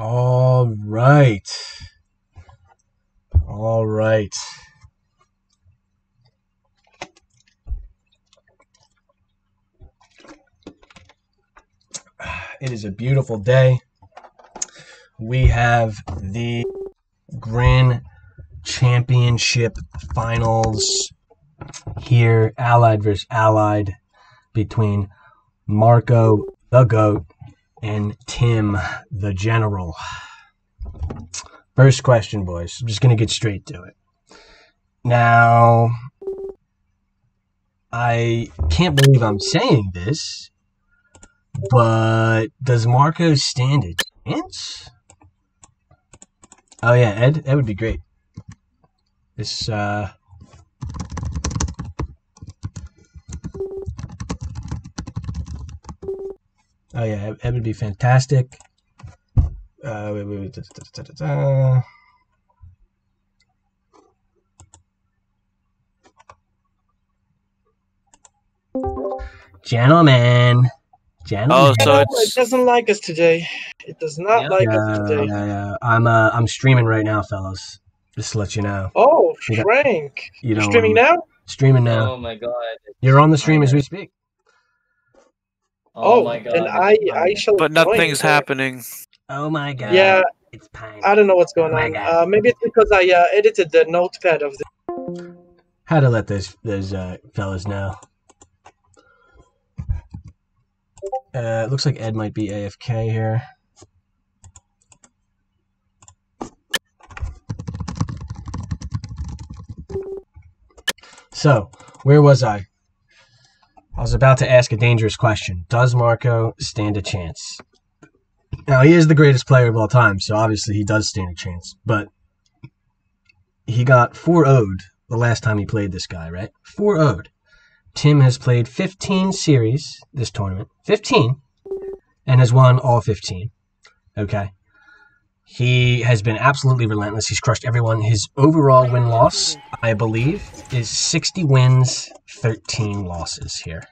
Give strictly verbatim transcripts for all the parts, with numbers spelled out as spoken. All right. All right. It is a beautiful day. We have the Grand Championship Finals here, Allied versus Allied, between Marko the Goat and Tim the General. First question, boys. I'm just going to get straight to it. Now, I can't believe I'm saying this, but does Marko stand a chance? Oh, yeah, Ed, that would be great. This, uh... Oh, yeah, Ed would be fantastic. Uh, wait, wait, wait, da, da, da, da, da. Gentlemen. Gentlemen. Oh, so it's... It doesn't like us today. It does not yeah. like uh, us today. Yeah, yeah. I'm uh, I'm streaming right now, fellas. Just to let you know. Oh, Frank. You know, You're streaming I'm now? Streaming now. Oh, my God. You're on the stream as we speak. Oh, oh my God. And I, I shall but nothing's happening. Oh my God! Yeah, it's pain. I don't know what's going oh on. Uh, maybe it's because I uh, edited the notepad of the. How to let those those uh, fellas know? Uh, it looks like Ed might be A F K here. So, where was I? I was about to ask a dangerous question. Does Marko stand a chance? Now, he is the greatest player of all time, so obviously he does stand a chance. But he got four oh'd the last time he played this guy, right? four oh'd. Tim has played fifteen series this tournament. fifteen. And has won all fifteen. Okay. He has been absolutely relentless. He's crushed everyone. His overall win-loss, I believe, is sixty wins, thirteen losses here.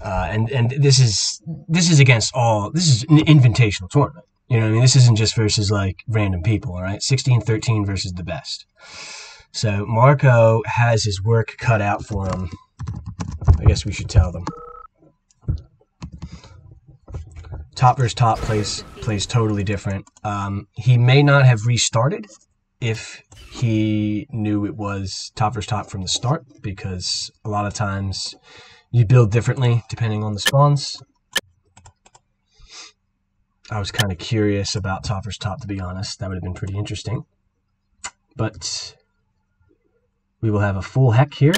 Uh, and and this is this is against all. This is an invitational tournament. You know what I mean? This isn't just versus like random people. All right, sixteen thirteen versus the best. So Marko has his work cut out for him. I guess we should tell them. Top versus top plays plays totally different. Um, he may not have restarted if he knew it was top versus top from the start, because a lot of times you build differently depending on the spawns. I was kind of curious about top versus top, to be honest. That would have been pretty interesting. But we will have a full heck here.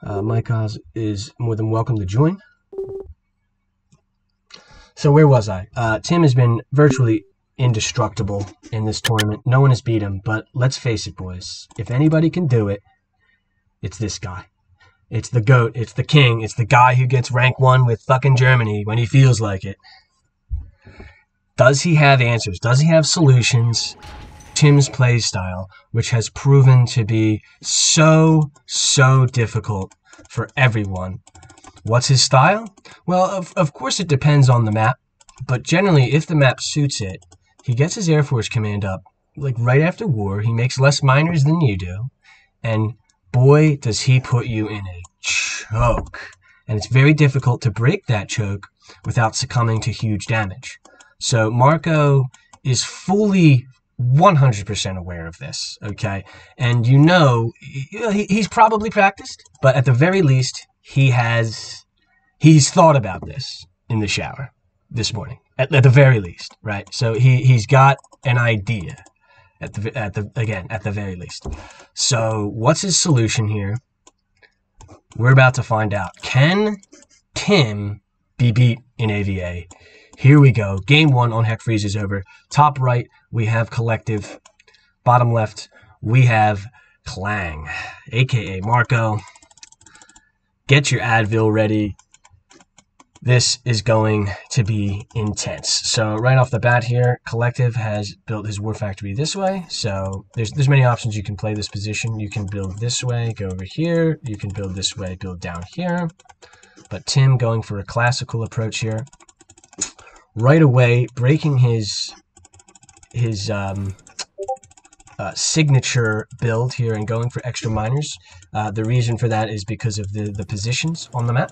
Uh, Mike Oz is more than welcome to join. So where was I? Uh, Tim has been virtually indestructible in this tournament. No one has beat him, but let's face it, boys. If anybody can do it, it's this guy. It's the GOAT. It's the king. It's the guy who gets rank one with fucking Germany when he feels like it. Does he have answers? Does he have solutions? Tim's play style, which has proven to be so, so difficult for everyone. What's his style? Well, of, of course it depends on the map, but generally, if the map suits it, he gets his Air Force command up, like, right after war. He makes less minors than you do, and boy, does he put you in a choke. And it's very difficult to break that choke without succumbing to huge damage. So Marko is fully one hundred percent aware of this, okay? And you know, he, he's probably practiced, but at the very least, He has, he's thought about this in the shower this morning, at, at the very least, right? So he, he's got an idea at the, at the, again, at the very least. So what's his solution here? We're about to find out. Can Tim be beat in A V A? Here we go. Game one on Heck Freeze is over. Top right, we have Collective. Bottom left, we have Clang, a k a. Marko. Get your Advil ready. this is going to be intense. So right off the bat here, Collective has built his war factory this way. So there's, there's many options. You can play this position. You can build this way, go over here. You can build this way, build down here. But Tim going for a classical approach here. Right away, breaking his, his um, uh, signature build here and going for extra miners. Uh, the reason for that is because of the, the positions on the map.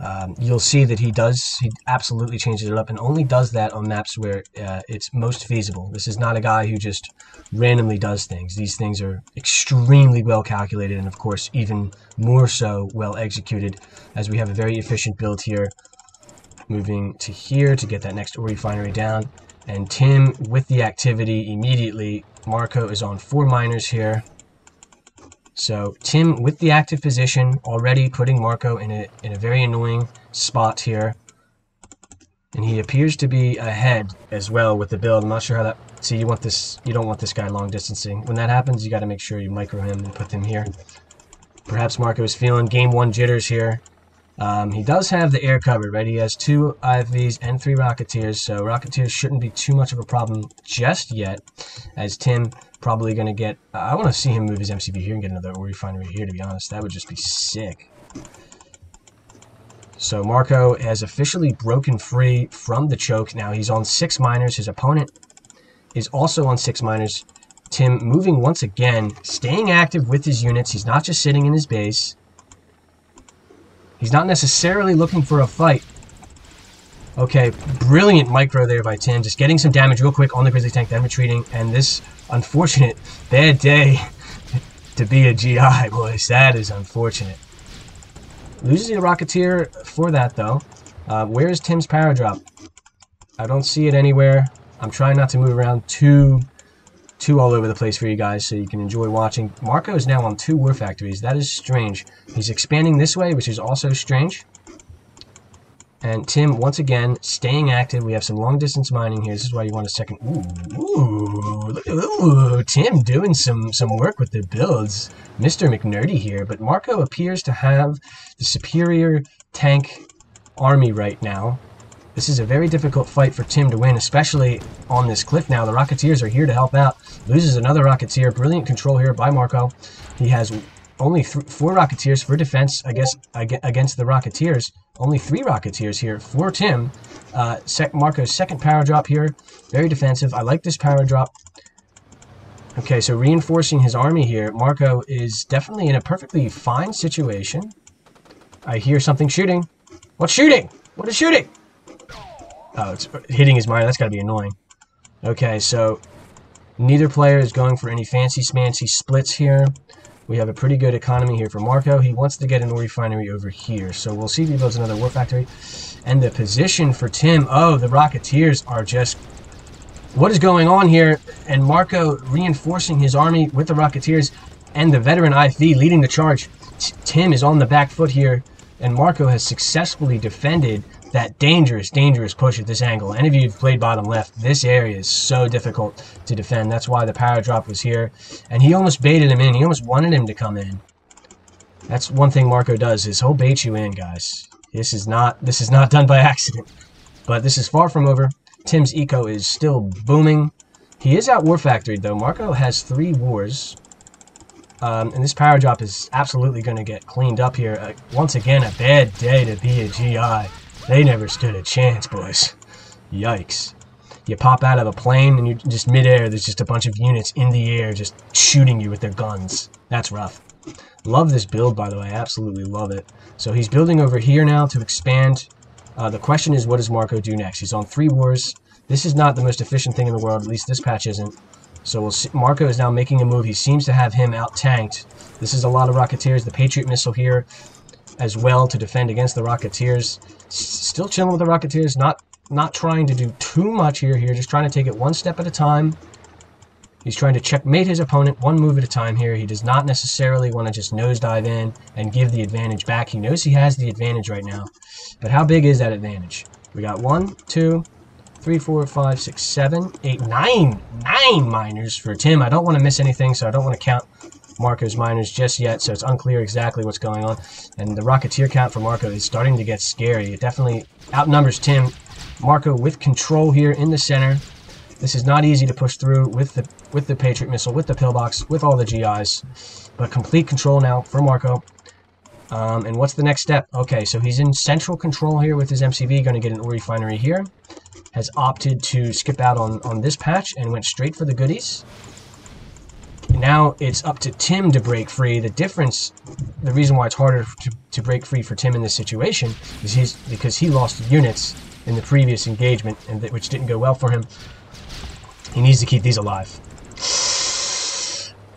Um, you'll see that he does, he absolutely changes it up and only does that on maps where uh, it's most feasible. This is not a guy who just randomly does things. These things are extremely well calculated and, of course, even more so well executed, as we have a very efficient build here. Moving to here to get that next ore refinery down. And Tim, with the activity immediately, Marko is on four miners here. So Tim, with the active position, already putting Marko in a, in a very annoying spot here. And he appears to be ahead as well with the build. I'm not sure how that... See, you want this, you don't want this guy long distancing. When that happens, you got to make sure you micro him and put them here. Perhaps Marko is feeling game one jitters here. Um, he does have the air covered, right? He has two I Vs and three Rocketeers, so Rocketeers shouldn't be too much of a problem just yet, as Tim probably going to get... Uh, I want to see him move his M C B here and get another ore refinery here, to be honest. That would just be sick. So Marko has officially broken free from the choke. Now he's on six miners. His opponent is also on six miners. Tim moving once again, staying active with his units. He's not just sitting in his base. He's not necessarily looking for a fight. Okay, brilliant micro there by Tim. Just getting some damage real quick on the Grizzly Tank, then retreating. And this unfortunate bad day to be a G I, boys. That is unfortunate. Loses the Rocketeer for that, though. Uh, where is Tim's power drop? I don't see it anywhere. I'm trying not to move around too, too all over the place for you guys, so you can enjoy watching. Marko is now on two war factories. That is strange. He's expanding this way, which is also strange. And Tim, once again, staying active. We have some long-distance mining here. This is why you want a second... Ooh, ooh, look at ooh, Tim doing some, some work with the builds. Mister McNerdy here. But Marko appears to have the superior tank army right now. This is a very difficult fight for Tim to win, especially on this cliff now. The Rocketeers are here to help out. Loses another Rocketeer. Brilliant control here by Marko. He has only th four Rocketeers for defense, I guess, against the Rocketeers. Only three Rocketeers here for Tim. Uh, sec Marco's second power drop here. Very defensive. I like this power drop. Okay, so reinforcing his army here. Marko is definitely in a perfectly fine situation. I hear something shooting. What's shooting? What is shooting? Oh, it's hitting his miner. That's got to be annoying. Okay, so neither player is going for any fancy-smancy splits here. We have a pretty good economy here for Marko. He wants to get an ore refinery over here. So we'll see if he builds another war factory. And the position for Tim. Oh, the Rocketeers are just... What is going on here? And Marko reinforcing his army with the Rocketeers and the veteran I V leading the charge. T Tim is on the back foot here. And Marko has successfully defended that dangerous, dangerous push at this angle. Any of you who've played bottom left, this area is so difficult to defend. That's why the power drop was here. And he almost baited him in. He almost wanted him to come in. That's one thing Marko does, is he'll bait you in, guys. This is not, this is not done by accident. But this is far from over. Tim's eco is still booming. He is out war factory, though. Marko has three wars. Um, and this power drop is absolutely going to get cleaned up here. Uh, once again, a bad day to be a G I. They never stood a chance, boys. Yikes. You pop out of a plane and you're just midair. There's just a bunch of units in the air just shooting you with their guns. That's rough. Love this build, by the way. Absolutely love it. So he's building over here now to expand. Uh, the question is, what does Marko do next? He's on three wars. This is not the most efficient thing in the world. At least this patch isn't. So we'll see. Marko is now making a move. He seems to have him out-tanked. This is a lot of Rocketeers. The Patriot Missile here as well to defend against the Rocketeers. S still chilling with the Rocketeers. Not not trying to do too much here. Here, just trying to take it one step at a time. He's trying to checkmate his opponent one move at a time here. He does not necessarily want to just nosedive in and give the advantage back. He knows he has the advantage right now. But how big is that advantage? We got one, two... Three, four, five, six, seven, eight, nine. Nine miners for Tim. I don't want to miss anything, so I don't want to count Marko's miners just yet, so it's unclear exactly what's going on. And the Rocketeer count for Marko is starting to get scary. It definitely outnumbers Tim. Marko with control here in the center. This is not easy to push through with the with the Patriot missile, with the pillbox, with all the G Is. But complete control now for Marko. Um, and what's the next step? Okay, so he's in central control here with his M C V. Going to get an ore refinery here. Has opted to skip out on, on this patch and went straight for the goodies. Now it's up to Tim to break free. The difference, the reason why it's harder to, to break free for Tim in this situation is he's, because he lost units in the previous engagement, and that, which didn't go well for him. He needs to keep these alive.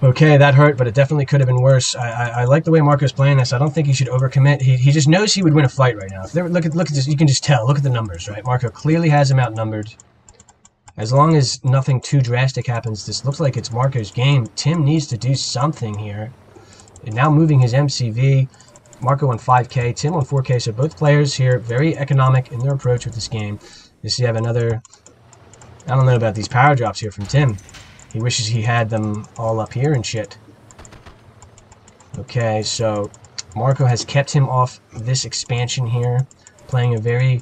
Okay, that hurt, but it definitely could have been worse. I, I, I like the way Marko's playing this. I don't think he should overcommit. He, he just knows he would win a fight right now. If there, look at look at this. You can just tell. Look at the numbers, right? Marko clearly has him outnumbered. As long as nothing too drastic happens, this looks like it's Marko's game. Tim needs to do something here. And now moving his M C V. Marko on five K, Tim on four K. So both players here very economic in their approach with this game. This you have another. I don't know about these power drops here from Tim. He wishes he had them all up here and shit. Okay, so Marko has kept him off this expansion here, playing a very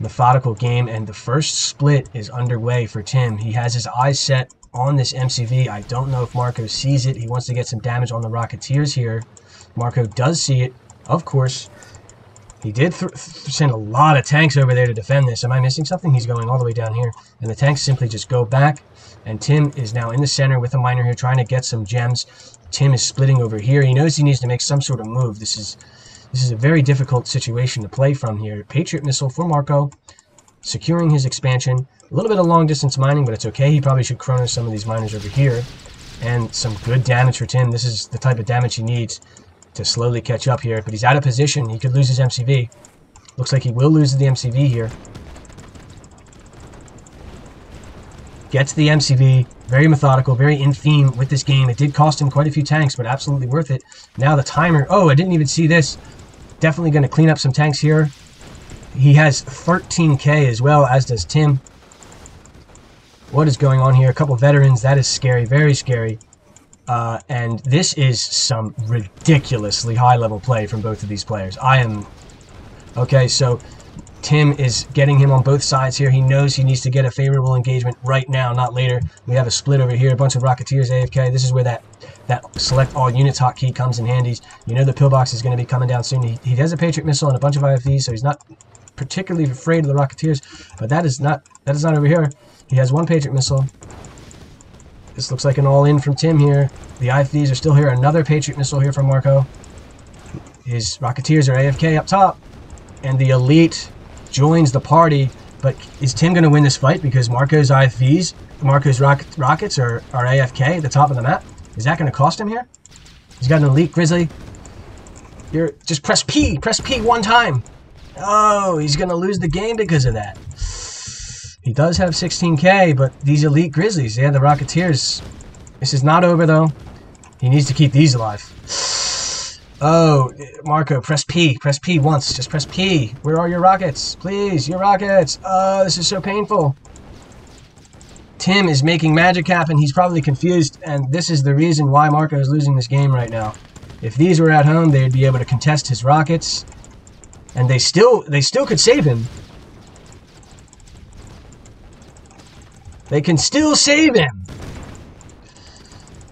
methodical game, and the first split is underway for Tim. He has his eyes set on this M C V. I don't know if Marko sees it. He wants to get some damage on the Rocketeers here. Marko does see it, of course. He did th th send a lot of tanks over there to defend this. Am I missing something? He's going all the way down here. And the tanks simply just go back. And Tim is now in the center with a miner here trying to get some gems. Tim is splitting over here. He knows he needs to make some sort of move. This is this is a very difficult situation to play from here. Patriot missile for Marko. Securing his expansion. A little bit of long-distance mining, but it's okay. He probably should chrono some of these miners over here. And some good damage for Tim. This is the type of damage he needs to slowly catch up here, but he's out of position. He could lose his M C V. Looks like he will lose the M C V here. Gets the M C V. Very methodical, very in theme with this game. It did cost him quite a few tanks, but absolutely worth it. Now the timer. Oh, I didn't even see this. Definitely going to clean up some tanks here. He has thirteen K as well, as does Tim. What is going on here? A couple veterans. That is scary. Very scary. Uh, and this is some ridiculously high-level play from both of these players. I am... Okay, so Tim is getting him on both sides here. He knows he needs to get a favorable engagement right now, not later. We have a split over here, a bunch of Rocketeers A F K. This is where that, that select all units hotkey comes in handy. You know the pillbox is going to be coming down soon. He, he has a Patriot missile and a bunch of I F Vs, so he's not particularly afraid of the Rocketeers. But that is not, that is not over here. He has one Patriot missile. This looks like an all-in from Tim here. The I F Vs are still here. Another Patriot missile here from Marko. His Rocketeers are A F K up top. And the Elite joins the party. But is Tim going to win this fight because Marko's I F Vs, Marko's rock rockets are, are A F K at the top of the map? Is that going to cost him here? He's got an Elite Grizzly. You're, just press P. Press P one time. Oh, he's going to lose the game because of that. He does have sixteen K, but these Elite Grizzlies, they had the Rocketeers. This is not over, though. He needs to keep these alive. Oh, Marko, press P. Press P once. Just press P. Where are your rockets? Please, your rockets. Oh, this is so painful. Tim is making magic happen. He's probably confused, and this is the reason why Marko is losing this game right now. If these were at home, they'd be able to contest his rockets, and they still, they still could save him. They can still save him!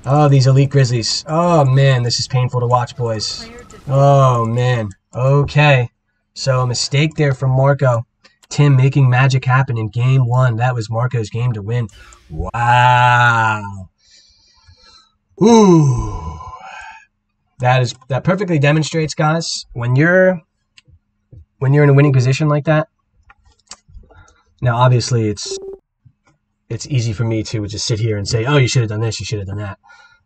Oh, these Elite Grizzlies. Oh, man, this is painful to watch, boys. Oh, man. Okay. So, a mistake there from Marko. Tim making magic happen in game one. That was Marko's game to win. Wow. Ooh. That is, that perfectly demonstrates, guys, when you're, when you're in a winning position like that. Now, obviously, it's... it's easy for me to just sit here and say, oh, you should have done this, you should have done that.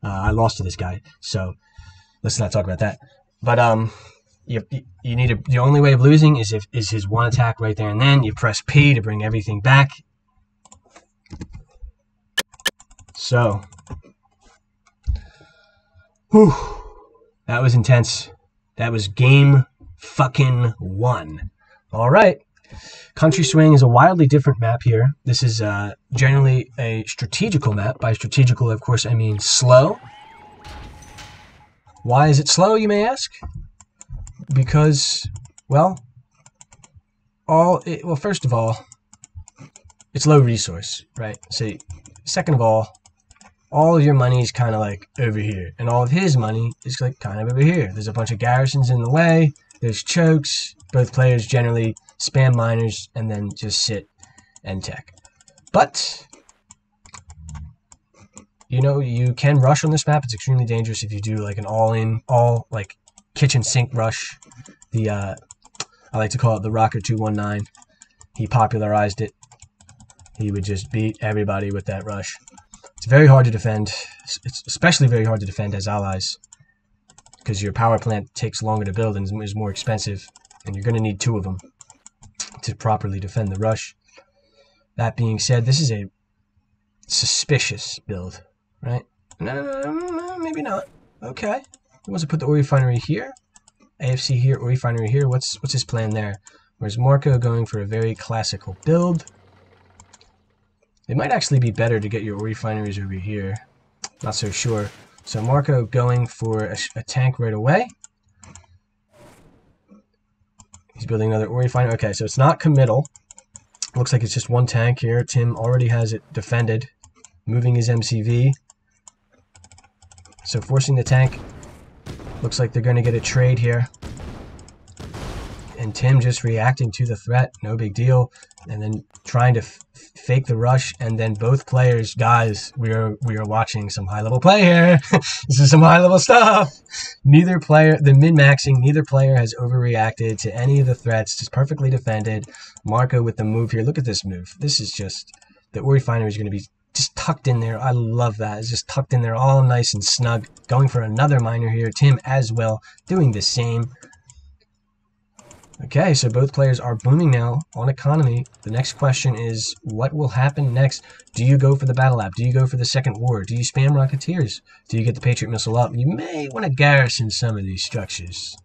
Uh, I lost to this guy, so let's not talk about that. But um, you, you need a, the only way of losing is if is his one attack right there and then. You press P to bring everything back. So, whew, that was intense. That was game fucking one. All right. Country Swing is a wildly different map here. This is uh, generally a strategical map. By strategical, of course, I mean slow. Why is it slow, you may ask? Because, well, all it, well, first of all, it's low resource, right? So, second of all, all of your money is kind of like over here, and all of his money is like kind of over here. There's a bunch of garrisons in the way. There's chokes. Both players generally spam miners and then just sit and tech. But, you know, you can rush on this map. It's extremely dangerous if you do like an all-in, all like kitchen sink rush. The uh, I like to call it the Rocker two one nine. He popularized it. He would just beat everybody with that rush. It's very hard to defend. It's especially very hard to defend as allies, because your power plant takes longer to build and is more expensive, and you're going to need two of them to properly defend the rush. That being said, this is a suspicious build, right? No, no, no, maybe not. Okay. He wants to put the oil refinery here, A F C here, oil refinery here. What's what's his plan there? Where's Marko going for a very classical build? It might actually be better to get your oil refineries over here. Not so sure. So Marko going for a, a tank right away. He's building another oil refinery. Okay, so it's not committal. Looks like it's just one tank here. Tim already has it defended. Moving his M C V. So forcing the tank. Looks like they're going to get a trade here. And Tim just reacting to the threat. No big deal. And then trying to f fake the rush. And then both players, guys, we are, we are watching some high-level play here. This is some high-level stuff. Neither player, the min-maxing, neither player has overreacted to any of the threats. Just perfectly defended. Marko with the move here. Look at this move. This is just, the ore refinery is going to be just tucked in there. I love that. It's just tucked in there, all nice and snug. Going for another miner here. Tim as well, doing the same. Okay, so both players are booming now on economy. The next question is, what will happen next? Do you go for the battle app? Do you go for the second war? Do you spam Rocketeers? Do you get the Patriot missile up? You may want to garrison some of these structures.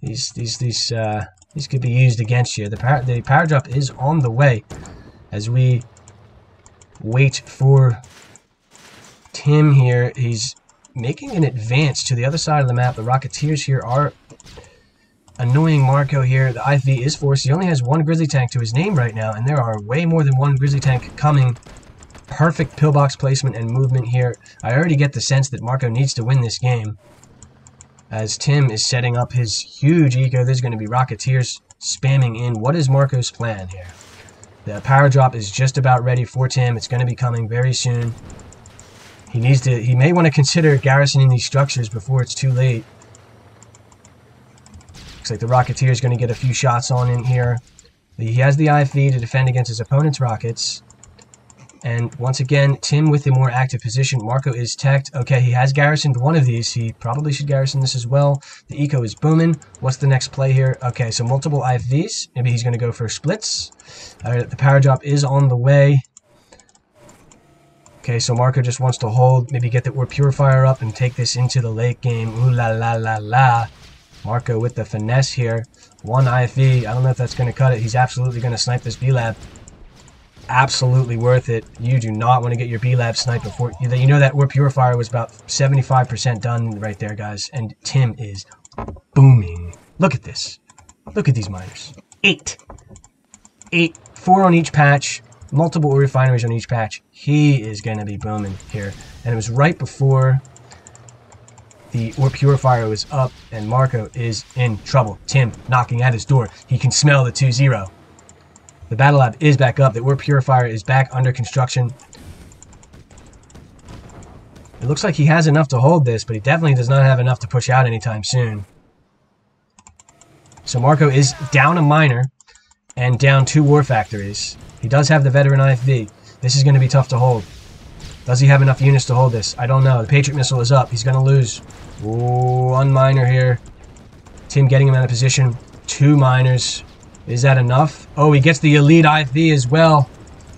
These these these uh, these could be used against you. The power, the power drop is on the way as we wait for Tim here. He's making an advance to the other side of the map. The Rocketeers here are annoying Marko here. The I V is forced. He only has one grizzly tank to his name right now, and there are way more than one grizzly tank coming. Perfect pillbox placement and movement here. I already get the sense that Marko needs to win this game, as Tim is setting up his huge eco. There's going to be Rocketeers spamming in. What is Marco's plan here? The power drop is just about ready for Tim. It's going to be coming very soon. He needs to. He may want to consider garrisoning these structures before it's too late. Like the Rocketeer is going to get a few shots on in here. He has the I F V to defend against his opponent's rockets. And once again, Tim with a more active position. Marko is teched. Okay, he has garrisoned one of these. He probably should garrison this as well. The eco is booming. What's the next play here? Okay, so multiple I F Vs. Maybe he's going to go for splits. Uh, the power drop is on the way. Okay, so Marko just wants to hold. Maybe get the War Purifier up and take this into the late game. Ooh la la la la. Marko with the finesse here. One I F V. I don't know if that's going to cut it. He's absolutely going to snipe this B-Lab. Absolutely worth it. You do not want to get your B-Lab sniped before. You know that War Purifier was about seventy-five percent done right there, guys. And Tim is booming. Look at this. Look at these miners. Eight. Eight. Four on each patch. Multiple refineries on each patch. He is going to be booming here. And it was right before the Ore Purifier is up, and Marko is in trouble. Tim knocking at his door. He can smell the two zero. The Battle Lab is back up. The Ore Purifier is back under construction. It looks like he has enough to hold this, but he definitely does not have enough to push out anytime soon. So Marko is down a miner and down two war factories. He does have the veteran I F V. This is going to be tough to hold. Does he have enough units to hold this? I don't know. The Patriot missile is up. He's going to lose. Ooh, one miner here. Tim getting him out of position. Two miners. Is that enough? Oh, he gets the elite I F V as well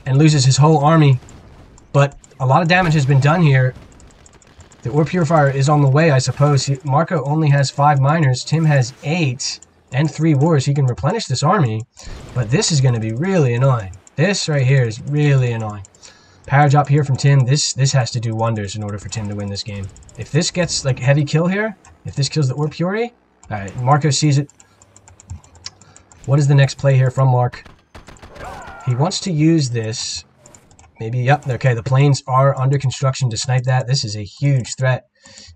and loses his whole army. But a lot of damage has been done here. The Ore Purifier is on the way, I suppose. He, Marko only has five miners. Tim has eight and three wars. He can replenish this army. But this is going to be really annoying. This right here is really annoying. Power drop here from Tim. This this has to do wonders in order for Tim to win this game. If this gets like heavy kill here, if this kills the Orb Fury, all right, Marko sees it. What is the next play here from Mark? He wants to use this. Maybe, yep, okay, the planes are under construction to snipe that. This is a huge threat.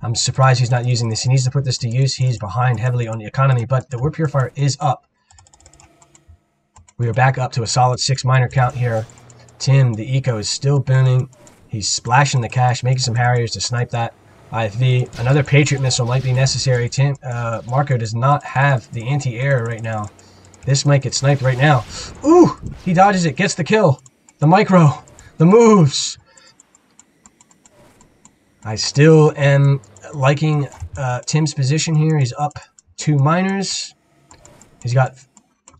I'm surprised he's not using this. He needs to put this to use. He's behind heavily on the economy, but the Warp Purifier is up. We are back up to a solid six miner count here. Tim, the eco is still booming. He's splashing the cash, making some Harriers to snipe that. I F V, another Patriot missile might be necessary. Tim, uh, Marko does not have the anti-air right now. This might get sniped right now. Ooh, he dodges it, gets the kill. The micro. The moves! I still am liking uh, Tim's position here. He's up two miners. He's got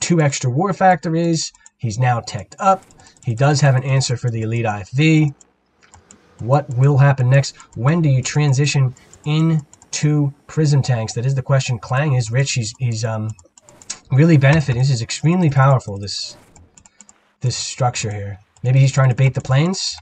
two extra war factories. He's now teched up. He does have an answer for the elite I F V. What will happen next? When do you transition into prism tanks? That is the question. Clang is rich. He's, he's um, really benefiting. This is extremely powerful, this, this structure here. Maybe he's trying to bait the planes.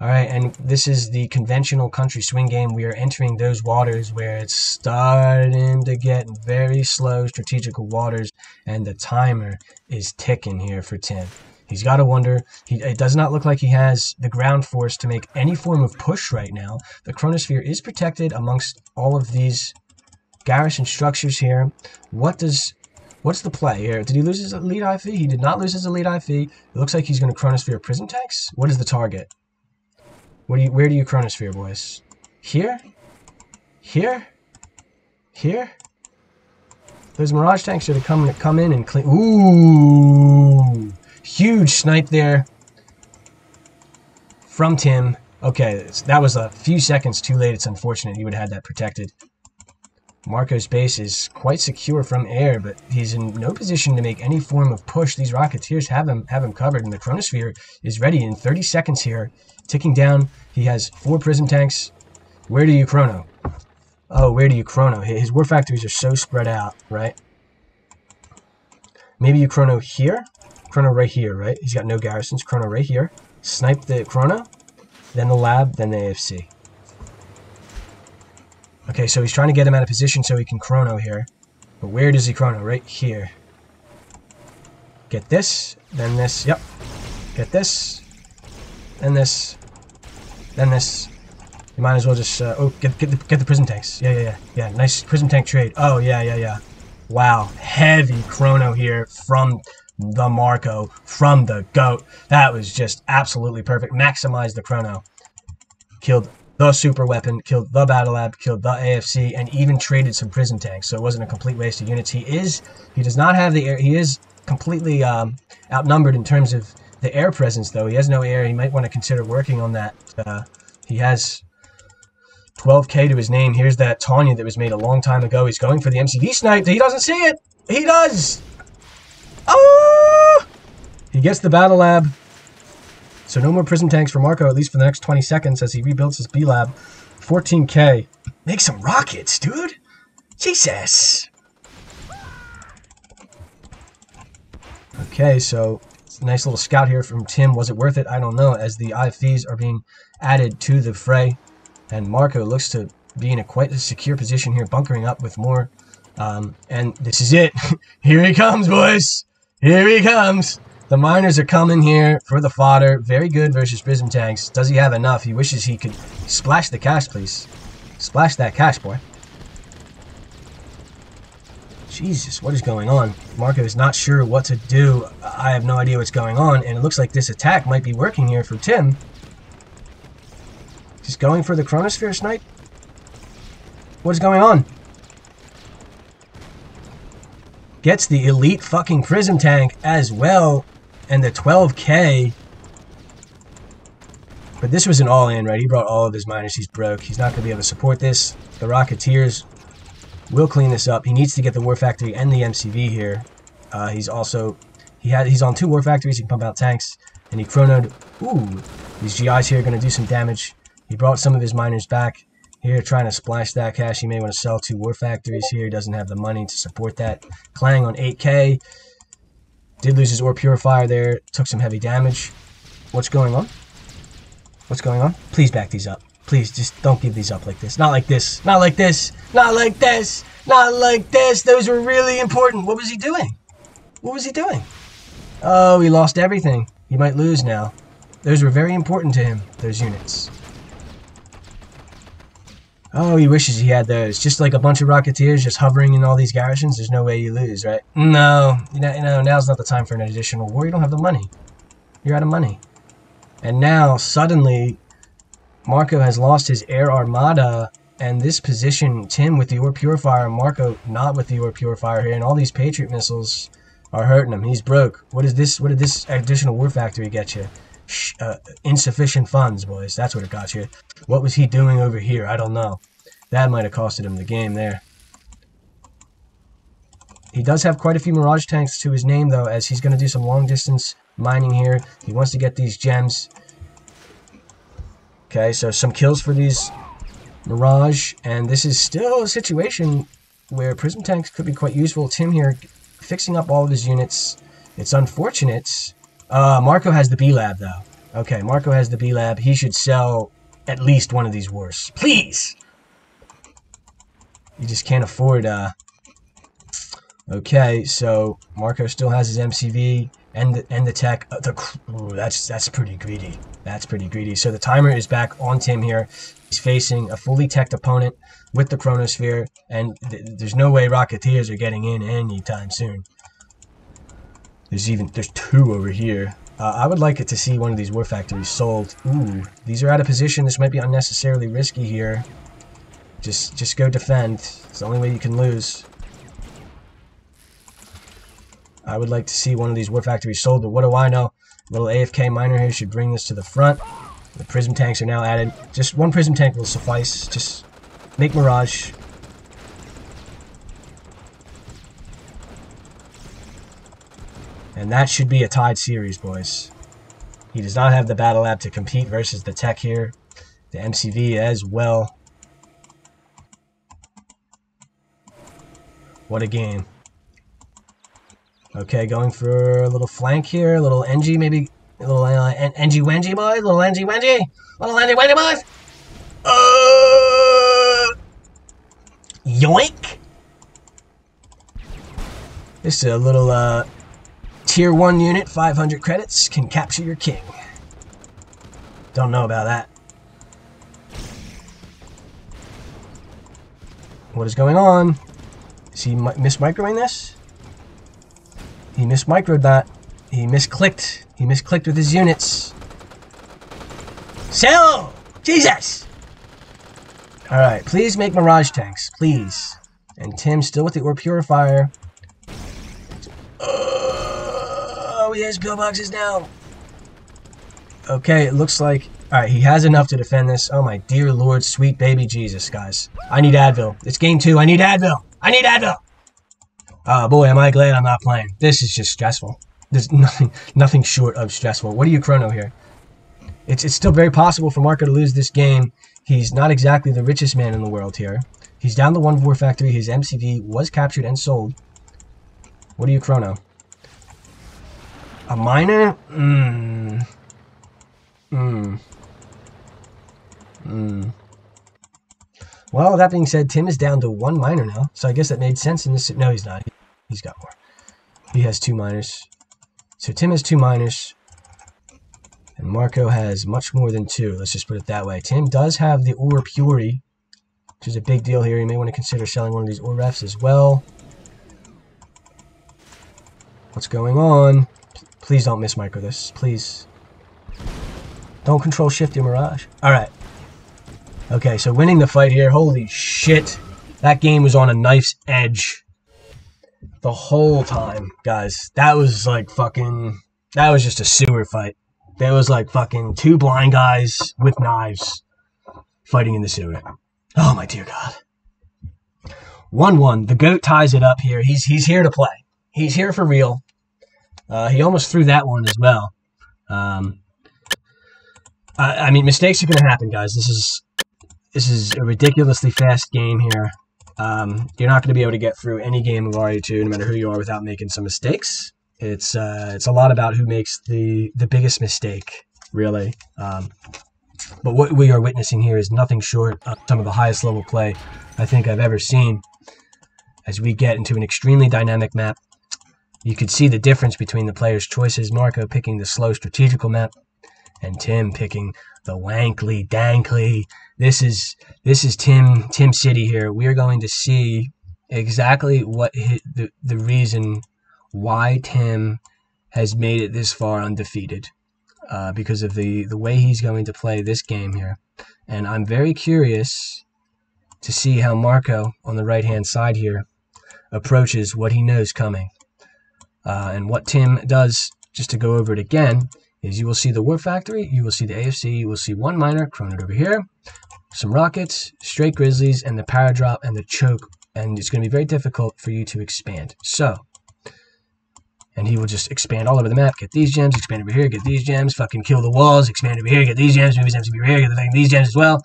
All right, and this is the conventional country swing game. We are entering those waters where it's starting to get very slow, strategical waters, and the timer is ticking here for Tim. He's got to wonder. He, it does not look like he has the ground force to make any form of push right now. The chronosphere is protected amongst all of these garrison structures here. What does... What's the play here? Did he lose his elite I F? He did not lose his elite I F. It looks like he's going to chronosphere prism tanks. What is the target? What do you, where do you chronosphere, boys? Here? Here? Here? Those Mirage tanks are to come, come in and clean. Ooh! Huge snipe there from Tim. Okay, that was a few seconds too late. It's unfortunate. He would have had that protected. Marko's base is quite secure from air, but he's in no position to make any form of push. These Rocketeers have him have him covered, and the Chronosphere is ready in thirty seconds here. Ticking down, he has four Prism Tanks. Where do you Chrono? Oh, where do you Chrono? His War Factories are so spread out, right? Maybe you Chrono here? Chrono right here, right? He's got no garrisons. Chrono right here. Snipe the Chrono, then the Lab, then the A F C. Okay, so he's trying to get him out of position so he can chrono here. But where does he chrono? Right here. Get this, then this, yep. Get this, then this, then this. You might as well just, uh, oh, get, get, the, get the prism tanks. Yeah, yeah, yeah, yeah, nice prism tank trade. Oh, yeah, yeah, yeah. Wow, heavy chrono here from the Marko, from the GOAT. That was just absolutely perfect. Maximize the chrono. Killed the super weapon, killed the battle lab, killed the A F C, and even traded some prism tanks, so it wasn't a complete waste of units. He is, he does not have the air, he is completely um, outnumbered in terms of the air presence, though. He has no air, he might want to consider working on that. Uh, he has twelve K to his name. Here's that Tanya that was made a long time ago. He's going for the M C V snipe. He doesn't see it! He does! Oh! He gets the battle lab. So no more prism tanks for Marko, at least for the next twenty seconds as he rebuilds his B-Lab. fourteen K. Make some rockets, dude! Jesus! Okay, so it's a nice little scout here from Tim. Was it worth it? I don't know, as the I Fs are being added to the fray. And Marko looks to be in a quite a secure position here, bunkering up with more. Um, and this is it. Here he comes, boys! Here he comes! The miners are coming here for the fodder. Very good versus prism tanks. Does he have enough? He wishes he could splash the cash, please. Splash that cash, boy. Jesus, what is going on? Marko is not sure what to do. I have no idea what's going on, and it looks like this attack might be working here for Tim. Just going for the chronosphere snipe? What is going on? Gets the elite fucking prism tank as well. And the twelve K. But this was an all-in, right? He brought all of his miners. He's broke. He's not going to be able to support this. The Rocketeers will clean this up. He needs to get the War Factory and the M C V here. Uh, he's also... he had He's on two War Factories. He can pump out tanks. And he chronoed... Ooh! These G Is here are going to do some damage. He brought some of his miners back. Here, trying to splash that cash. He may want to sell two war factories here. He doesn't have the money to support that. Clang on eight K. Did lose his ore purifier there. Took some heavy damage. What's going on? What's going on? Please back these up. Please, just don't give these up like this. Not like this. Not like this. Not like this. Not like this. Those were really important. What was he doing? What was he doing? Oh, he lost everything. He might lose now. Those were very important to him, those units. Oh, he wishes he had those. Just like a bunch of Rocketeers just hovering in all these garrisons, there's no way you lose, right? No. You know, you know, now's not the time for an additional war. You don't have the money. You're out of money. And now, suddenly, Marko has lost his air armada, and this position, Tim with the ore purifier, Marko not with the ore purifier here, and all these Patriot missiles are hurting him. He's broke. What is this? What did this additional war factory get you? Uh, insufficient funds, boys. That's what it got you. What was he doing over here? I don't know. That might have costed him the game there. He does have quite a few Mirage tanks to his name, though, as he's going to do some long-distance mining here. He wants to get these gems. Okay, so some kills for these Mirage, and this is still a situation where Prism tanks could be quite useful. Tim here fixing up all of his units. It's unfortunate. Uh, Marko has the B-Lab, though. Okay, Marko has the B-Lab. He should sell at least one of these wars. Please! You just can't afford, uh... Okay, so Marko still has his M C V and the, and the tech. Uh, the, ooh, that's, that's pretty greedy. That's pretty greedy. So the timer is back on Tim here. He's facing a fully teched opponent with the Chronosphere, and th there's no way Rocketeers are getting in anytime soon. There's even, there's two over here. Uh, I would like it to see one of these war factories sold. Ooh, these are out of position. This might be unnecessarily risky here. Just, just go defend. It's the only way you can lose. I would like to see one of these war factories sold, but what do I know? Little A F K miner here should bring this to the front. The prism tanks are now added. Just one prism tank will suffice. Just make Mirage. And that should be a tied series, boys. He does not have the battle lab to compete versus the tech here. The M C V as well. What a game. Okay, going for a little flank here. A little N G, maybe. A little uh, N G-Wengy, boys. A little N G-Wengy. A little N G-Wengy, boys. Uh... Yoink. This is a little... Uh, Tier one unit, five hundred credits, can capture your king. Don't know about that. What is going on? Is he mismicroing this? He mismicroed that. He misclicked. He misclicked with his units. Sell! Jesus! Alright, please make Mirage tanks, please. And Tim still with the ore purifier. He has pill boxes now. Okay, it looks like... Alright, he has enough to defend this. Oh my dear Lord, sweet baby Jesus, guys. I need Advil. It's game two. I need Advil. I need Advil. Oh boy, am I glad I'm not playing. This is just stressful. There's nothing nothing short of stressful. What do you chrono here? It's, it's still very possible for Marko to lose this game. He's not exactly the richest man in the world here. He's down to one war factory. His M C V was captured and sold. What do you chrono? A miner? Mmm. Mmm. Mmm. Well, that being said, Tim is down to one miner now, so I guess that made sense in this... No, he's not. He's got more. He has two miners. So Tim has two miners, and Marko has much more than two. Let's just put it that way. Tim does have the ore puri, which is a big deal here. You may want to consider selling one of these ore refs as well. What's going on? Please don't mismicro this. Please. Don't control shift your Mirage. Alright. Okay, so winning the fight here. Holy shit. That game was on a knife's edge. The whole time, guys. That was like fucking... That was just a sewer fight. There was like fucking two blind guys with knives fighting in the sewer. Oh my dear God. one one. The GOAT ties it up here. He's, he's here to play. He's here for real. Uh, he almost threw that one as well. Um, I, I mean, mistakes are going to happen, guys. This is this is a ridiculously fast game here. Um, you're not going to be able to get through any game of R A two, no matter who you are, without making some mistakes. It's uh, it's a lot about who makes the the biggest mistake, really. Um, But what we are witnessing here is nothing short of some of the highest level play I think I've ever seen. As we get into an extremely dynamic map, you could see the difference between the players' choices. Marko picking the slow strategical map, and Tim picking the wankly, dankly. This is this is Tim Tim City here. We are going to see exactly what hit the the reason why Tim has made it this far undefeated, uh, because of the the way he's going to play this game here. And I'm very curious to see how Marko on the right hand side here approaches what he knows coming. Uh, and what Tim does, just to go over it again, is you will see the War Factory, you will see the A F C, you will see one miner, Cronin over here, some rockets, straight grizzlies, and the power drop and the choke, and it's going to be very difficult for you to expand. So, and he will just expand all over the map, get these gems, expand over here, get these gems, fucking kill the walls, expand over here, get these gems, move these gems over here, get the, these gems as well.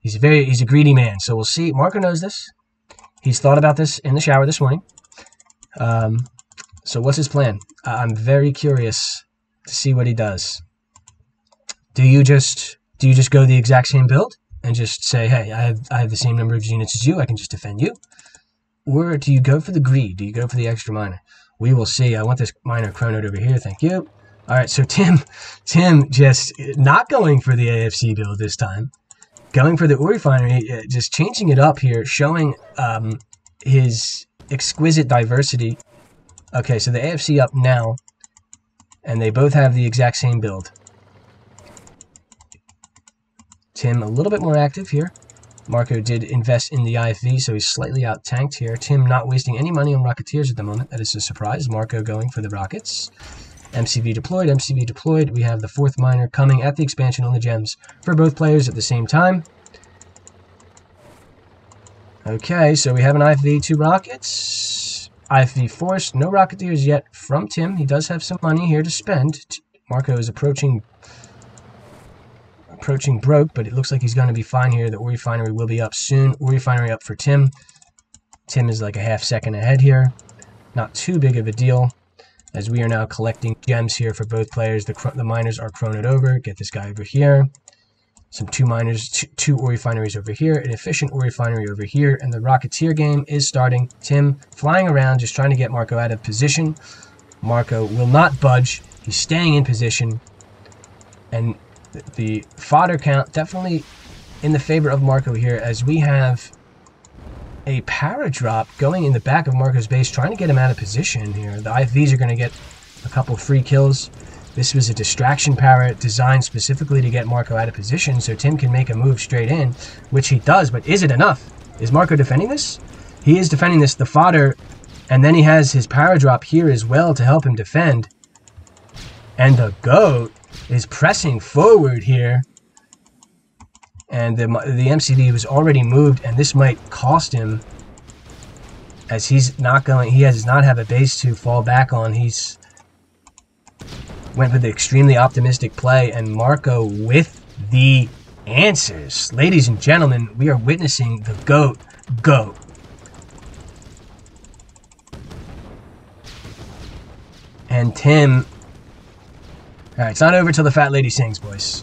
He's a very, he's a greedy man, so we'll see. Marko knows this. He's thought about this in the shower this morning. Um... So what's his plan? I'm very curious to see what he does. Do you just do you just go the exact same build and just say, hey, I have I have the same number of units as you, I can just defend you? Or do you go for the greed? Do you go for the extra miner? We will see. I want this miner chronoed over here, thank you. Alright, so Tim Tim just not going for the A F C build this time. Going for the ore refinery, just changing it up here, showing um, his exquisite diversity. Okay, so the A F C up now, and they both have the exact same build. Tim a little bit more active here. Marko did invest in the I F V, so he's slightly out-tanked here. Tim not wasting any money on Rocketeers at the moment. That is a surprise. Marko going for the rockets. M C V deployed, M C V deployed. We have the fourth miner coming at the expansion on the gems for both players at the same time. Okay, so we have an I F V, two rockets. I F V forced, no Rocketeers yet from Tim. He does have some money here to spend. Marko is approaching approaching broke, but it looks like he's going to be fine here. The ore refinery will be up soon. Ore refinery up for Tim. Tim is like a half second ahead here. Not too big of a deal, as we are now collecting gems here for both players. The, the miners are chronoed over. Get this guy over here. Some two miners, two, two ore refineries over here, an efficient ore refinery over here, and the Rocketeer game is starting. Tim flying around, just trying to get Marko out of position. Marko will not budge. He's staying in position. And the fodder count definitely in the favor of Marko here, as we have a para drop going in the back of Marco's base, trying to get him out of position here. The I F Vs are going to get a couple free kills. This was a distraction power designed specifically to get Marko out of position so Tim can make a move straight in, which he does, but is it enough? Is Marko defending this? He is defending this, the fodder, and then he has his power drop here as well to help him defend. And the GOAT is pressing forward here. And the, the M C D was already moved, and this might cost him, as he's not going, he does not have a base to fall back on. He's went with the extremely optimistic play, and Marko with the answers. Ladies and gentlemen, we are witnessing the GOAT go. And Tim... Alright, it's not over till the fat lady sings, boys.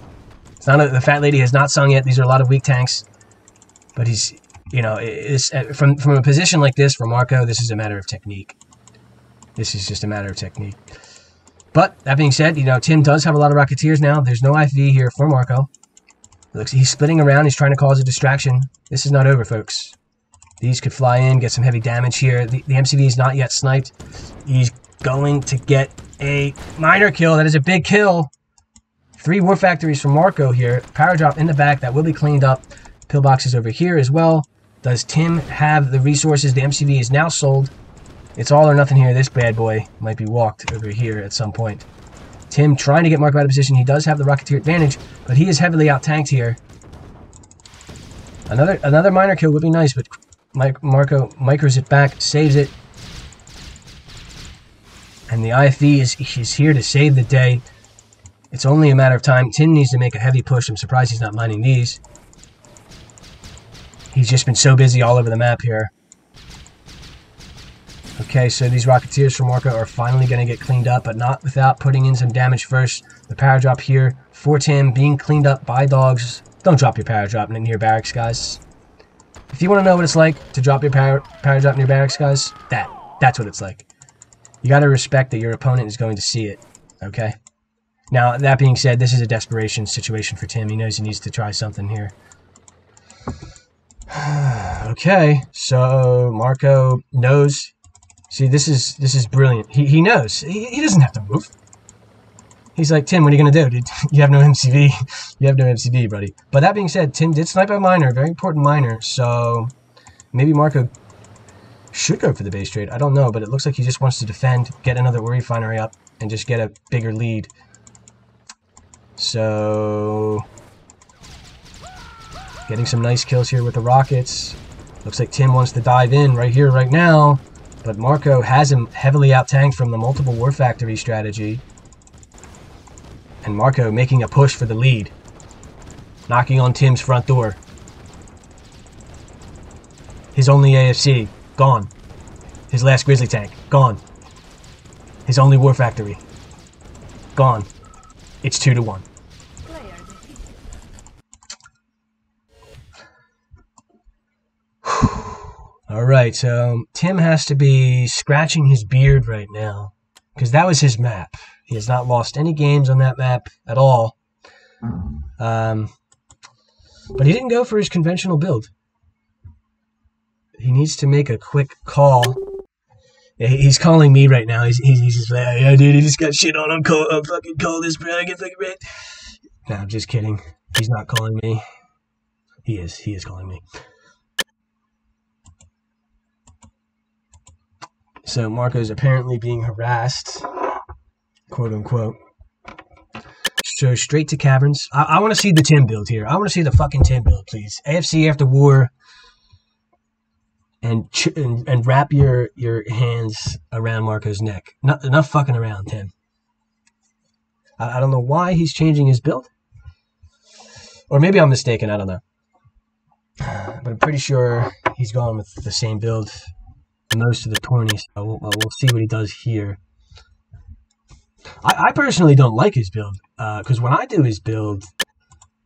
It's not, the fat lady has not sung yet. These are a lot of weak tanks. But he's, you know, it's, from, from a position like this for Marko, this is a matter of technique. This is just a matter of technique. But, that being said, you know, Tim does have a lot of Rocketeers now. There's no I F V here for Marko. Looks, he's splitting around. He's trying to cause a distraction. This is not over, folks. These could fly in, get some heavy damage here. The, the M C V is not yet sniped. He's going to get a minor kill. That is a big kill. Three war factories from Marko here. Power drop in the back. That will be cleaned up. Pillboxes over here as well. Does Tim have the resources? The M C V is now sold. It's all or nothing here. This bad boy might be walked over here at some point. Tim trying to get Marko out of position. He does have the Rocketeer advantage, but he is heavily out-tanked here. Another another minor kill would be nice, but Marko micros it back, saves it. And the I F V is, is here to save the day. It's only a matter of time. Tim needs to make a heavy push. I'm surprised he's not mining these. He's just been so busy all over the map here. Okay, so these Rocketeers from Marko are finally going to get cleaned up, but not without putting in some damage first. The power drop here for Tim, being cleaned up by dogs. Don't drop your power drop in your barracks, guys. If you want to know what it's like to drop your power, power drop in your barracks, guys, that, that's what it's like. You got to respect that your opponent is going to see it, okay? Now, that being said, this is a desperation situation for Tim. He knows he needs to try something here. Okay, so Marko knows. See, this is this is brilliant. He, he knows. He, he doesn't have to move. He's like, Tim, what are you going to do, dude? You have no M C V. You have no M C V, buddy. But that being said, Tim did snipe a miner, very important miner. So maybe Marko should go for the base trade. I don't know, but it looks like he just wants to defend, get another ore refinery up, and just get a bigger lead. So getting some nice kills here with the rockets. Looks like Tim wants to dive in right here, right now. But Marko has him heavily out-tanked from the multiple war factory strategy. And Marko making a push for the lead. Knocking on Tim's front door. His only A F C, gone. His last grizzly tank, gone. His only war factory, gone. It's two to one. Alright, so Tim has to be scratching his beard right now, because that was his map. He has not lost any games on that map at all. Um, but he didn't go for his conventional build. He needs to make a quick call. He's calling me right now. He's, he's, he's just like, yeah, dude, he just got shit on. I'm, call, I'm fucking calling this, bro. I get fucking red. No, I'm just kidding. He's not calling me. He is. He is calling me. So Marko's apparently being harassed, quote unquote. So straight to caverns. I, I want to see the Tim build here. I want to see the fucking Tim build, please. A F C after war, and ch and, and wrap your your hands around Marko's neck. Not enough fucking around, Tim. I, I don't know why he's changing his build, or maybe I'm mistaken. I don't know, but I'm pretty sure he's gone with the same build most of the tourney, so we'll, we'll see what he does here. I, I personally don't like his build, because uh, when I do his build,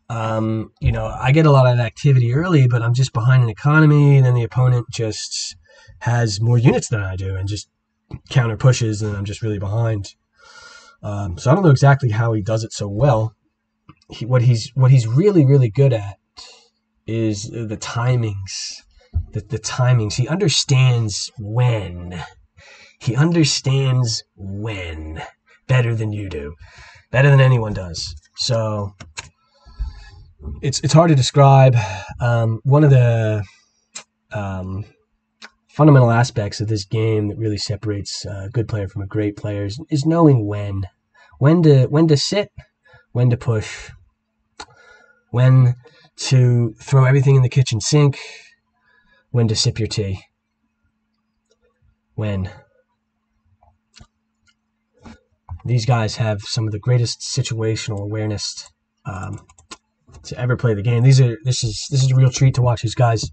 um, you know, I get a lot of activity early, but I'm just behind an economy, and then the opponent just has more units than I do, and just counter pushes, and I'm just really behind. Um, so I don't know exactly how he does it so well. He, what he's what he's really, really good at is the timings. The, the timings. He understands when. He understands when. Better than you do. Better than anyone does. So it's it's hard to describe. Um, one of the um, fundamental aspects of this game that really separates a good player from a great player is, is knowing when. When to, when to sit. When to push. When to throw everything in the kitchen sink. When to sip your tea. When. These guys have some of the greatest situational awareness um, to ever play the game. These are this is this is a real treat to watch these guys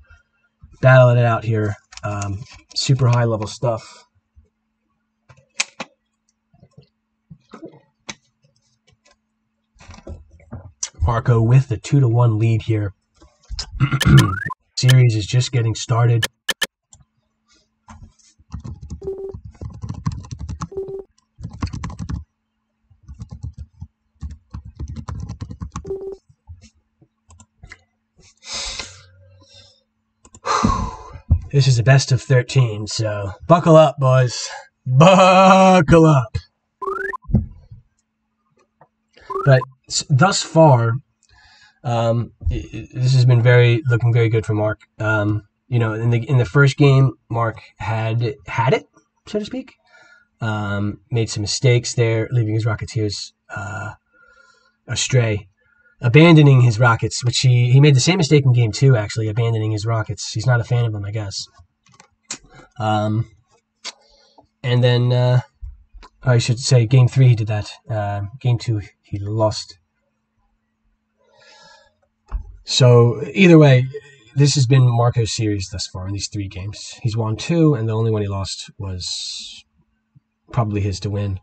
battle it out here. Um, super high level stuff. Marko with the two to one lead here. Series is just getting started. This is the best of thirteen, so buckle up, boys. Buckle up. But thus far, Um, this has been very looking very good for Mark. Um, you know, in the in the first game, Mark had had it, so to speak. Um, made some mistakes there, leaving his Rocketeers uh, astray, abandoning his rockets, which he he made the same mistake in game two. Actually, abandoning his rockets. He's not a fan of them, I guess. Um, and then uh, I should say, game three he did that. Uh, game two he lost. So, either way, this has been Marko's series thus far in these three games. He's won two, and the only one he lost was probably his to win.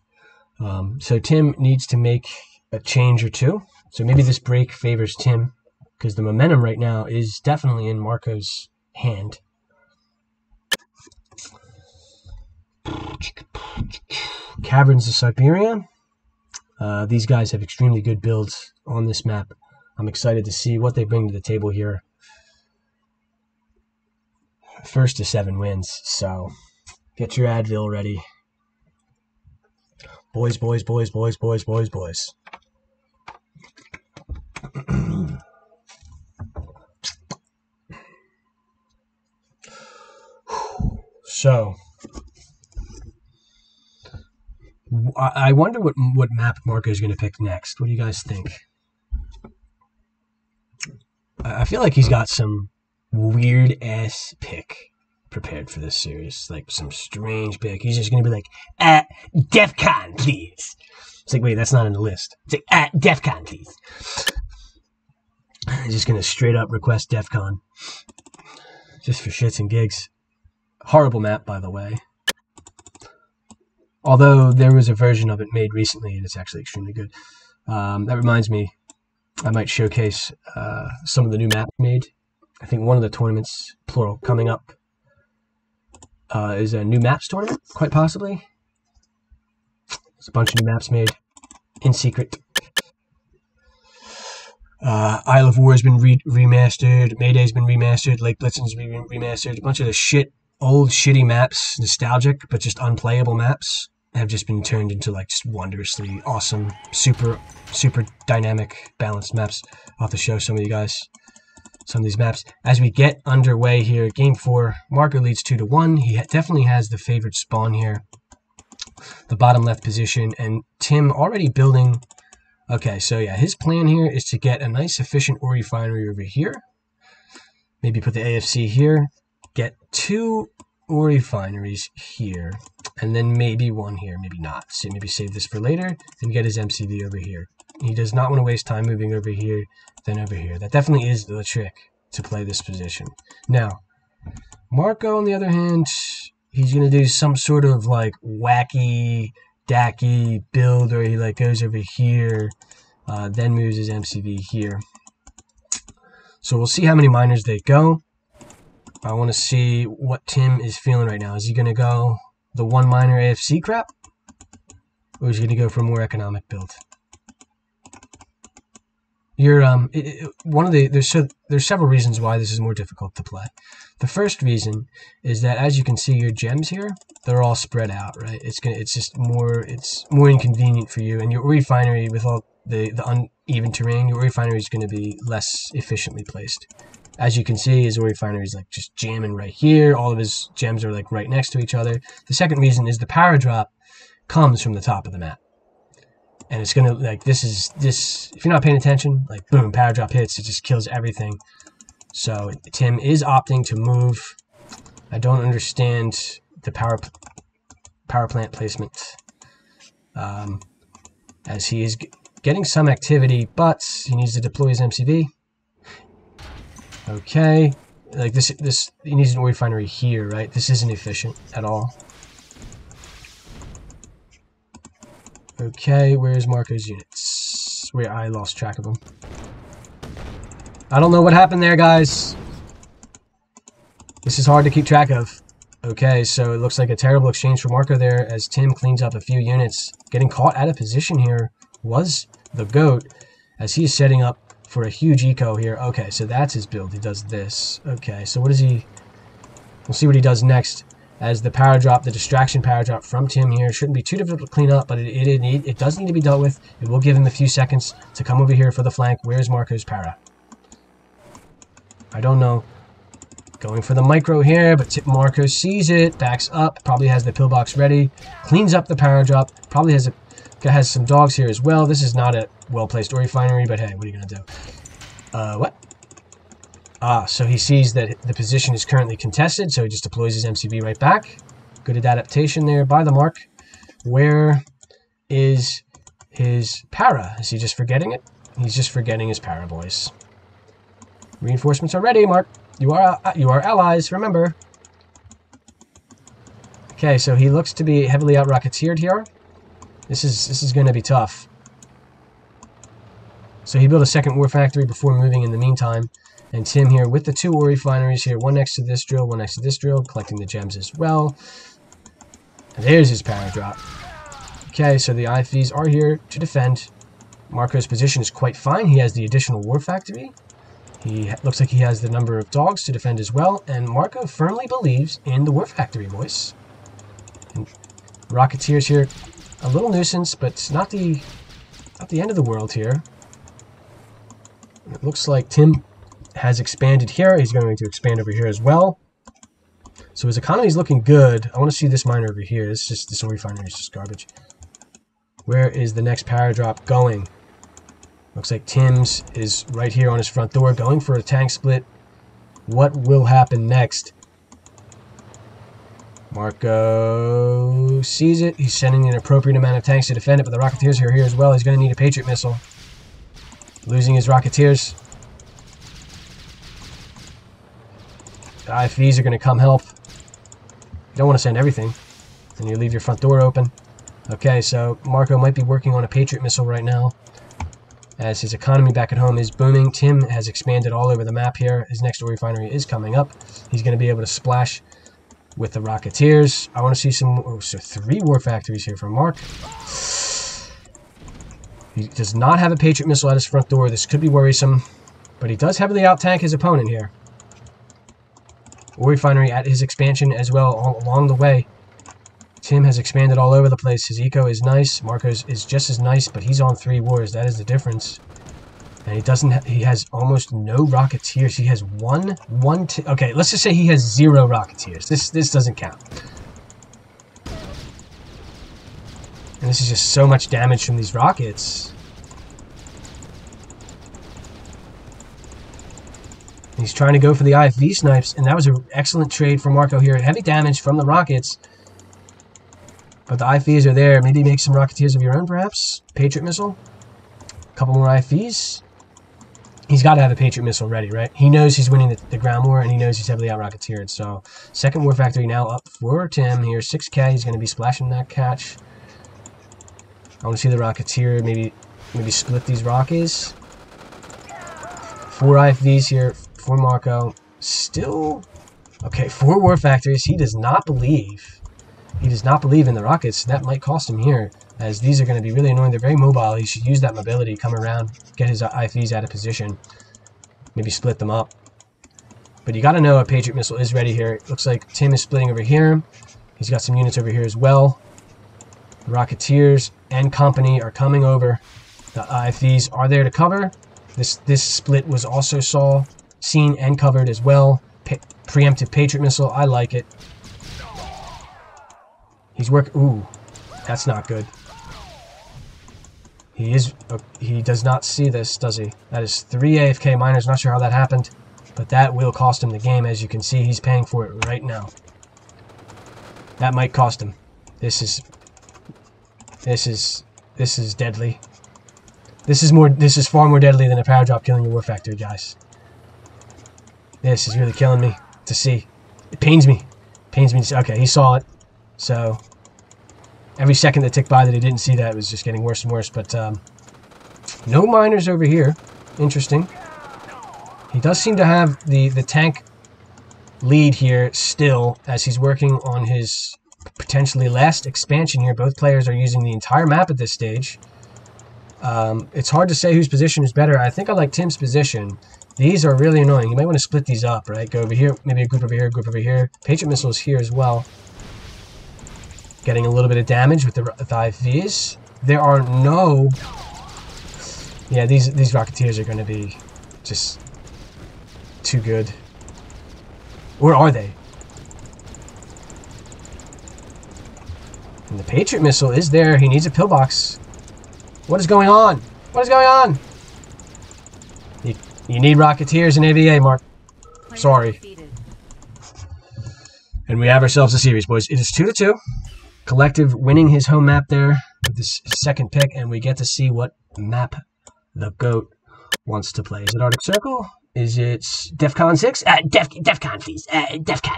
Um, so, Tim needs to make a change or two So maybe this break favors Tim, because the momentum right now is definitely in Marko's hand. Caverns of Siberia. Uh, these guys have extremely good builds on this map. I'm excited to see what they bring to the table here. First to seven wins, so get your Advil ready. Boys, boys, boys, boys, boys, boys, boys. So, I wonder what what map Marko is going to pick next. What do you guys think? I feel like he's got some weird ass pick prepared for this series, like some strange pick. He's just going to be like, "At DEF CON, please." It's like, wait, that's not in the list. It's like, "At DEF CON, please." He's just going to straight up request DEF CON, just for shits and gigs. Horrible map, by the way. Although there was a version of it made recently, and it's actually extremely good. Um, that reminds me, I might showcase uh, some of the new maps made. I think one of the tournaments, plural, coming up uh, is a new maps tournament, quite possibly. There's a bunch of new maps made in secret. Uh, Isle of War has been re remastered. Mayday has been remastered. Lake Blitzen has been remastered. A bunch of the shit, old shitty maps, nostalgic, but just unplayable maps, have just been turned into like just wondrously awesome, super super dynamic, balanced maps. I'll have to show some of you guys some of these maps as we get underway here. Game four, Marko leads two to one. He definitely has the favorite spawn here, the bottom left position, and Tim already building. Okay, so yeah, his plan here is to get a nice efficient ore refinery over here, maybe put the A F C here, get two ore refineries here, and then maybe one here, maybe not. So maybe save this for later and get his M C V over here. He does not want to waste time moving over here, then over here. That definitely is the trick to play this position. Now, Marko, on the other hand, he's going to do some sort of like wacky, dacky build where he like goes over here, uh, then moves his M C V here. So we'll see how many miners they go. I want to see what Tim is feeling right now. Is he going to go the one miner A F C crap? Or is he going to go for a more economic build? You're, um, it, it, one of the, there's, so, there's several reasons why this is more difficult to play. The first reason is that, as you can see, your gems here, they're all spread out, right? It's gonna, it's just more, it's more inconvenient for you. And your refinery, with all the, the uneven terrain, your refinery is going to be less efficiently placed. As you can see, his ore refinery is like just jamming right here. All of his gems are like right next to each other. The second reason is the power drop comes from the top of the map. And it's gonna like, this is this, if you're not paying attention, like boom, power drop hits, it just kills everything. So Tim is opting to move. I don't understand the power power plant placement, um, as he is getting some activity, but he needs to deploy his M C V. Okay, like this, this he needs an oil refinery here, right? This isn't efficient at all. Okay, where's Marko's units? Where I lost track of them. I don't know what happened there, guys. This is hard to keep track of. Okay, so it looks like a terrible exchange for Marko there as Tim cleans up a few units. Getting caught out of position here was the GOAT as he's setting up for a huge eco here. Okay, so that's his build. He does this. Okay, so what does he... We'll see what he does next as the power drop, the distraction power drop from Tim here. Shouldn't be too difficult to clean up, but it, it, it, it does need to be dealt with. It will give him a few seconds to come over here for the flank. Where's Marko's para? I don't know. Going for the micro here, but Marko sees it, backs up, probably has the pillbox ready, cleans up the power drop, probably has a... has some dogs here as well. This is not a well-placed ore refinery, but hey, what are you gonna do? Uh, what? Ah, so he sees that the position is currently contested, so he just deploys his M C V right back. Good adaptation there by the mark. Where is his para? Is he just forgetting it? He's just forgetting his para, boys. Reinforcements are ready, Mark. You are you are allies, remember. Okay, so he looks to be heavily out rocketeered here. This is this is going to be tough. So he built a second ore factory before moving in the meantime. And Tim here with the two ore refineries here, one next to this drill, one next to this drill, collecting the gems as well. And there's his power drop. Okay, so the I Fs are here to defend. Marko's position is quite fine. He has the additional war factory. He looks like he has the number of dogs to defend as well. And Marko firmly believes in the war factory, boys. And Rocketeers here, a little nuisance, but it's not the not the end of the world here. It looks like Tim has expanded here. He's going to expand over here as well. So his economy is looking good. I want to see this mine over here. This just this refinery is just garbage. Where is the next power drop going? Looks like Tim's is right here on his front door, going for a tank split. What will happen next? Marko sees it. He's sending an appropriate amount of tanks to defend it, but the Rocketeers are here as well. He's going to need a Patriot missile. Losing his Rocketeers. The I Fs are going to come help. You don't want to send everything. Then you leave your front door open. Okay, so Marko might be working on a Patriot missile right now, as his economy back at home is booming. Tim has expanded all over the map here. His next refinery is coming up. He's going to be able to splash with the Rocketeers. I want to see some... Oh, so three war factories here from Mark. He does not have a Patriot missile at his front door. This could be worrisome, but he does heavily out-tank his opponent here. War refinery at his expansion as well all along the way. Tim has expanded all over the place. His eco is nice. Marko's is just as nice, but he's on three wars. That is the difference. And he doesn't. Ha he has almost no Rocketeers. He has one, one. T okay, let's just say he has zero Rocketeers. This this doesn't count. And this is just so much damage from these rockets. And he's trying to go for the I F V snipes, and that was an excellent trade for Marko here. Heavy damage from the rockets. But the I Fs are there. Maybe make some Rocketeers of your own, perhaps? Patriot missile? A couple more I Fs? He's got to have a Patriot missile ready, right? He knows he's winning the, the ground war, and he knows he's heavily out-Rocketeered. So, second war factory now up for Tim here. six K. He's going to be splashing that catch. I want to see the Rocketeer maybe, maybe split these rockets. Four I Fs here for Marko. Still... Okay, four war factories. He does not believe... He does not believe in the rockets. That might cost him here, as these are going to be really annoying. They're very mobile. He should use that mobility, come around, get his I Fs out of position, maybe split them up. But you got to know a Patriot missile is ready here. It looks like Tim is splitting over here. He's got some units over here as well. The Rocketeers and company are coming over. The I Fs are there to cover. This this split was also saw, seen and covered as well. Pa preemptive Patriot missile. I like it. He's working... Ooh, that's not good. He is... Uh, he does not see this, does he? That is three A F K miners. Not sure how that happened, but that will cost him the game. As you can see, he's paying for it right now. That might cost him. This is... This is... This is deadly. This is more... This is far more deadly than a power drop killing your war factory, guys. This is really killing me to see. It pains me. Pains me to see. Okay, he saw it. So, every second that ticked by that I didn't see that, it was just getting worse and worse. But, um, no miners over here. Interesting. He does seem to have the, the tank lead here still, as he's working on his potentially last expansion here. Both players are using the entire map at this stage. Um, it's hard to say whose position is better. I think I like Tim's position. These are really annoying. You might want to split these up, right? Go over here, maybe a group over here, a group over here. Patriot missiles here as well. Getting a little bit of damage with the, with the I Vs. There are no... Yeah, these, these Rocketeers are going to be just too good. Or are they? And the Patriot missile is there. He needs a pillbox. What is going on? What is going on? You, you need Rocketeers in A V A, Mark. Sorry. And we have ourselves a series, boys. It is two to two. Collective winning his home map there with this second pick, and we get to see what map the GOAT wants to play. Is it Arctic Circle? Is it DEF CON six? Uh, Def, Def Con, please. Uh, Def Con.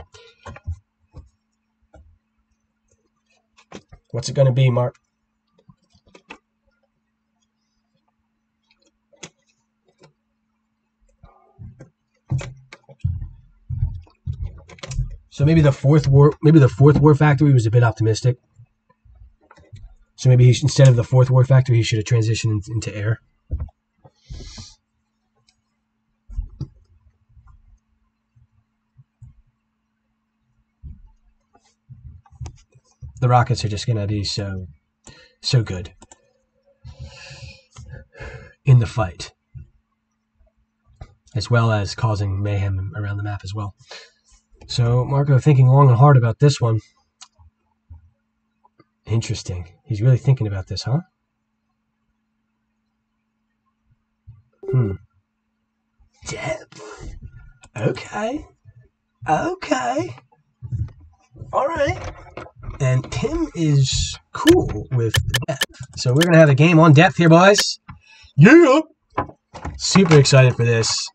What's it going to be, Mark? So maybe the fourth war, maybe the fourth war factory was a bit optimistic. So maybe he should, instead of the fourth war factory, he should have transitioned into air. The rockets are just going to be so, so good in the fight, as well as causing mayhem around the map as well. So Marko thinking long and hard about this one. Interesting. He's really thinking about this, huh? Hmm. Depth. Okay. Okay. All right. And Tim is cool with depth. So we're going to have a game on depth here, boys. Yeah! Super excited for this.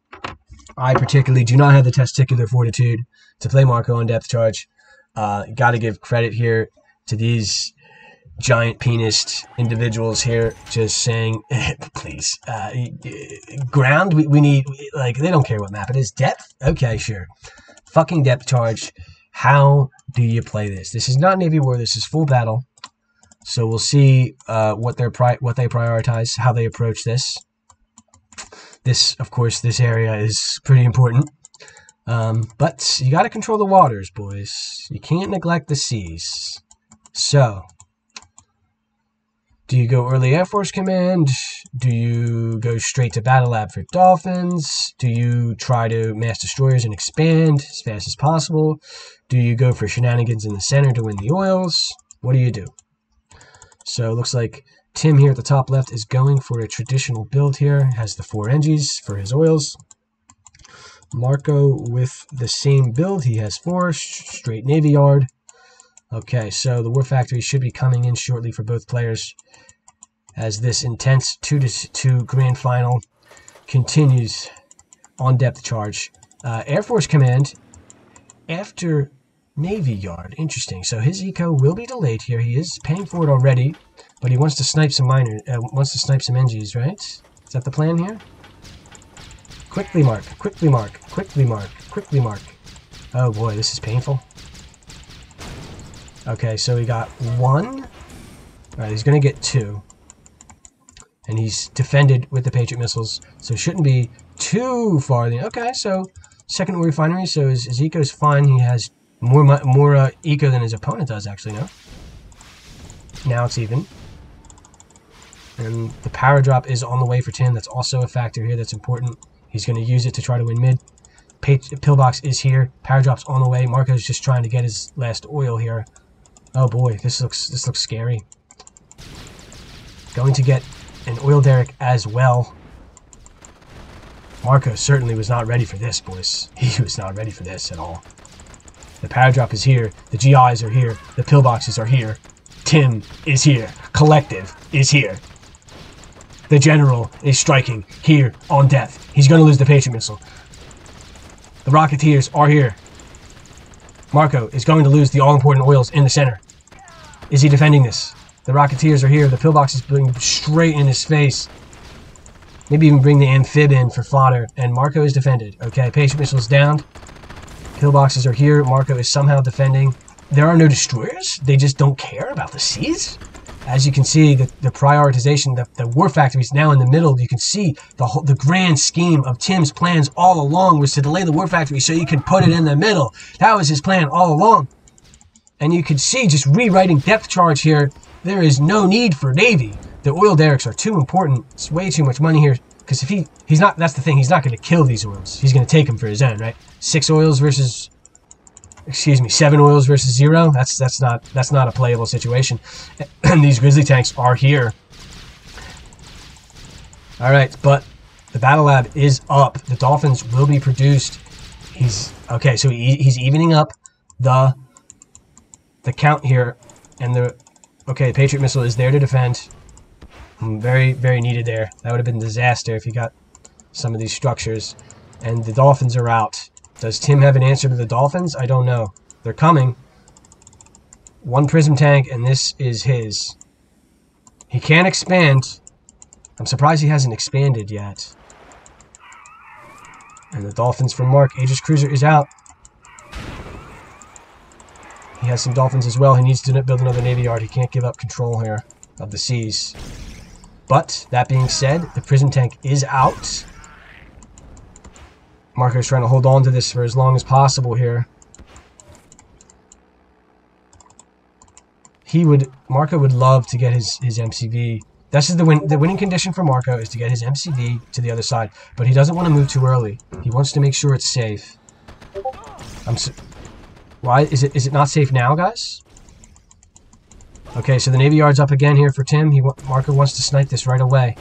I particularly do not have the testicular fortitude to play Marko on depth charge. Uh, got to give credit here to these giant penis individuals here just saying, please, uh, ground, we, we need, like, they don't care what map it is. Depth? Okay, sure. Fucking depth charge. How do you play this? This is not Navy War. This is full battle. So we'll see uh, what their pri what they prioritize, how they approach this. This, of course, this area is pretty important. Um, but you got to control the waters, boys. You can't neglect the seas. So, do you go early Air Force Command? Do you go straight to Battle Lab for Dolphins? Do you try to mass destroyers and expand as fast as possible? Do you go for shenanigans in the center to win the oils? What do you do? So it looks like Tim here at the top left is going for a traditional build here. Has the four N Gs for his oils. Marko with the same build. He has four, straight Navy Yard. Okay, so the War Factory should be coming in shortly for both players as this intense two to two Grand Final continues on depth charge. Uh, Air Force Command after Navy Yard. Interesting. So his eco will be delayed here. He is paying for it already, but he wants to snipe some minor, uh, wants to snipe some N Gs, right? Is that the plan here? Quickly mark, quickly mark, quickly mark, quickly mark. Oh boy, this is painful. Okay, so he got one. Alright, he's going to get two. And he's defended with the Patriot missiles, so shouldn't be too far. Okay, so second war refinery, so his, his eco's fine. He has more more uh, eco than his opponent does, actually, no? Now it's even. And the power drop is on the way for Tim. That's also a factor here that's important. He's going to use it to try to win mid. Pillbox is here. Power drop's on the way. Marko's just trying to get his last oil here. Oh boy, this looks this looks scary. Going to get an oil derrick as well. Marko certainly was not ready for this, boys. He was not ready for this at all. The power drop is here. The G Is are here. The pillboxes are here. Tim is here. Collective is here. The general is striking here on depth. He's going to lose the Patriot missile. The Rocketeers are here. Marko is going to lose the all-important oils in the center. Is he defending this? The Rocketeers are here. The pillbox is going straight in his face. Maybe even bring the amphib in for fodder. And Marko is defended. Okay, Patriot missiles downed. Pillboxes are here. Marko is somehow defending. There are no destroyers. They just don't care about the seas. As you can see, the, the prioritization, the, the war factory is now in the middle. You can see the whole, the grand scheme of Tim's plans all along was to delay the war factory so you could put it in the middle. That was his plan all along. And you can see just rewriting depth charge here. There is no need for Navy. The oil derricks are too important. It's way too much money here. Because if he, he's not, that's the thing, he's not going to kill these oils. He's going to take them for his own, right? Six oils versus... Excuse me, seven oils versus zero. That's that's not that's not a playable situation. And these grizzly tanks are here. All right, but the battle lab is up. The dolphins will be produced. He's okay. So he, he's evening up the the count here, and the okay Patriot missile is there to defend. Very very needed there. That would have been a disaster if he got some of these structures. And the dolphins are out. Does Tim have an answer to the dolphins? I don't know. They're coming. One prism tank, and this is his. He can't expand. I'm surprised he hasn't expanded yet. And the dolphins from Mark. Aegis Cruiser is out. He has some dolphins as well. He needs to build another navy yard. He can't give up control here of the seas. But, that being said, the prison tank is out. Marko's trying to hold on to this for as long as possible here. He would, Marko would love to get his, his M C V. This is the win, the winning condition for Marko is to get his M C V to the other side, but he doesn't want to move too early. He wants to make sure it's safe. I'm so, why is it is it not safe now, guys? Okay, so the navy yard's up again here for Tim. He Marko wants to snipe this right away.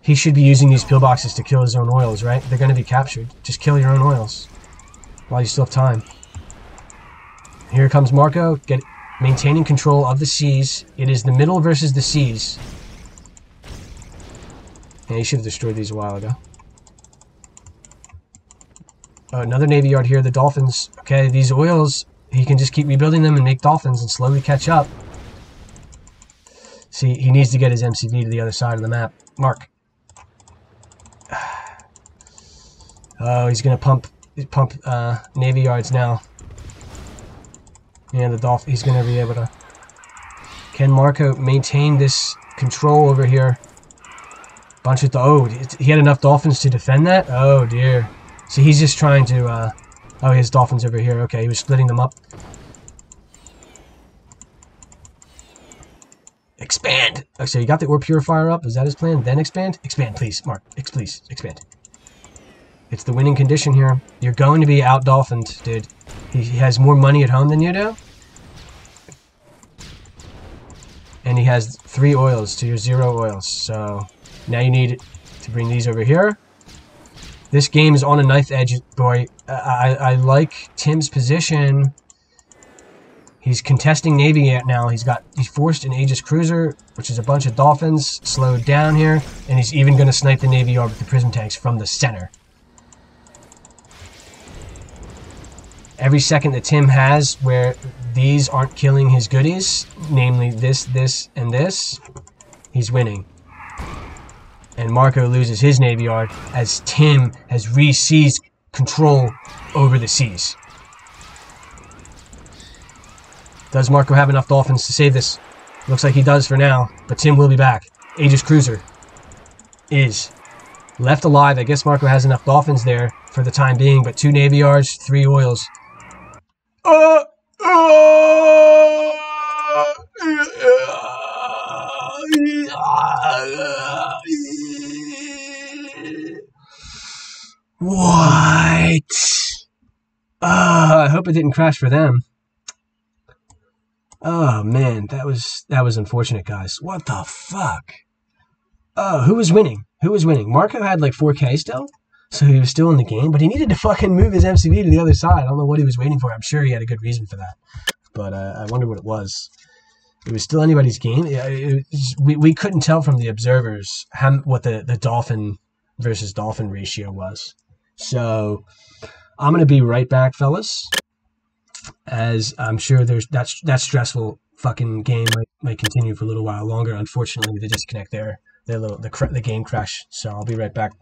He should be using these pillboxes to kill his own oils, right? They're going to be captured. Just kill your own oils while you still have time. Here comes Marko. Get maintaining control of the seas. It is the middle versus the seas. Yeah, he should have destroyed these a while ago. Oh, another navy yard here. The dolphins. Okay, these oils. He can just keep rebuilding them and make dolphins and slowly catch up. See, he needs to get his M C V to the other side of the map. Mark. Oh, he's going to pump pump uh, navy yards now. Yeah, the dolphin, he's going to be able to... Can Marko maintain this control over here? Bunch of... Oh, he had enough dolphins to defend that? Oh, dear. See, he's just trying to... Uh, Oh, he has dolphins over here. Okay, he was splitting them up. Expand! Okay, so you got the ore purifier up. Is that his plan? Then expand? Expand, please, Mark. Ex please, expand. It's the winning condition here. You're going to be out-dolphined, dude. He has more money at home than you do. And he has three oils to your zero oils. So now you need to bring these over here. This game is on a knife edge, boy. I, I like Tim's position. He's contesting navy now. He's got he's forced an Aegis cruiser, which is a bunch of dolphins, slowed down here, and he's even going to snipe the navy yard with the prism tanks from the center. Every second that Tim has where these aren't killing his goodies, namely this, this, and this, he's winning. And Marko loses his navy yard as Tim has re-seized control over the seas. Does Marko have enough dolphins to save this? Looks like he does for now, but Tim will be back. Aegis Cruiser is left alive. I guess Marko has enough dolphins there for the time being, but two navy yards, three oils. Uh, uh, What? Uh, I hope it didn't crash for them. Oh man, that was that was unfortunate, guys. What the fuck? Oh, who was winning? Who was winning? Marko had like four K still, so he was still in the game, but he needed to fucking move his M C V to the other side. I don't know what he was waiting for. I'm sure he had a good reason for that, but uh, I wonder what it was. It was still anybody's game. It, it was, we we couldn't tell from the observers how what the the dolphin versus dolphin ratio was. So I'm going to be right back, fellas, as I'm sure there's that, that stressful fucking game might, might continue for a little while longer. Unfortunately, they disconnect their, their little, the, the game crash. So I'll be right back.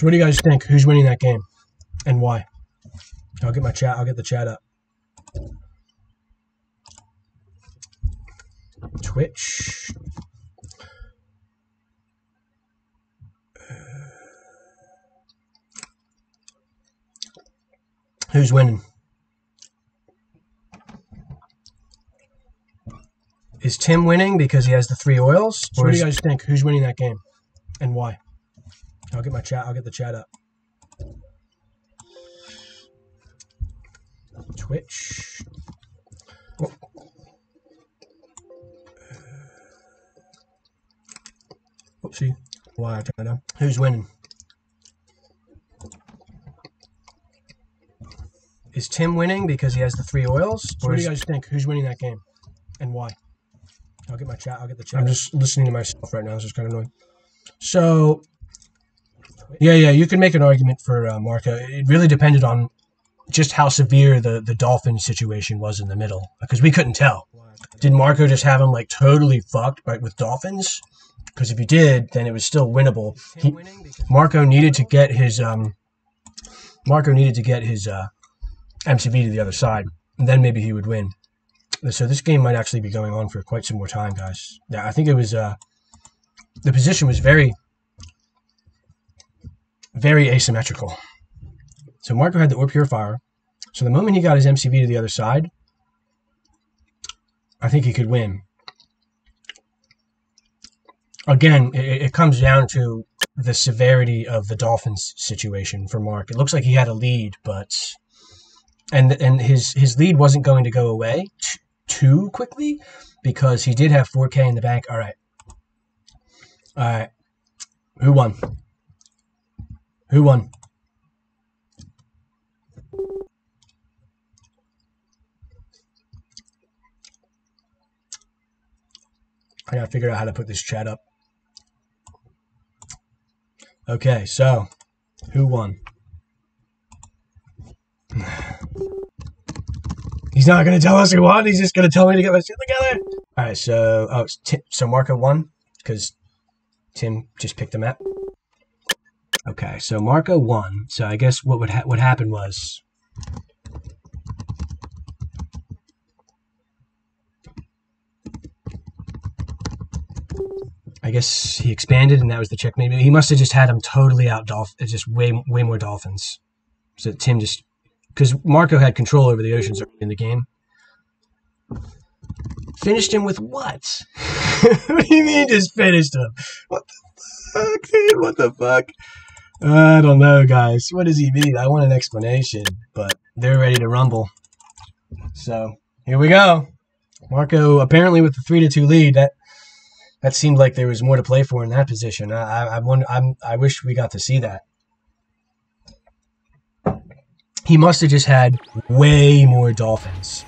So what do you guys think? Who's winning that game and why? I'll get my chat. I'll get the chat up. Twitch. Uh, who's winning? Is Tim winning because he has the three oils? So what do you guys think? Who's winning that game and why? I'll get my chat. I'll get the chat up. Twitch. Oh. Oopsie. Why I turned it on. Who's winning? Is Tim winning because he has the three oils? So what do you guys think? Who's winning that game and why? I'll get my chat. I'll get the chat. I'm just listening to myself right now. It's just kind of annoying. So, yeah, yeah, you can make an argument for uh, Marko. It really depended on just how severe the, the dolphin situation was in the middle, because we couldn't tell. Did Marko just have him like totally fucked right with dolphins? Because if he did, then it was still winnable. He, Marko needed to get his um, Marko needed to get his uh, M C B to the other side, and then maybe he would win. So this game might actually be going on for quite some more time, guys. Yeah, I think it was uh, the position was very, very asymmetrical. So Marko had the Ore Purifier. So the moment he got his M C V to the other side, I think he could win. Again, it, it comes down to the severity of the Dolphins situation for Mark. It looks like he had a lead, but and and his his lead wasn't going to go away t too quickly, because he did have four K in the bank. All right, all right. Who won? Who won? I gotta figure out how to put this chat up. Okay, so who won? He's not gonna tell us who won. He's just gonna tell me to get my shit together. All right, so oh, so Marko won because Tim just picked the map. Okay, so Marko won. So I guess what would ha what happened was. I guess he expanded, and that was the checkmate. He must have just had him totally out, dolph just way, way more dolphins. So Tim just, because Marko had control over the oceans in the game. Finished him with what? What do you mean just finished him? What the fuck, dude? What the fuck? I don't know, guys. What does he mean? I want an explanation, but they're ready to rumble. So here we go. Marko apparently with the three to two lead. That. That seemed like there was more to play for in that position. I, I, I, wonder, I'm, I wish we got to see that. He must have just had way more dolphins.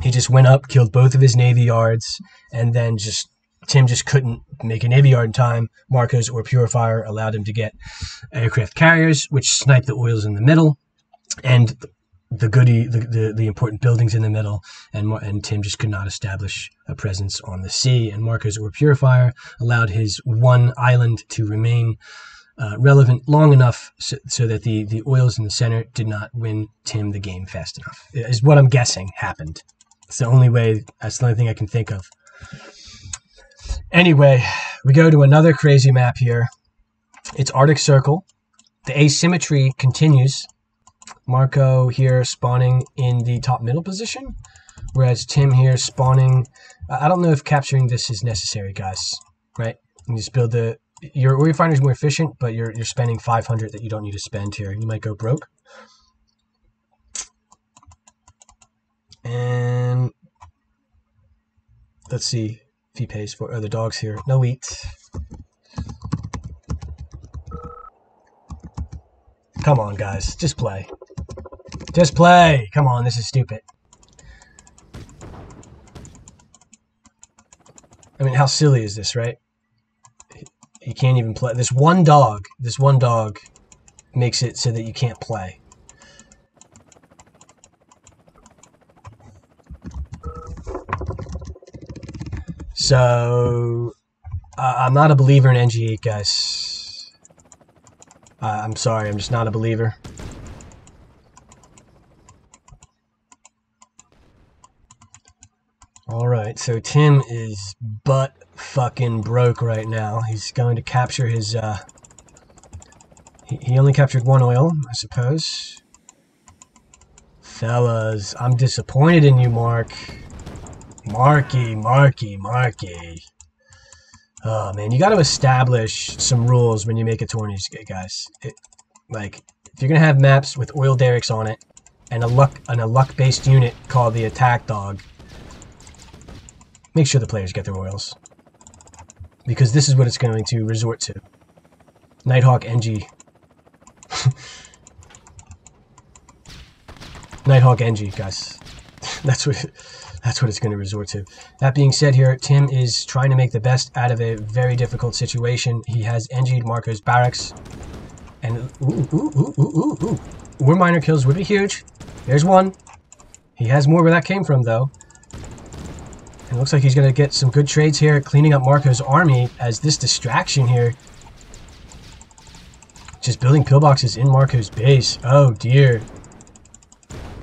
He just went up, killed both of his navy yards, and then just Tim just couldn't make a navy yard in time. Marko's Ore Purifier allowed him to get aircraft carriers, which sniped the oils in the middle, and the goody, the, the, the important buildings in the middle, and and Tim just could not establish a presence on the sea, and Marko's Ore Purifier allowed his one island to remain uh, relevant long enough so, so that the, the oils in the center did not win Tim the game fast enough, is what I'm guessing happened. It's the only way, that's the only thing I can think of. Anyway, we go to another crazy map here. It's Arctic Circle. The asymmetry continues. Marko here spawning in the top middle position, whereas Tim here spawning. I don't know if capturing this is necessary, guys, right? You just build the, your ore finder is more efficient, but you're, you're spending five hundred that you don't need to spend here. You might go broke. And let's see if he pays for other dogs here. No eat. Come on, guys. Just play. Just play! Come on, this is stupid. I mean, how silly is this, right? You can't even play. This one dog, this one dog makes it so that you can't play. So, uh, I'm not a believer in N G eight, guys. Uh, I'm sorry, I'm just not a believer. Alright, so Tim is butt fucking broke right now. He's going to capture his, uh... He, he only captured one oil, I suppose. Fellas, I'm disappointed in you, Mark. Marky, Marky, Marky. Oh, man, you got to establish some rules when you make a tourney, guys. It, like, if you're going to have maps with oil derricks on it, and a luck, and a luck-based unit called the attack dog, make sure the players get their oils, because this is what it's going to resort to. Nighthawk N G. Nighthawk N G, guys. That's what it, that's what it's going to resort to. That being said here, Tim is trying to make the best out of a very difficult situation. He has N G'd Marco's barracks. And ooh, ooh, ooh, ooh, ooh, ooh. More minor kills would be huge. There's one. He has more where that came from, though. And it looks like he's going to get some good trades here, cleaning up Marco's army as this distraction here. Just building pillboxes in Marco's base. Oh, dear.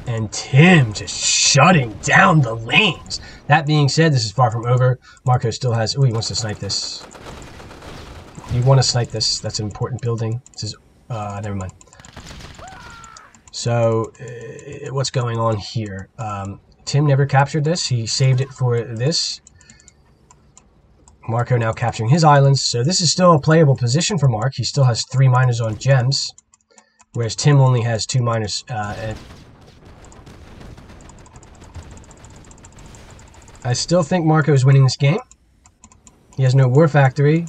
And Tim just shutting down the lanes. That being said, this is far from over. Marko still has... Oh, he wants to snipe this. You want to snipe this. That's an important building. This is... Uh, never mind. So, uh, what's going on here? Um... Tim never captured this. He saved it for this. Marko now capturing his islands. So this is still a playable position for Mark. He still has three miners on gems, whereas Tim only has two miners. Uh, and I still think Marko is winning this game. He has no war factory,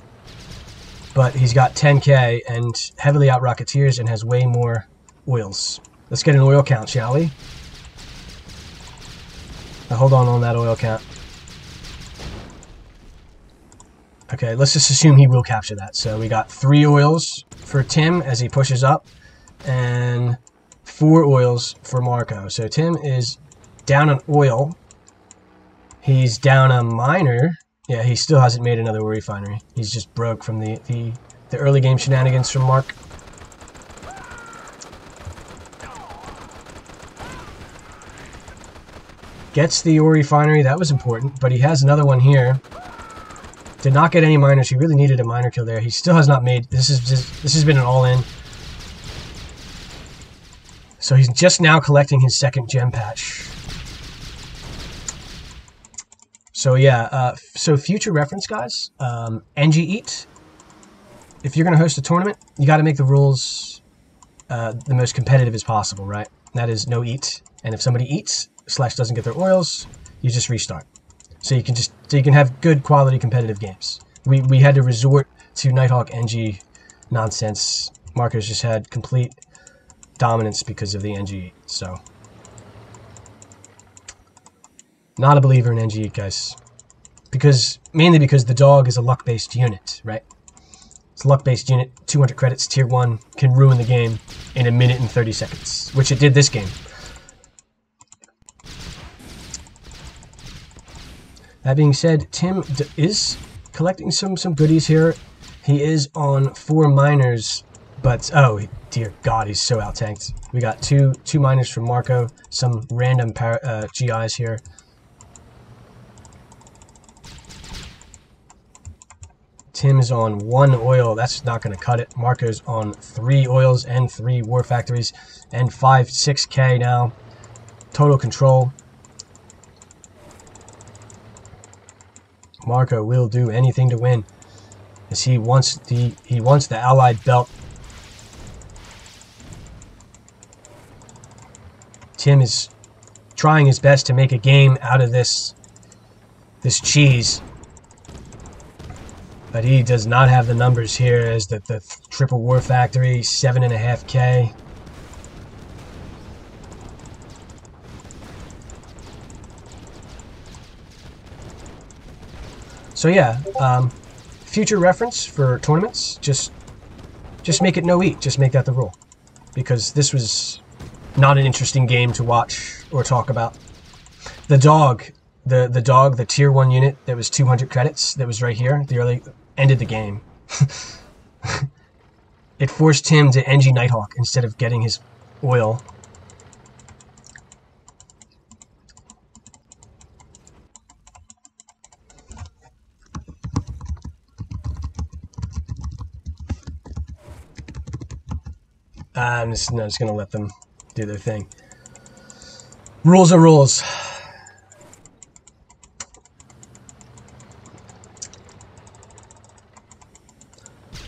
but he's got ten K and heavily out rocketeers and has way more oils. Let's get an oil count, shall we? Now hold on on that oil count. Okay, let's just assume he will capture that. So we got three oils for Tim as he pushes up, and four oils for Marko. So Tim is down an oil. He's down a miner. Yeah, he still hasn't made another refinery. He's just broke from the, the, the early game shenanigans from Mark. Gets the ore refinery, that was important, but he has another one here. Did not get any miners, he really needed a miner kill there. He still has not made, this is just, this has been an all-in. So he's just now collecting his second gem patch. So yeah, uh, so future reference, guys, um, N G E A T. If you're going to host a tournament, you got to make the rules uh, the most competitive as possible, right? That is no eat, and if somebody eats, slash doesn't get their oils, you just restart. So you can just so you can have good quality competitive games. We we had to resort to Nighthawk N G nonsense. Marko's just had complete dominance because of the N G. So not a believer in N G, guys. Because mainly because the dog is a luck-based unit, right? It's a luck-based unit, two hundred credits, tier one, can ruin the game in a minute and thirty seconds, which it did this game. That being said, Tim d is collecting some, some goodies here. He is on four miners, but, oh, dear God, he's so out-tanked. We got two, two miners from Marko, some random para, uh, G Is here. Tim is on one oil. That's not going to cut it. Marko's on three oils and three war factories and five, six K now. Total control. Marko will do anything to win, as he wants the he wants the allied belt. Tim is trying his best to make a game out of this this cheese, but he does not have the numbers here. As the, the triple war factory, seven and a half K. So yeah, um, future reference for tournaments, just just make it no eat, just make that the rule. Because this was not an interesting game to watch or talk about. The dog, the, the dog, the tier one unit that was two hundred credits, that was right here, the early, ended the game. It forced Tim to N G Nighthawk instead of getting his oil. Uh, I'm just, no, just going to let them do their thing. Rules are rules.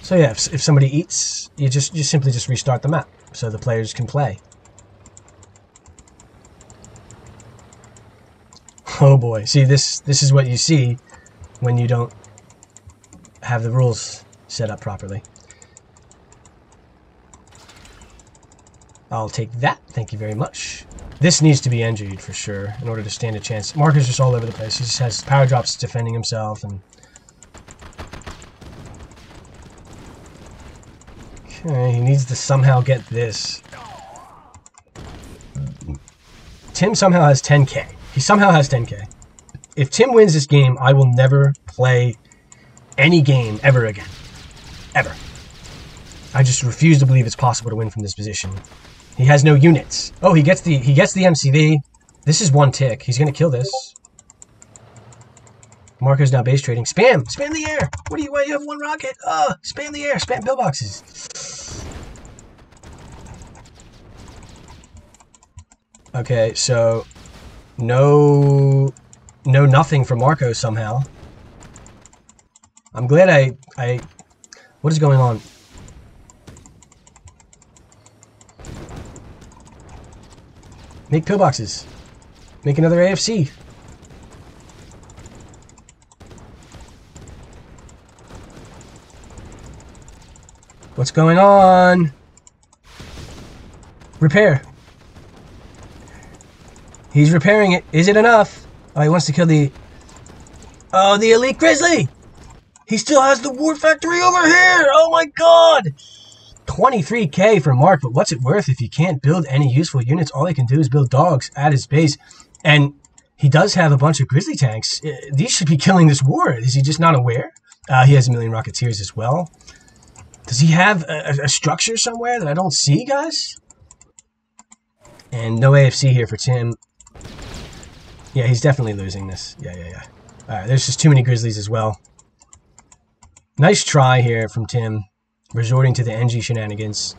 So yeah, if, if somebody eats, you just you simply just restart the map so the players can play. Oh boy, see this this is what you see when you don't have the rules set up properly. I'll take that. Thank you very much. This needs to be N G'd for sure in order to stand a chance. Marko's just all over the place. He just has power drops defending himself and. Okay, he needs to somehow get this. Tim somehow has ten K. He somehow has ten K. If Tim wins this game, I will never play any game ever again. Ever. I just refuse to believe it's possible to win from this position. He has no units. Oh, he gets the he gets the M C V. This is one tick. He's gonna kill this. Marko's now base trading. Spam! Spam the air! What do you why you have one rocket? Uh, spam the air, spam pillboxes. Okay, so no no nothing for Marko somehow. I'm glad I I what is going on? Make pillboxes. Make another A F C. What's going on? Repair. He's repairing it. Is it enough? Oh, he wants to kill the... Oh, the elite grizzly! He still has the war factory over here! Oh my god! twenty-three K for Mark, but what's it worth if he can't build any useful units? All he can do is build dogs at his base. And he does have a bunch of grizzly tanks. These should be killing this war. Is he just not aware? Uh, he has a million Rocketeers as well. Does he have a, a structure somewhere that I don't see, guys? And no A F C here for Tim. Yeah, he's definitely losing this. Yeah, yeah, yeah. All right, there's just too many grizzlies as well. Nice try here from Tim. Resorting to the N G shenanigans.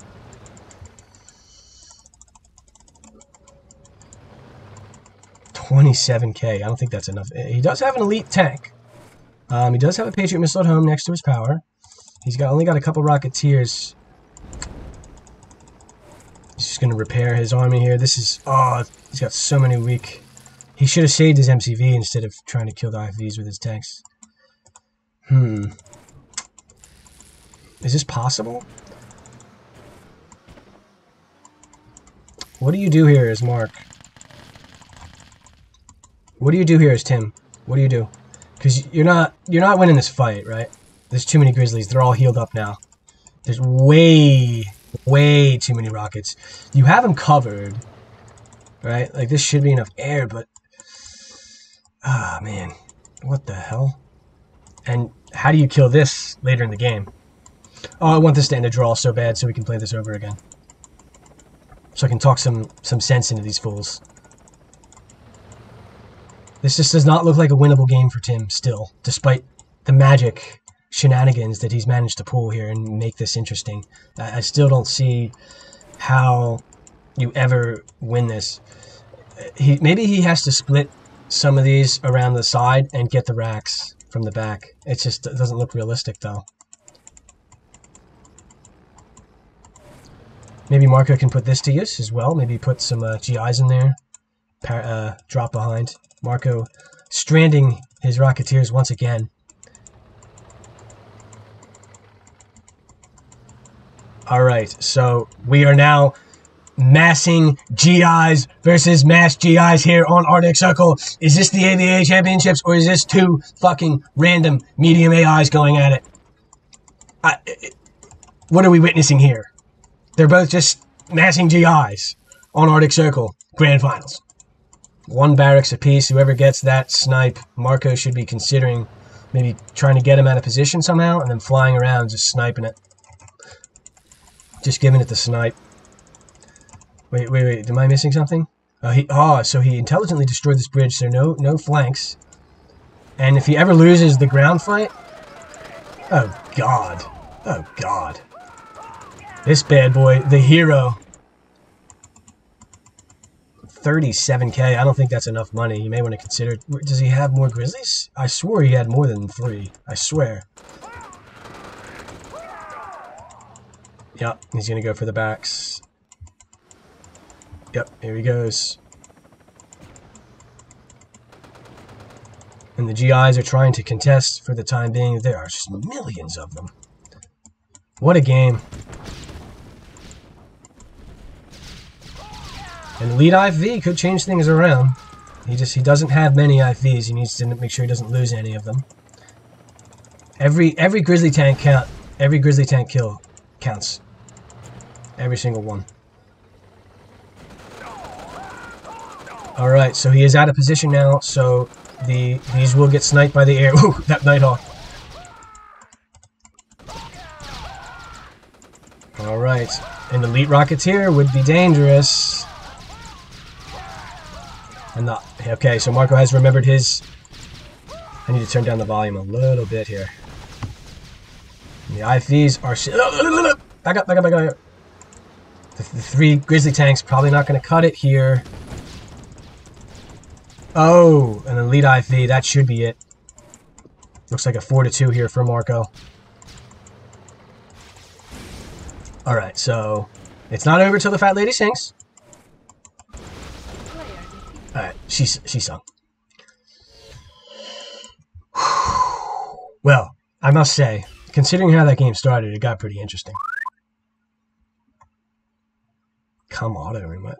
twenty-seven K. I don't think that's enough. He does have an elite tank. Um, he does have a Patriot missile at home next to his power. He's got only got a couple Rocketeers. He's just going to repair his army here. This is... Oh, he's got so many weak... He should have saved his M C V instead of trying to kill the I F Vs with his tanks. Hmm... Is this possible? What do you do here as Mark? What do you do here as Tim? What do you do? Because you're not you're not winning this fight, right? There's too many grizzlies. They're all healed up now. There's way, way too many rockets. You have them covered, right? Like this should be enough air, but ah man, what the hell? And how do you kill this later in the game? Oh, I want this to end a draw so bad so we can play this over again. So I can talk some, some sense into these fools. This just does not look like a winnable game for Tim still, despite the magic shenanigans that he's managed to pull here and make this interesting. I, I still don't see how you ever win this. He, maybe he has to split some of these around the side and get the racks from the back. It just it doesn't look realistic, though. Maybe Marko can put this to use as well. Maybe put some uh, G Is in there. Par uh, drop behind. Marko stranding his Rocketeers once again. Alright, so we are now massing G Is versus mass G Is here on Arctic Circle. Is this the A V A Championships or is this two fucking random medium A Is going at it? I, it what are we witnessing here? They're both just massing G Is on Arctic Circle Grand Finals. One barracks apiece. Whoever gets that snipe, Marko should be considering maybe trying to get him out of position somehow and then flying around just sniping it. Just giving it the snipe. Wait, wait, wait. Am I missing something? Oh, he, oh, so he intelligently destroyed this bridge, so no, no flanks. And if he ever loses the ground fight... Oh, God. Oh, God. This bad boy, the hero. thirty-seven K. I don't think that's enough money. You may want to consider... Does he have more grizzlies? I swore he had more than three. I swear. Yep, he's going to go for the backs. Yep, here he goes. And the G Is are trying to contest for the time being. There are just millions of them. What a game. And lead I V could change things around. He just he doesn't have many I Vs. He needs to make sure he doesn't lose any of them. Every every grizzly tank count every grizzly tank kill counts. Every single one. Alright, so he is out of position now, so the these will get sniped by the air. Ooh, that Nighthawk. Alright, and Elite Rocketeer would be dangerous. And the, okay, so Marko has remembered his... I need to turn down the volume a little bit here. And the I Vs are... Back up, back up, back up. The, the three grizzly tanks probably not going to cut it here. Oh, an elite I V. That should be it. Looks like a four to two here for Marko. Alright, so it's not over till the fat lady sings. Alright, she, she sung. Well, I must say, considering how that game started, it got pretty interesting. Come on, everyone.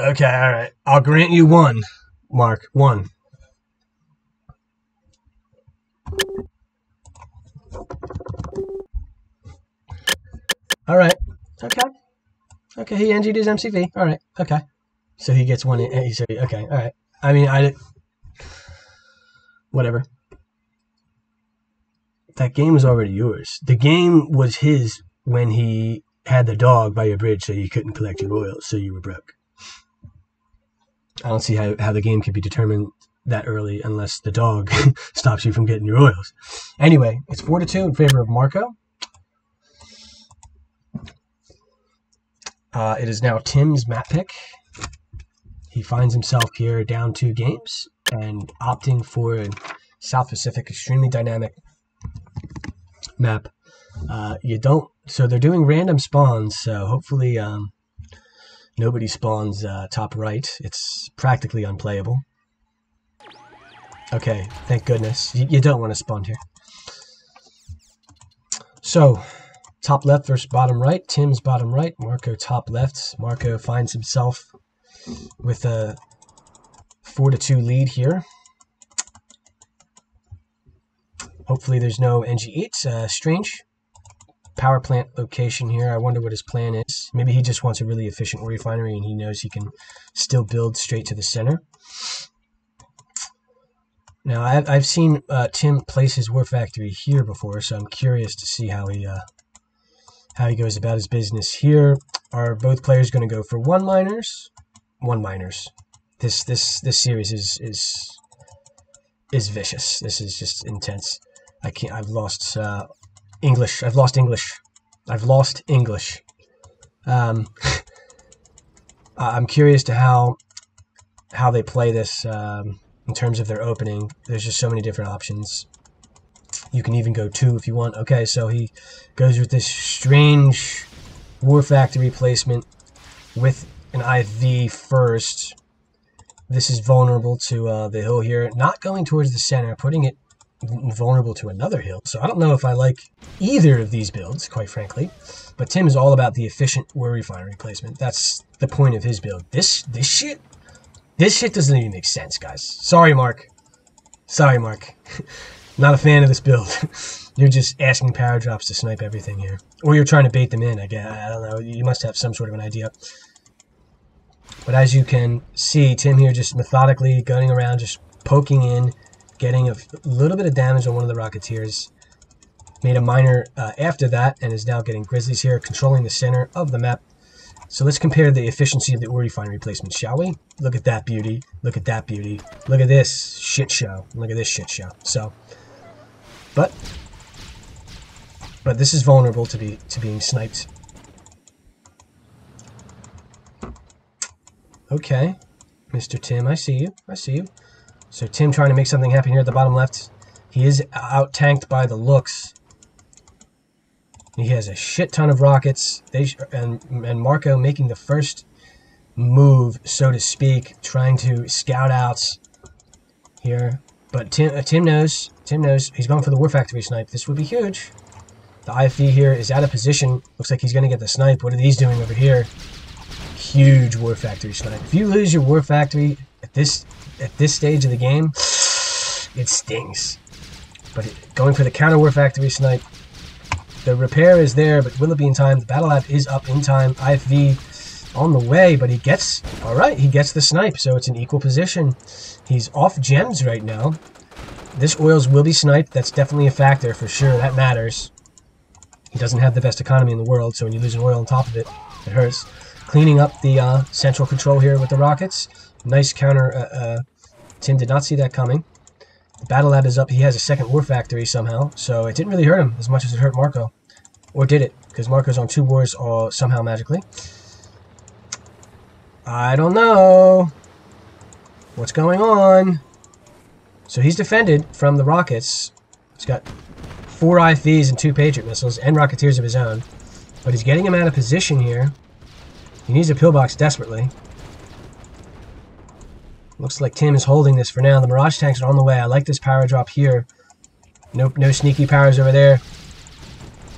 Okay, all right. I'll grant you one, Mark. One. All right. Okay. Okay, he N G'd his M C V. All right. Okay. So he gets one. In, so he, okay. All right. I mean, I... Whatever. That game was already yours. The game was his when he had the dog by your bridge so you couldn't collect your royals, so you were broke. I don't see how, how the game could be determined that early unless the dog stops you from getting your oils. Anyway, it's four to two in favor of Marko. Uh, it is now Tim's map pick. He finds himself here down two games and opting for South Pacific, extremely dynamic map. Uh, you don't... So they're doing random spawns, so hopefully... Um, Nobody spawns uh, top right. It's practically unplayable. Okay, thank goodness. You, you don't want to spawn here. So, top left versus bottom right. Tim's bottom right. Marko top left. Marko finds himself with a four to two lead here. Hopefully there's no N G eight. Uh, strange. Power plant location here. I wonder what his plan is. Maybe he just wants a really efficient refinery and he knows he can still build straight to the center. Now, I've, I've seen uh, Tim place his war factory here before, so I'm curious to see how he uh, how he goes about his business here. Are both players going to go for one miners? One miners. This this this series is is is vicious. This is just intense. I can't. I've lost. Uh, English. I've lost English. I've lost English. Um, I'm curious to how how they play this um, in terms of their opening. There's just so many different options. You can even go two if you want. Okay, so he goes with this strange war factory placement with an I V first. This is vulnerable to uh, the hill here. Not going towards the center, putting it vulnerable to another hill, so I don't know if I like either of these builds, quite frankly. But Tim is all about the efficient war refinery placement. That's the point of his build. This this shit, this shit doesn't even make sense, guys. Sorry, Mark. Sorry, Mark. Not a fan of this build. You're just asking power drops to snipe everything here. Or you're trying to bait them in, I guess. I don't know. You must have some sort of an idea. But as you can see, Tim here just methodically gunning around, just poking in, getting a little bit of damage on one of the Rocketeers. Made a minor uh, after that, and is now getting Grizzlies here, controlling the center of the map. So let's compare the efficiency of the ore refinery placement, shall we? Look at that beauty. Look at that beauty. Look at this shit show. Look at this shit show. So, but, but this is vulnerable to be to being sniped. Okay, Mister Tim, I see you. I see you. So Tim trying to make something happen here at the bottom left. He is out tanked by the looks. He has a shit ton of rockets. They sh and and Marko making the first move, so to speak, trying to scout out here. But Tim, uh, Tim knows. Tim knows he's going for the War Factory snipe. This would be huge. The I F V here is out of position. Looks like he's going to get the snipe. What are these doing over here? Huge War Factory snipe. If you lose your War Factory at this at this stage of the game, it stings. But going for the counter War Factory snipe. The repair is there, but will it be in time? The battle app is up in time. I F V on the way, but he gets... All right, he gets the snipe, so it's an equal position. He's off gems right now. This oils will be sniped. That's definitely a factor for sure. That matters. He doesn't have the best economy in the world, so when you lose an oil on top of it, it hurts. Cleaning up the uh, central control here with the rockets. Nice counter. Uh, uh, Tim did not see that coming. The battle lab is up. He has a second War Factory somehow, so it didn't really hurt him as much as it hurt Marko. Or did it? Because Marko's on two wars all somehow magically. I don't know what's going on. So he's defended from the rockets. He's got four I Vs and two Patriot missiles and Rocketeers of his own. But he's getting him out of position here. He needs a pillbox desperately. Looks like Tim is holding this for now. The Mirage tanks are on the way. I like this power drop here. Nope, no sneaky powers over there.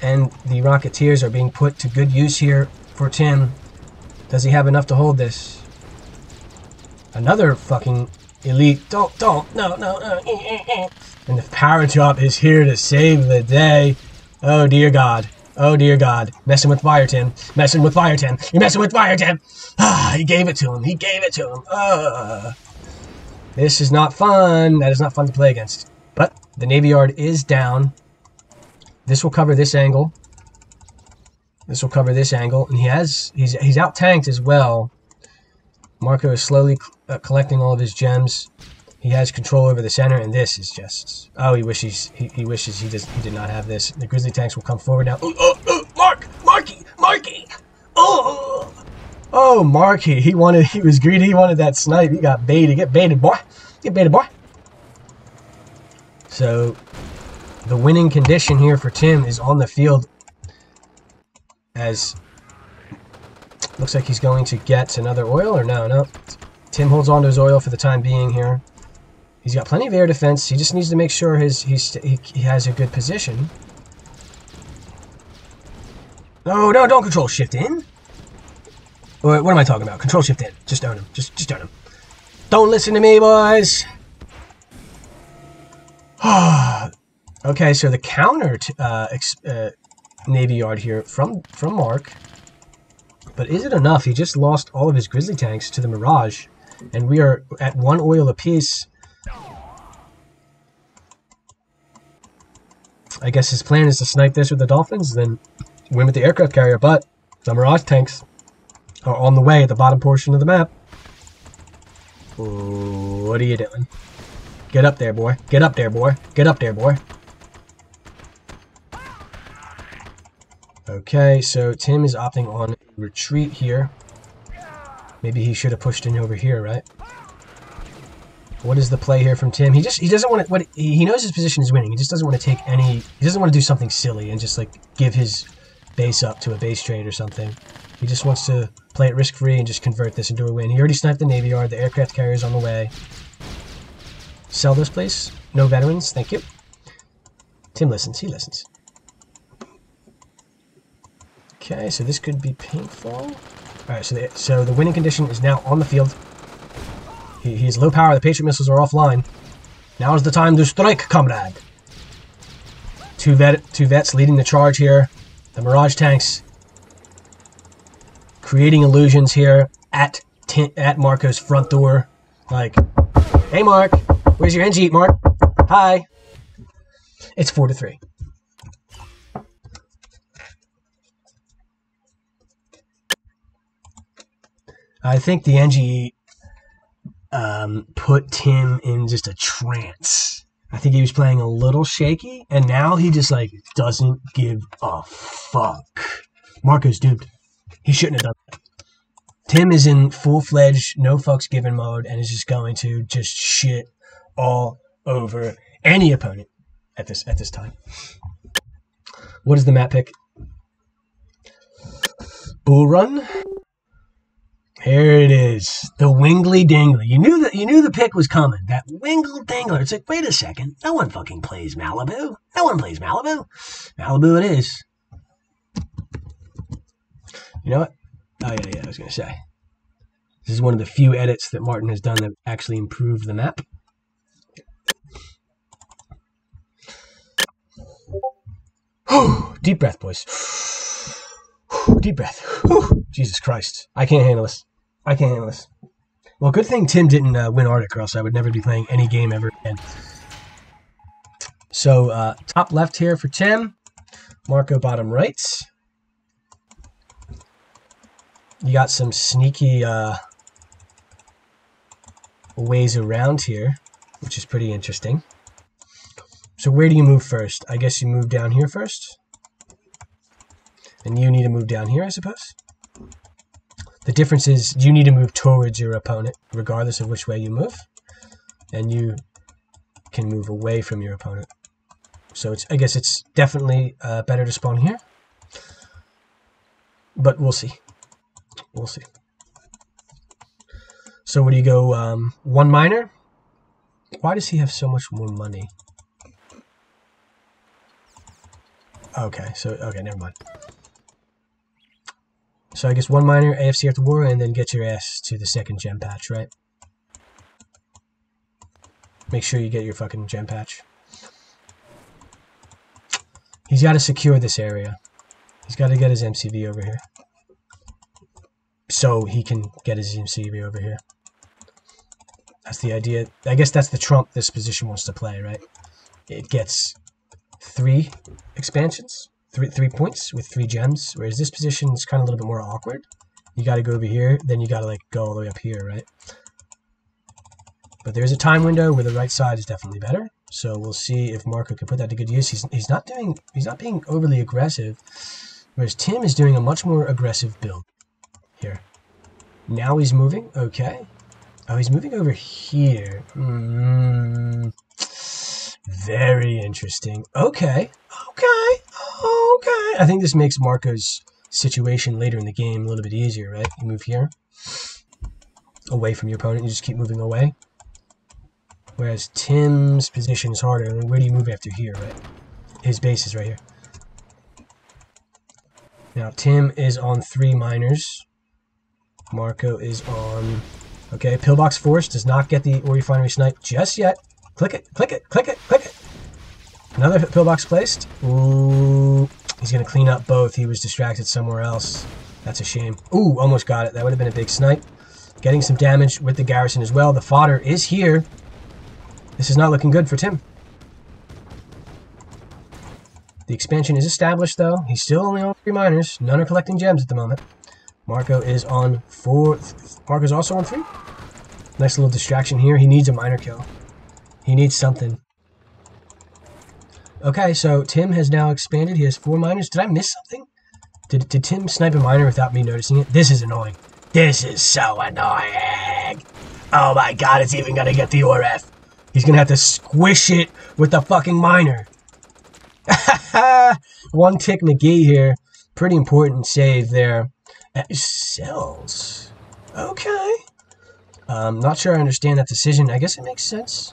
And the Rocketeers are being put to good use here for Tim. Does he have enough to hold this? Another fucking elite. Don't, don't, no, no, no. And the power drop is here to save the day. Oh, dear God. Oh, dear God. Messing with fire, Tim. Messing with fire, Tim. You're messing with fire, Tim. Ah, he gave it to him. He gave it to him. Ah. This is not fun. That is not fun to play against. But the Navy Yard is down. This will cover this angle. This will cover this angle. And he has, he's, he's out tanked as well. Marko is slowly uh, collecting all of his gems. He has control over the center, and this is just... Oh, he wishes he, he wishes he, does, he did not have this. The Grizzly tanks will come forward now. Ooh, oh, oh, Mark! Marky! Marky! Oh! Oh, Marky. He wanted... He was greedy. He wanted that snipe. He got baited. Get baited, boy. Get baited, boy. So... The winning condition here for Tim is on the field, as looks like he's going to get another oil, or no, no. Tim holds on to his oil for the time being here. He's got plenty of air defense. He just needs to make sure his he's, he, he has a good position. No, no, don't control shift in. What am I talking about? Control shift in. Just own him. Just, just own him. Don't listen to me, boys. Ah. Okay, so the counter to, uh, ex uh, Navy Yard here from, from Mark. But is it enough? He just lost all of his Grizzly tanks to the Mirage. And we are at one oil apiece. I guess his plan is to snipe this with the Dolphins, then win with the aircraft carrier. But the Mirage tanks are on the way at the bottom portion of the map. Ooh, what are you doing? Get up there, boy. Get up there, boy. Get up there, boy. Okay, so Tim is opting on retreat here. Maybe he should have pushed in over here, right? What is the play here from Tim? He just he doesn't want to. What he knows his position is winning. He just doesn't want to take any. He doesn't want to do something silly and just like give his base up to a base trade or something. He just wants to play it risk free and just convert this into a win. He already sniped the Navy Yard. The aircraft carrier is on the way. Sell this place. No veterans. Thank you. Tim listens. He listens. Okay, so this could be painful. All right, so the, so the winning condition is now on the field. He, he's low power. The Patriot missiles are offline. Now is the time to strike, comrade. Two, vet, two vets leading the charge here. The Mirage tanks creating illusions here at at Marko's front door. Like, hey, Mark, where's your N G, Mark? Hi. It's four to three. I think the N G um, put Tim in just a trance. I think he was playing a little shaky, and now he just, like, doesn't give a fuck. Marko's duped. He shouldn't have done that. Tim is in full-fledged, no-fucks-given mode, and is just going to just shit all over any opponent at this at this time. What is the map pick? Bull Run. Here it is, the Wingley Dingler. You knew that you knew the pick was coming. That Wingle Dingler. It's like, wait a second, no one fucking plays Malibu. No one plays Malibu. Malibu it is. You know what? Oh yeah, yeah. I was gonna say this is one of the few edits that Martin has done that actually improved the map. Deep breath, boys. Deep breath. Whew. Jesus Christ, I can't handle this. I can't handle this. Well, good thing Tim didn't uh, win Arctic, or else I would never be playing any game ever again. So, uh, top left here for Tim. Marko bottom right. You got some sneaky uh, ways around here, which is pretty interesting. So where do you move first? I guess you move down here first. And you need to move down here, I suppose. The difference is you need to move towards your opponent, regardless of which way you move. And you can move away from your opponent. So it's, I guess it's definitely uh, better to spawn here. But we'll see. We'll see. So what do you go? Um, one miner? Why does he have so much more money? Okay, so, okay, never mind. So I guess one miner, A F C after war, and then get your ass to the second gem patch, right? Make sure you get your fucking gem patch. He's got to secure this area. He's got to get his M C V over here. So he can get his M C V over here. That's the idea. I guess that's the trump this position wants to play, right? It gets three expansions. Three, three points with three gems, whereas this position is kind of a little bit more awkward. You got to go over here, then you got to like go all the way up here, right? But there's a time window where the right side is definitely better, so we'll see if Marko can put that to good use. He's, he's not doing, he's not being overly aggressive, whereas Tim is doing a much more aggressive build here. Now he's moving, okay. Oh, he's moving over here. Mm, very interesting. Okay, okay. Okay, I think this makes Marko's situation later in the game a little bit easier, right? You move here, away from your opponent, you just keep moving away. Whereas Tim's position is harder. Where do you move after here, right? His base is right here. Now, Tim is on three miners. Marko is on... Okay, Pillbox Force does not get the Ore Refinery Snipe just yet. Click it, click it, click it, click it. Another pillbox placed. Ooh, he's going to clean up both. He was distracted somewhere else. That's a shame. Ooh, almost got it. That would have been a big snipe. Getting some damage with the garrison as well. The fodder is here. This is not looking good for Tim. The expansion is established, though. He's still only on three miners. None are collecting gems at the moment. Marko is on four. Marko's also on three. Nice little distraction here. He needs a miner kill. He needs something. Okay, so Tim has now expanded. He has four miners. Did I miss something? Did, did Tim snipe a miner without me noticing it? This is annoying. This is so annoying. Oh my god, it's even going to get the O R F. He's going to have to squish it with the fucking miner. One tick McGee here. Pretty important save there. Cells. Okay. Um, not sure I understand that decision. I guess it makes sense.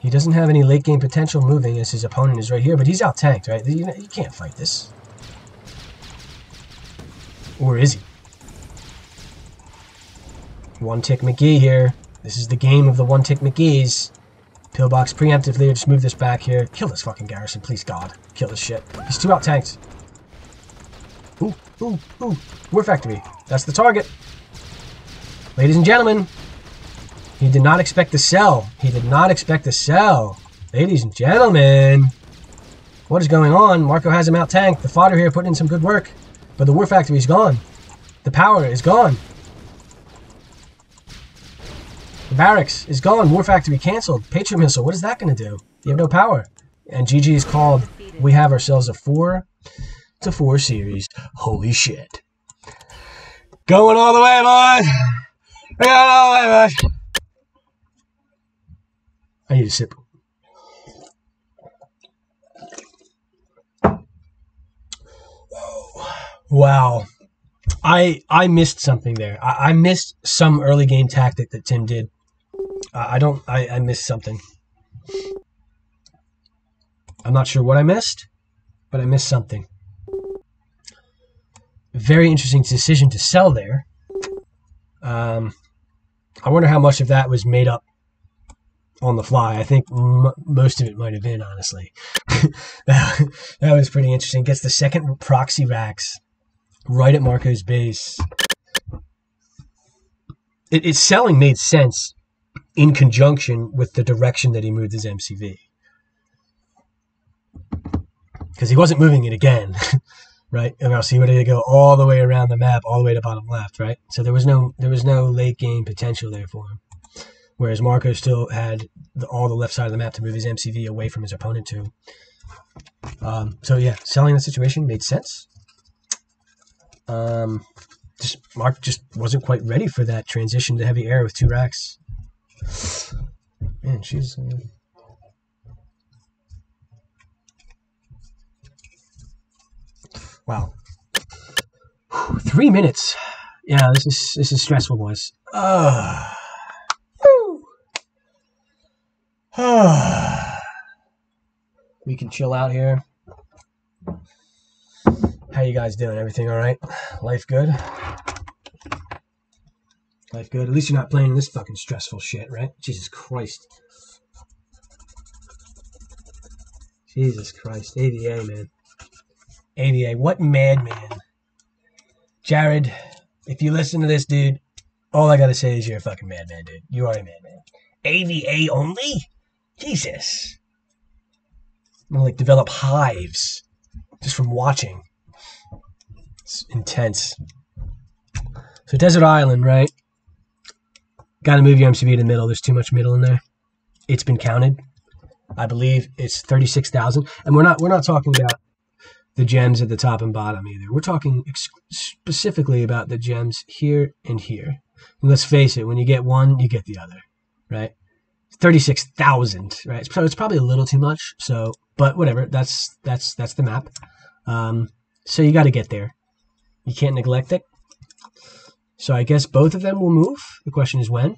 He doesn't have any late game potential moving as his opponent is right here, but he's out tanked, right? You, you can't fight this. Or is he? One Tick McGee here. This is the game of the One Tick McGees. Pillbox preemptively. Just move this back here. Kill this fucking garrison, please, God. Kill this shit. He's two out tanks. Ooh, ooh, ooh. War factory. That's the target. Ladies and gentlemen, he did not expect to sell. He did not expect to sell. Ladies and gentlemen, what is going on? Marko has him out tanked. The fodder here put in some good work, but the war factory is gone. The power is gone. The barracks is gone. War factory canceled. Patriot missile. What is that going to do? You have no power. And G G is called. We have ourselves a four to four series. Holy shit! Going all the way, boys. We got all the way, boys. I need a sip. Whoa. Wow. I I missed something there. I, I missed some early game tactic that Tim did. Uh, I don't. I, I missed something. I'm not sure what I missed, but I missed something. Very interesting decision to sell there. Um, I wonder how much of that was made up on the fly. I think m most of it might have been, honestly. that, that was pretty interesting. Gets the second proxy racks right at Marko's base. It, its selling made sense in conjunction with the direction that he moved his M C V, because he wasn't moving it again, right? Or else he would have to go all the way around the map, all the way to bottom left, right? So there was no there was no late game potential there for him. Whereas Marko still had the, all the left side of the map to move his M C V away from his opponent to. Um, so yeah, selling the situation made sense. Um, just Mark just wasn't quite ready for that transition to heavy air with two racks. Man, she's. Uh... Wow. Whew, three minutes. Yeah, this is this is stressful, boys. Ah. Uh... We can chill out here. How you guys doing? Everything all right? Life good? Life good? At least you're not playing this fucking stressful shit, right? Jesus Christ. Jesus Christ. A V A, man. A V A. What madman. Jared, if you listen to this, dude, all I gotta say is you're a fucking madman, dude. You are a madman. A V A only? Jesus. I'm gonna like develop hives just from watching. It's intense. So Desert Island, right? Gotta move your M C V to the middle. There's too much middle in there. It's been counted. I believe it's thirty-six thousand. And we're not we're not talking about the gems at the top and bottom either. We're talking ex specifically about the gems here and here. And let's face it, when you get one, you get the other, right? thirty-six thousand, right? So it's probably a little too much, so, but whatever, that's that's that's the map. Um, so you got to get there. You can't neglect it. So I guess both of them will move. The question is when?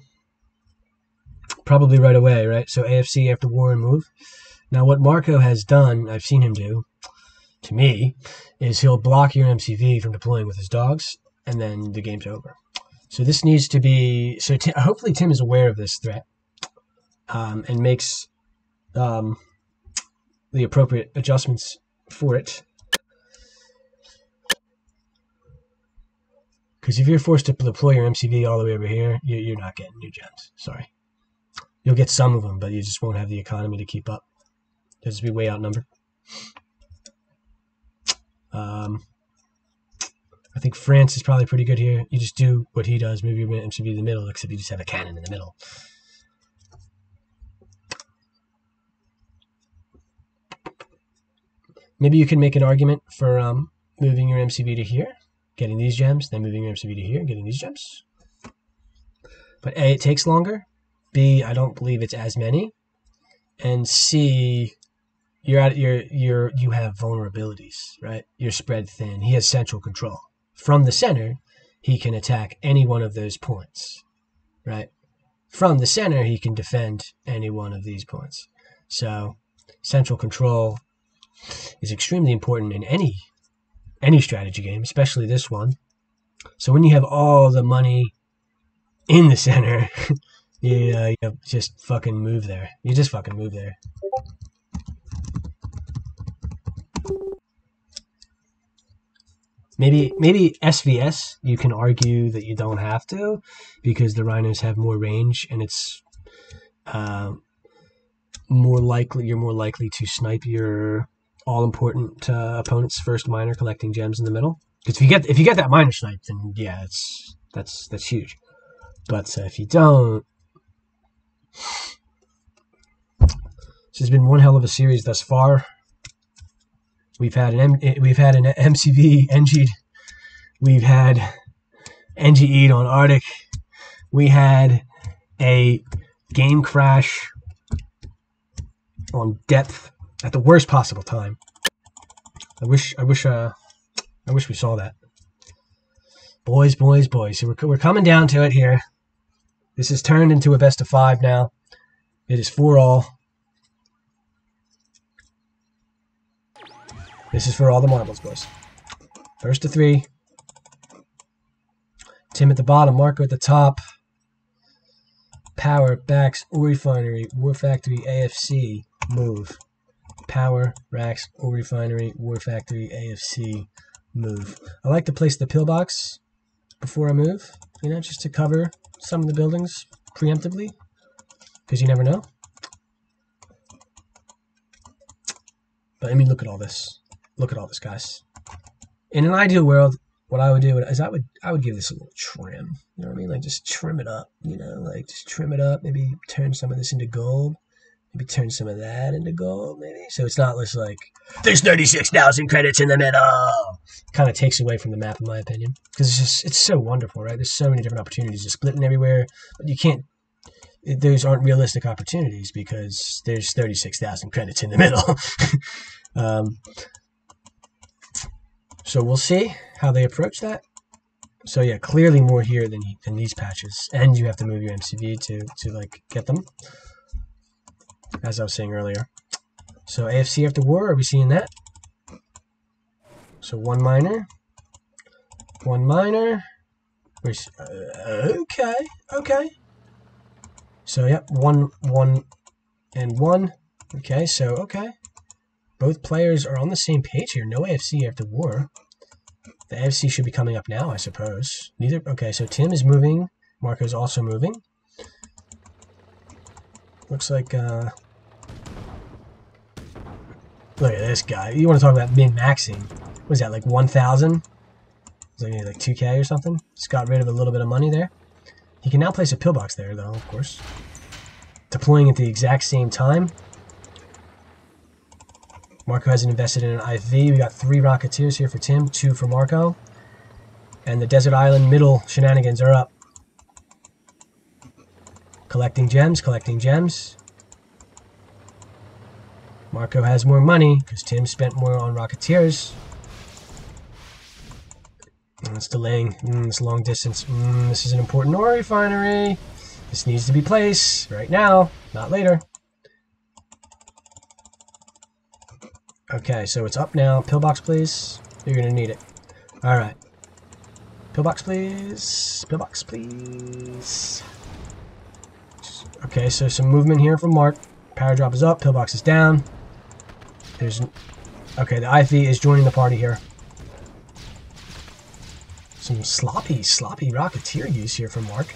Probably right away, right? So A F C after war and move. Now what Marko has done, I've seen him do, to me, is he'll block your M C V from deploying with his dogs, and then the game's over. So this needs to be, so Tim, hopefully Tim is aware of this threat um, and makes um, the appropriate adjustments for it. Because if you're forced to deploy your M C V all the way over here, you, you're not getting new gems. Sorry. You'll get some of them, but you just won't have the economy to keep up. You'll just be way outnumbered. Um... I think France is probably pretty good here. You just do what he does, move your M C V to the middle, except you just have a cannon in the middle. Maybe you can make an argument for um, moving your M C V to here, getting these gems, then moving your M C V to here, getting these gems. But A, it takes longer. B, I don't believe it's as many. And C, you're at your you're you have vulnerabilities, right? You're spread thin. He has central control. From the center, he can attack any one of those points, right? From the center, he can defend any one of these points. So central control is extremely important in any, any strategy game, especially this one. So when you have all the money in the center, Yeah, you know, just fucking move there. You just fucking move there. Maybe, maybe S V S, you can argue that you don't have to, because the rhinos have more range, and it's uh, more likely, you're more likely to snipe your all-important uh, opponent's first miner, collecting gems in the middle. Because if you get if you get that miner snipe, then yeah, it's that's that's huge. But uh, if you don't, this has been one hell of a series thus far. We've had an M we've had an M C V N G'd, we've had N G E'd on Arctic, we had a game crash on Depth at the worst possible time. I wish I wish uh I wish we saw that. Boys, boys, boys. So we're we're coming down to it here. This has turned into a best of five now. It is for all. This is for all the marbles, boys. First to three. Tim at the bottom, Marko at the top. Power, Bax, Ore Refinery, War Factory, A F C, move. Power, Racks, Ore Refinery, War Factory, A F C, move. I like to place the pillbox before I move, you know, just to cover some of the buildings preemptively, because you never know. But I mean, look at all this. Look at all this, guys. In an ideal world, what I would do is I would I would give this a little trim. You know what I mean? Like, just trim it up. You know, like, just trim it up. Maybe turn some of this into gold. Maybe turn some of that into gold, maybe. So it's not just like, there's thirty-six thousand credits in the middle. Kind of takes away from the map, in my opinion. Because it's just, it's so wonderful, right? There's so many different opportunities just splitting everywhere. But you can't, it, those aren't realistic opportunities because there's thirty-six thousand credits in the middle. um... So we'll see how they approach that. So yeah, clearly more here than than these patches, and you have to move your M C V to to like get them, as I was saying earlier. So A F C after war, are we seeing that? So one miner, one miner. We're, uh, okay, okay. So yep, yeah, one, one, and one. Okay, so okay. Both players are on the same page here. No A F C after war. The A F C should be coming up now, I suppose. Neither. Okay, so Tim is moving. Marko's also moving. Looks like. Uh, look at this guy. You want to talk about min-maxing? What is that, like one thousand? Is that like two K or something? Just got rid of a little bit of money there. He can now place a pillbox there, though, of course. Deploying at the exact same time. Marko hasn't invested in an I V. We got three Rocketeers here for Tim, two for Marko. And the Desert Island middle shenanigans are up. Collecting gems, collecting gems. Marko has more money because Tim spent more on Rocketeers. And it's delaying. Mm, this long distance. Mm, this is an important ore refinery. This needs to be placed right now, not later. Okay, so it's up now. Pillbox, please. You're gonna need it. All right. Pillbox, please. Pillbox, please. Okay, so some movement here from Mark. Power drop is up. Pillbox is down. There's. Okay, the I V is joining the party here. Some sloppy, sloppy Rocketeer use here from Mark.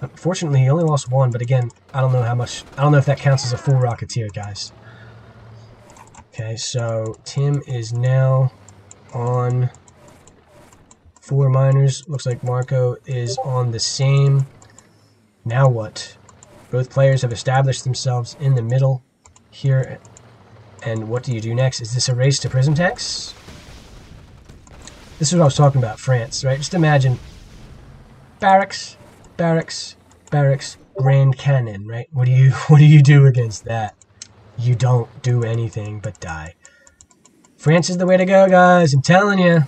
Unfortunately, he only lost one. But again, I don't know how much. I don't know if that counts as a full Rocketeer, guys. Okay, so Tim is now on four miners. Looks like Marko is on the same. Now what? Both players have established themselves in the middle here. And what do you do next? Is this a race to Prism Tanks? This is what I was talking about, France, right? Just imagine barracks, barracks, barracks, Grand Cannon, right? What do you, what do you do against that? You don't do anything but die. France is the way to go, guys. I'm telling you.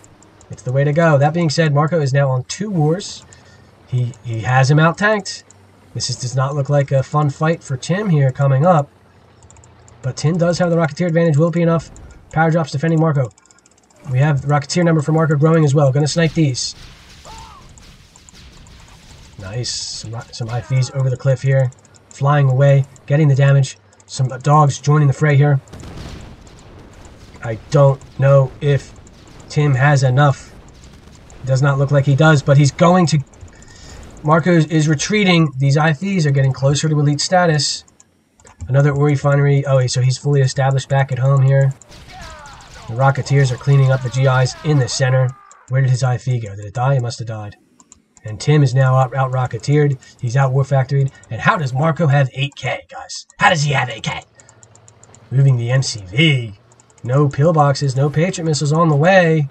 It's the way to go. That being said, Marko is now on two wars. He he has him out-tanked. This is, does not look like a fun fight for Tim here coming up. But Tim does have the Rocketeer advantage. Will it be enough? Power drops defending Marko. We have the Rocketeer number for Marko growing as well. Going to snipe these. ice, some, some I Vs over the cliff here, flying away, getting the damage. Some dogs joining the fray here. I don't know if Tim has enough. Does not look like he does, but he's going to... Marko is, is retreating. These I Vs are getting closer to elite status. Another ore refinery. Oh, so he's fully established back at home here. The Rocketeers are cleaning up the G Is in the center. Where did his I V go? Did it die? It must have died. And Tim is now out, out Rocketeered. He's out War Factoried. And how does Marko have eight K, guys? How does he have eight K? Moving the M C V. No pillboxes, no Patriot missiles on the way.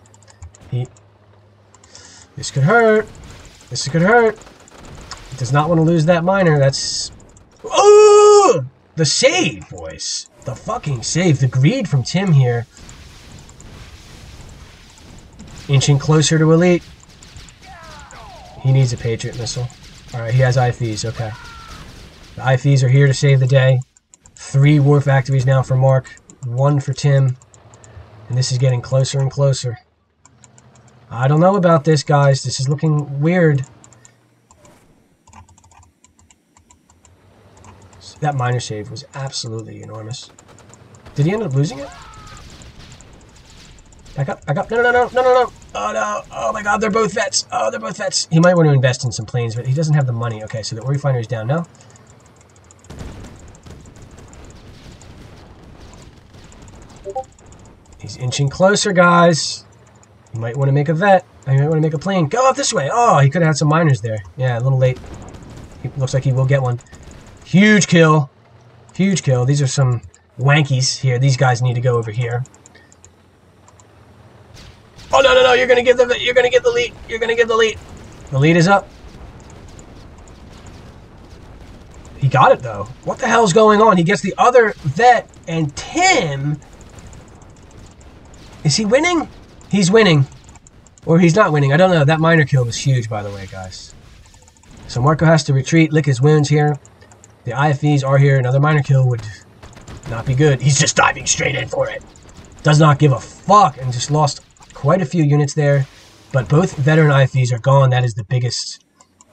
He... This could hurt. This could hurt. He does not want to lose that miner. That's... Oh! The save, boys. The fucking save. The greed from Tim here. Inching closer to elite. He needs a Patriot missile. Alright, he has I Vs, okay. The I Vs are here to save the day. Three War Factories now for Mark. One for Tim. And this is getting closer and closer. I don't know about this, guys. This is looking weird. That minor save was absolutely enormous. Did he end up losing it? Back up, back up. No, no, no, no, no, no. Oh, no. Oh, my God. They're both vets. Oh, they're both vets. He might want to invest in some planes, but he doesn't have the money. Okay, so the ore refinery is down now. He's inching closer, guys. He might want to make a vet. He might want to make a plane. Go up this way. Oh, he could have had some miners there. Yeah, a little late. He looks like he will get one. Huge kill. Huge kill. These are some wankies here. These guys need to go over here. Oh no no no! You're gonna give the you're gonna give the lead. You're gonna give the lead. The lead is up. He got it though. What the hell's going on? He gets the other vet and Tim. Is he winning? He's winning, or he's not winning. I don't know. That minor kill was huge, by the way, guys. So Marko has to retreat, lick his wounds here. The I Vs are here. Another minor kill would not be good. He's just diving straight in for it. Does not give a fuck and just lost quite a few units there, but both veteran I Vs are gone. That is the biggest,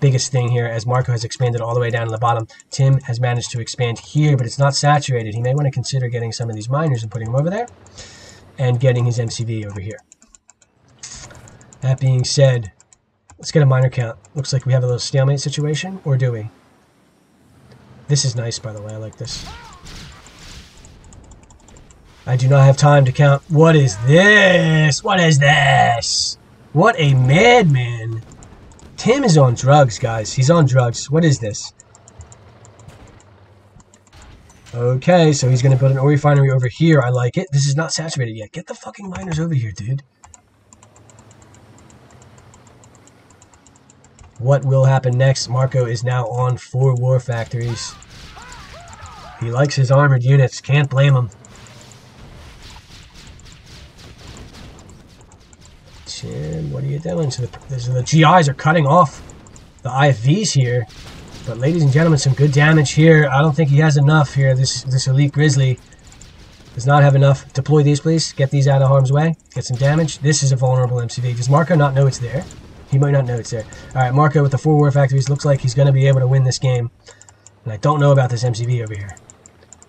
biggest thing here, as Marko has expanded all the way down to the bottom. Tim has managed to expand here, but it's not saturated. He may want to consider getting some of these miners and putting them over there, and getting his M C V over here. That being said, let's get a miner count. Looks like we have a little stalemate situation, or do we? This is nice, by the way. I like this. I do not have time to count. What is this? What is this? What a madman. Tim is on drugs, guys. He's on drugs. What is this? Okay, so he's going to build an ore refinery over here. I like it. This is not saturated yet. Get the fucking miners over here, dude. What will happen next? Marko is now on four War Factories. He likes his armored units. Can't blame him. What are you doing? So the, so the G Is are cutting off the I Vs here, but ladies and gentlemen, some good damage here. I don't think he has enough here. This this elite grizzly does not have enough. Deploy these, please. Get these out of harm's way. Get some damage. This is a vulnerable M C V. Does Marko not know it's there? He might not know it's there. All right, Marko with the four War Factories looks like he's going to be able to win this game. And I don't know about this M C V over here,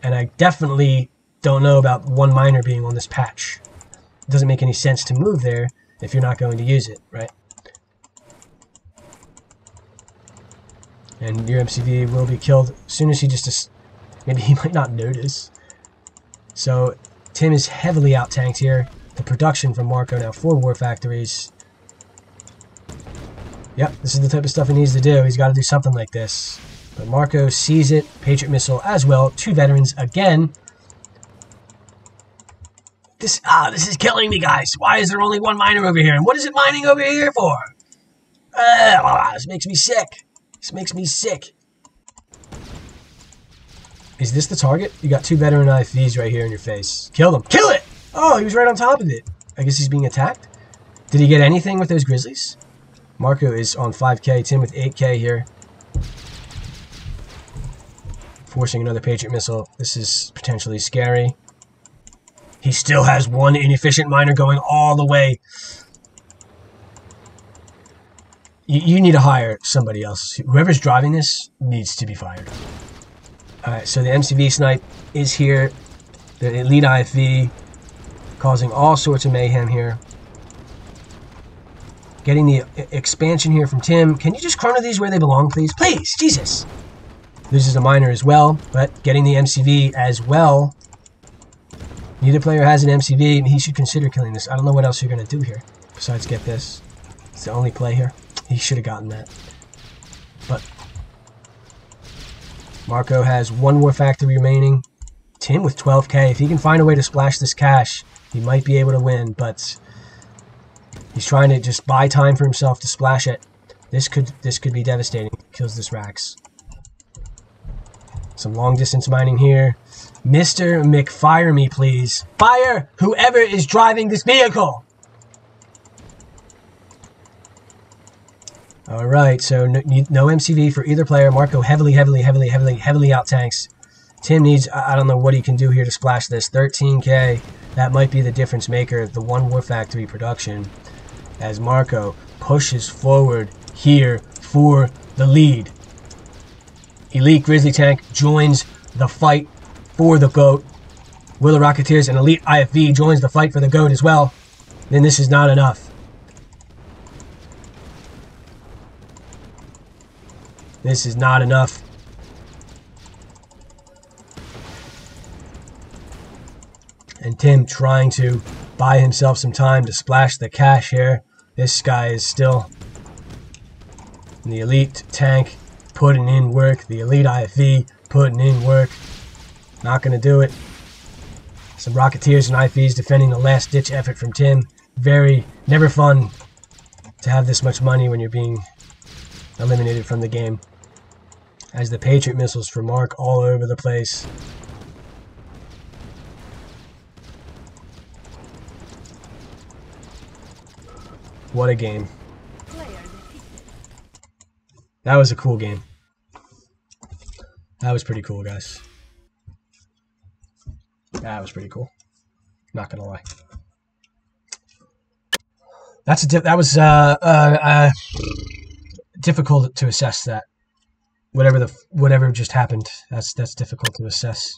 and I definitely don't know about one miner being on this patch. It doesn't make any sense to move there if you're not going to use it, right? And your M C V will be killed as soon as he just... Maybe he might not notice. So Tim is heavily out-tanked here. The production from Marko now, four War Factories. Yep, this is the type of stuff he needs to do. He's got to do something like this. But Marko sees it. Patriot Missile as well. Two veterans again. This, ah, this is killing me, guys. Why is there only one miner over here? And what is it mining over here for? Uh, this makes me sick. This makes me sick. Is this the target? You got two veteran I Vs right here in your face. Kill them. Kill it! Oh, he was right on top of it. I guess he's being attacked. Did he get anything with those grizzlies? Marko is on five K. Tim with eight K here. Forcing another Patriot missile. This is potentially scary. He still has one inefficient miner going all the way. You, you need to hire somebody else. Whoever's driving this needs to be fired. Alright, so the M C V snipe is here. The elite I F V causing all sorts of mayhem here. Getting the expansion here from Tim. Can you just chrono these where they belong, please? Please! Jesus! This is a minor as well, but getting the M C V as well. Neither player has an M C V, and he should consider killing this. I don't know what else you're going to do here besides get this. It's the only play here. He should have gotten that. But Marko has one war factory remaining. Tim with twelve K. If he can find a way to splash this cash, he might be able to win, but he's trying to just buy time for himself to splash it. This could this could be devastating. Kills this Rax. Some long distance mining here. Mister McFire me, please. Fire whoever is driving this vehicle. All right, so no, no M C V for either player. Marko heavily, heavily, heavily, heavily, heavily out tanks. Tim needs, I don't know what he can do here to splash this. thirteen K, that might be the difference maker. The one war factory production as Marko pushes forward here for the lead. Elite Grizzly Tank joins the fight for the GOAT. Willow Rocketeers and Elite I F V joins the fight for the GOAT as well. Then this is not enough. This is not enough. And Tim trying to buy himself some time to splash the cash here. This guy is still in the Elite Tank. Putting in work. The Elite I F V putting in work. Not going to do it. Some Rocketeers and I F Vs defending the last ditch effort from Tim. Very, never fun to have this much money when you're being eliminated from the game. As the Patriot missiles for Mark all over the place. What a game. That was a cool game. That was pretty cool, guys. That was pretty cool. Not gonna lie. That's a di that was uh, uh, uh, difficult to assess. That whatever the whatever just happened. That's that's difficult to assess.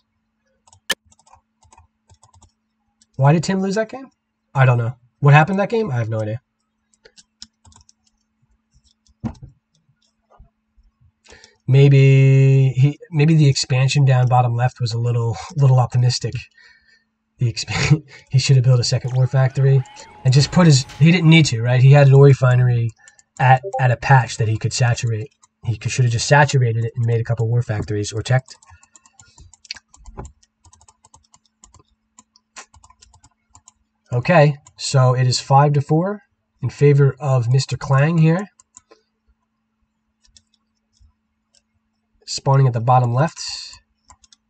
Why did Tim lose that game? I don't know. What happened that game? I have no idea. Maybe he, maybe the expansion down bottom left was a little, little optimistic. The exp he should have built a second war factory and just put his. He didn't need to, right? He had an ore refinery at at a patch that he could saturate. He could, should have just saturated it and made a couple war factories or checked. Okay, so it is five to four in favor of Mister Klang here. Spawning at the bottom left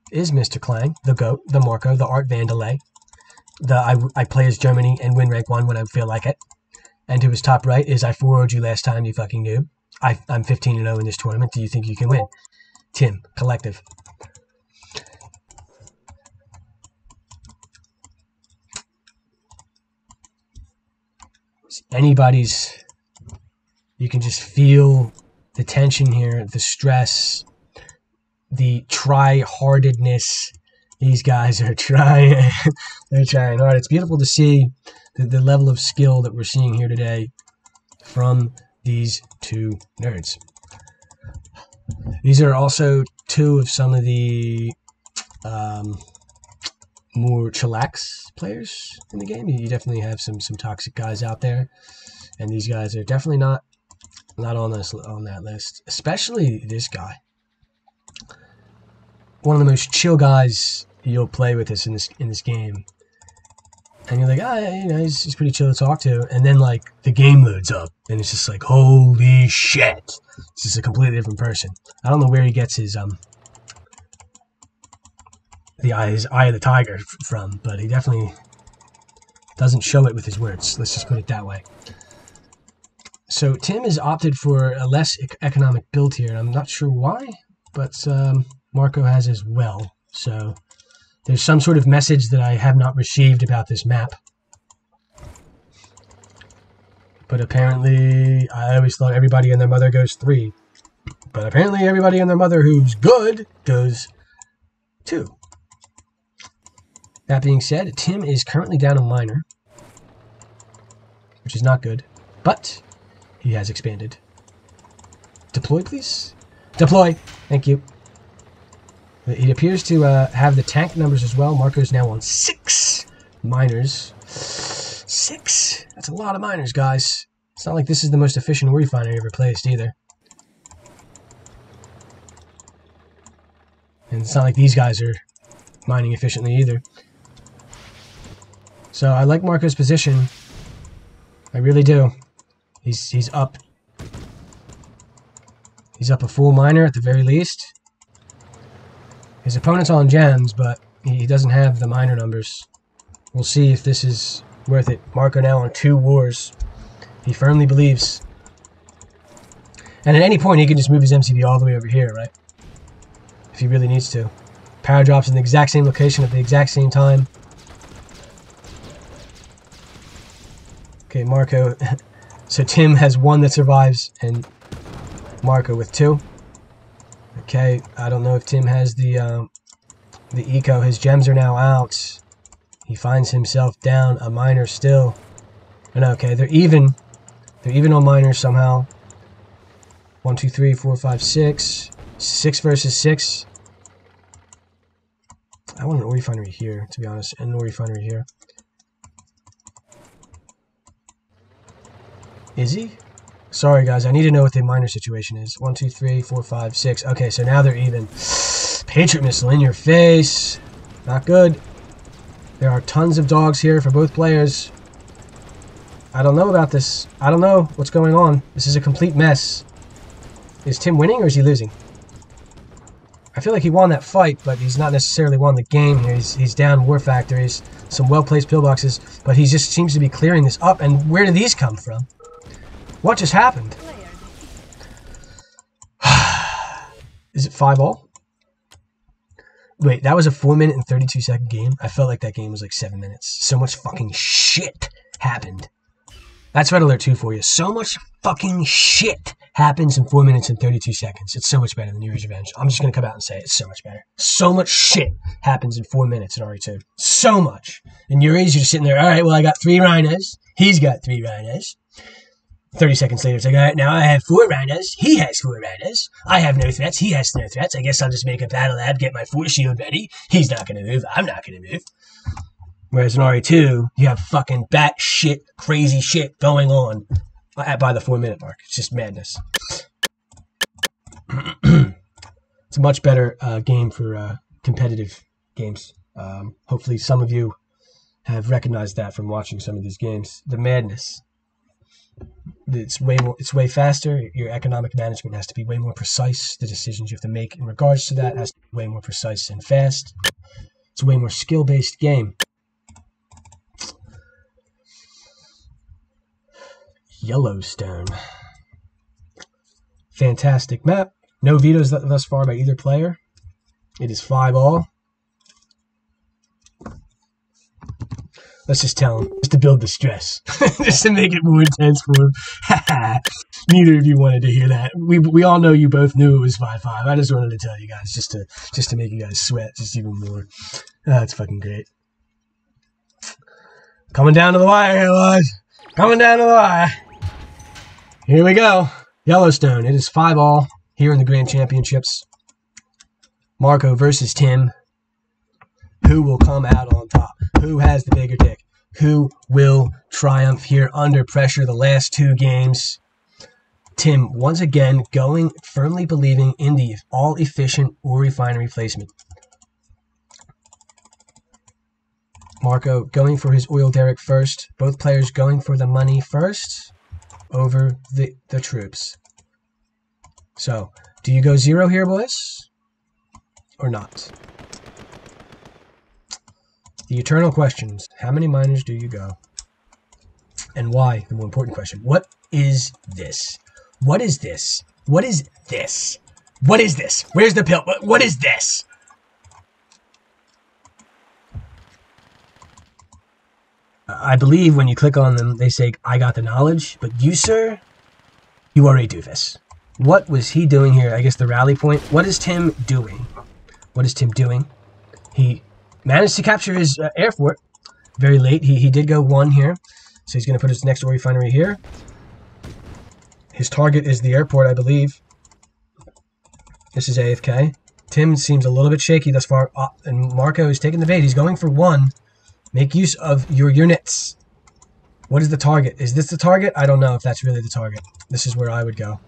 is Mister Klang, the GOAT, the Marko, the Art Vandelay, the I, I play as Germany and win rank one when I feel like it. And to his top right is I four O'd you last time, you fucking noob. I, I'm fifteen and oh in this tournament. Do you think you can win? Tim, collective. It's anybody's, you can just feel the tension here, the stress, the try-hardedness. These guys are trying. They're trying hard. It's beautiful to see the, the level of skill that we're seeing here today from these two nerds. These are also two of some of the um, more chillax players in the game. You definitely have some some toxic guys out there, and these guys are definitely not not on this on that list. Especially this guy. One of the most chill guys you'll play with this in this in this game, and you're like, ah, oh, yeah, you know, he's, he's pretty chill to talk to, and then like the game loads up, and it's just like, holy shit, this is a completely different person. I don't know where he gets his um the eye his eye of the tiger from, but he definitely doesn't show it with his words. Let's just put it that way. So Tim has opted for a less economic build here, and I'm not sure why, but um. Marko has as well, so there's some sort of message that I have not received about this map. But apparently, I always thought everybody and their mother goes three. But apparently everybody and their mother who's good goes two. That being said, Tim is currently down a minor, which is not good, but he has expanded. Deploy, please. Deploy. Thank you. It appears to uh, have the tank numbers as well. Marko's now on six miners. Six. That's a lot of miners, guys. It's not like this is the most efficient war refiner I've ever placed either. And it's not like these guys are mining efficiently either. So I like Marko's position. I really do. He's he's up. He's up a full miner at the very least. His opponent's on gems, but he doesn't have the miner numbers. We'll see if this is worth it. Marko now on two wars. He firmly believes. And at any point, he can just move his M C V all the way over here, right? If he really needs to. Power drops in the exact same location at the exact same time. Okay, Marko. So Tim has one that survives, and Marko with two. Okay, I don't know if Tim has the um, the eco. His gems are now out. He finds himself down a miner still. And okay, they're even. They're even on miners somehow. One, two, three, four, five, six. Six versus six. I want an ore refinery here, to be honest. An ore refinery here. Is he? Sorry, guys. I need to know what the minor situation is. One, two, three, four, five, six. Okay, so now they're even. Patriot missile in your face. Not good. There are tons of dogs here for both players. I don't know about this. I don't know what's going on. This is a complete mess. Is Tim winning or is he losing? I feel like he won that fight, but he's not necessarily won the game here. He's, he's down war factories, some well-placed pillboxes, but he just seems to be clearing this up. And where do these come from? What just happened? Is it five all? Wait, that was a four minute and thirty-two second game? I felt like that game was like seven minutes. So much fucking shit happened. That's Red Alert two for you. So much fucking shit happens in four minutes and thirty-two seconds. It's so much better than Yuri's Revenge. I'm just going to come out and say it. It's so much better. So much shit happens in four minutes at R A two. So much. And Yuri's, you're just sitting there, all right, well, I got three rhinos. He's got three rhinos. thirty seconds later, it's like, all right, now I have four rhinos. He has four rhinos. I have no threats. He has no threats. I guess I'll just make a battle lab, get my force shield ready. He's not going to move. I'm not going to move. Whereas in R A two, you have fucking bat shit, crazy shit going on by the four minute mark. It's just madness. It's a much better uh, game for uh, competitive games. Um, hopefully some of you have recognized that from watching some of these games. The madness. It's way more, it's way faster. Your economic management has to be way more precise. The decisions you have to make in regards to that has to be way more precise and fast. It's a way more skill-based game. Yellowstone. Fantastic map. No vetoes thus far by either player. It is five all. Let's just tell him, just to build the stress, just to make it more intense for him. Neither of you wanted to hear that. We we all know you both knew it was five five. I just wanted to tell you guys, just to just to make you guys sweat, just even more. Oh, that's fucking great. Coming down to the wire here, boys. Coming down to the wire. Here we go. Yellowstone. It is five all here in the Grand Championships. Marko versus Tim. Who will come out on top? Who has the bigger dick? Who will triumph here under pressure the last two games? Tim, once again, going firmly believing in the all-efficient ore refinery placement. Marko going for his oil derrick first. Both players going for the money first over the, the troops. So, do you go zero here, boys? Or not? The eternal questions. How many miners do you go? And why? The more important question. What is this? What is this? What is this? What is this? Where's the pill? What, what is this? I believe when you click on them, they say, I got the knowledge, but you, sir, you are a doofus. What was he doing here? I guess the rally point. What is Tim doing? What is Tim doing? He managed to capture his uh, air fort very late. He, he did go one here, so he's going to put his next ore refinery here. His target is the airport, I believe. This is A F K. Tim seems a little bit shaky thus far, oh, and Marko is taking the bait. He's going for one. Make use of your units. What is the target? Is this the target? I don't know if that's really the target. This is where I would go.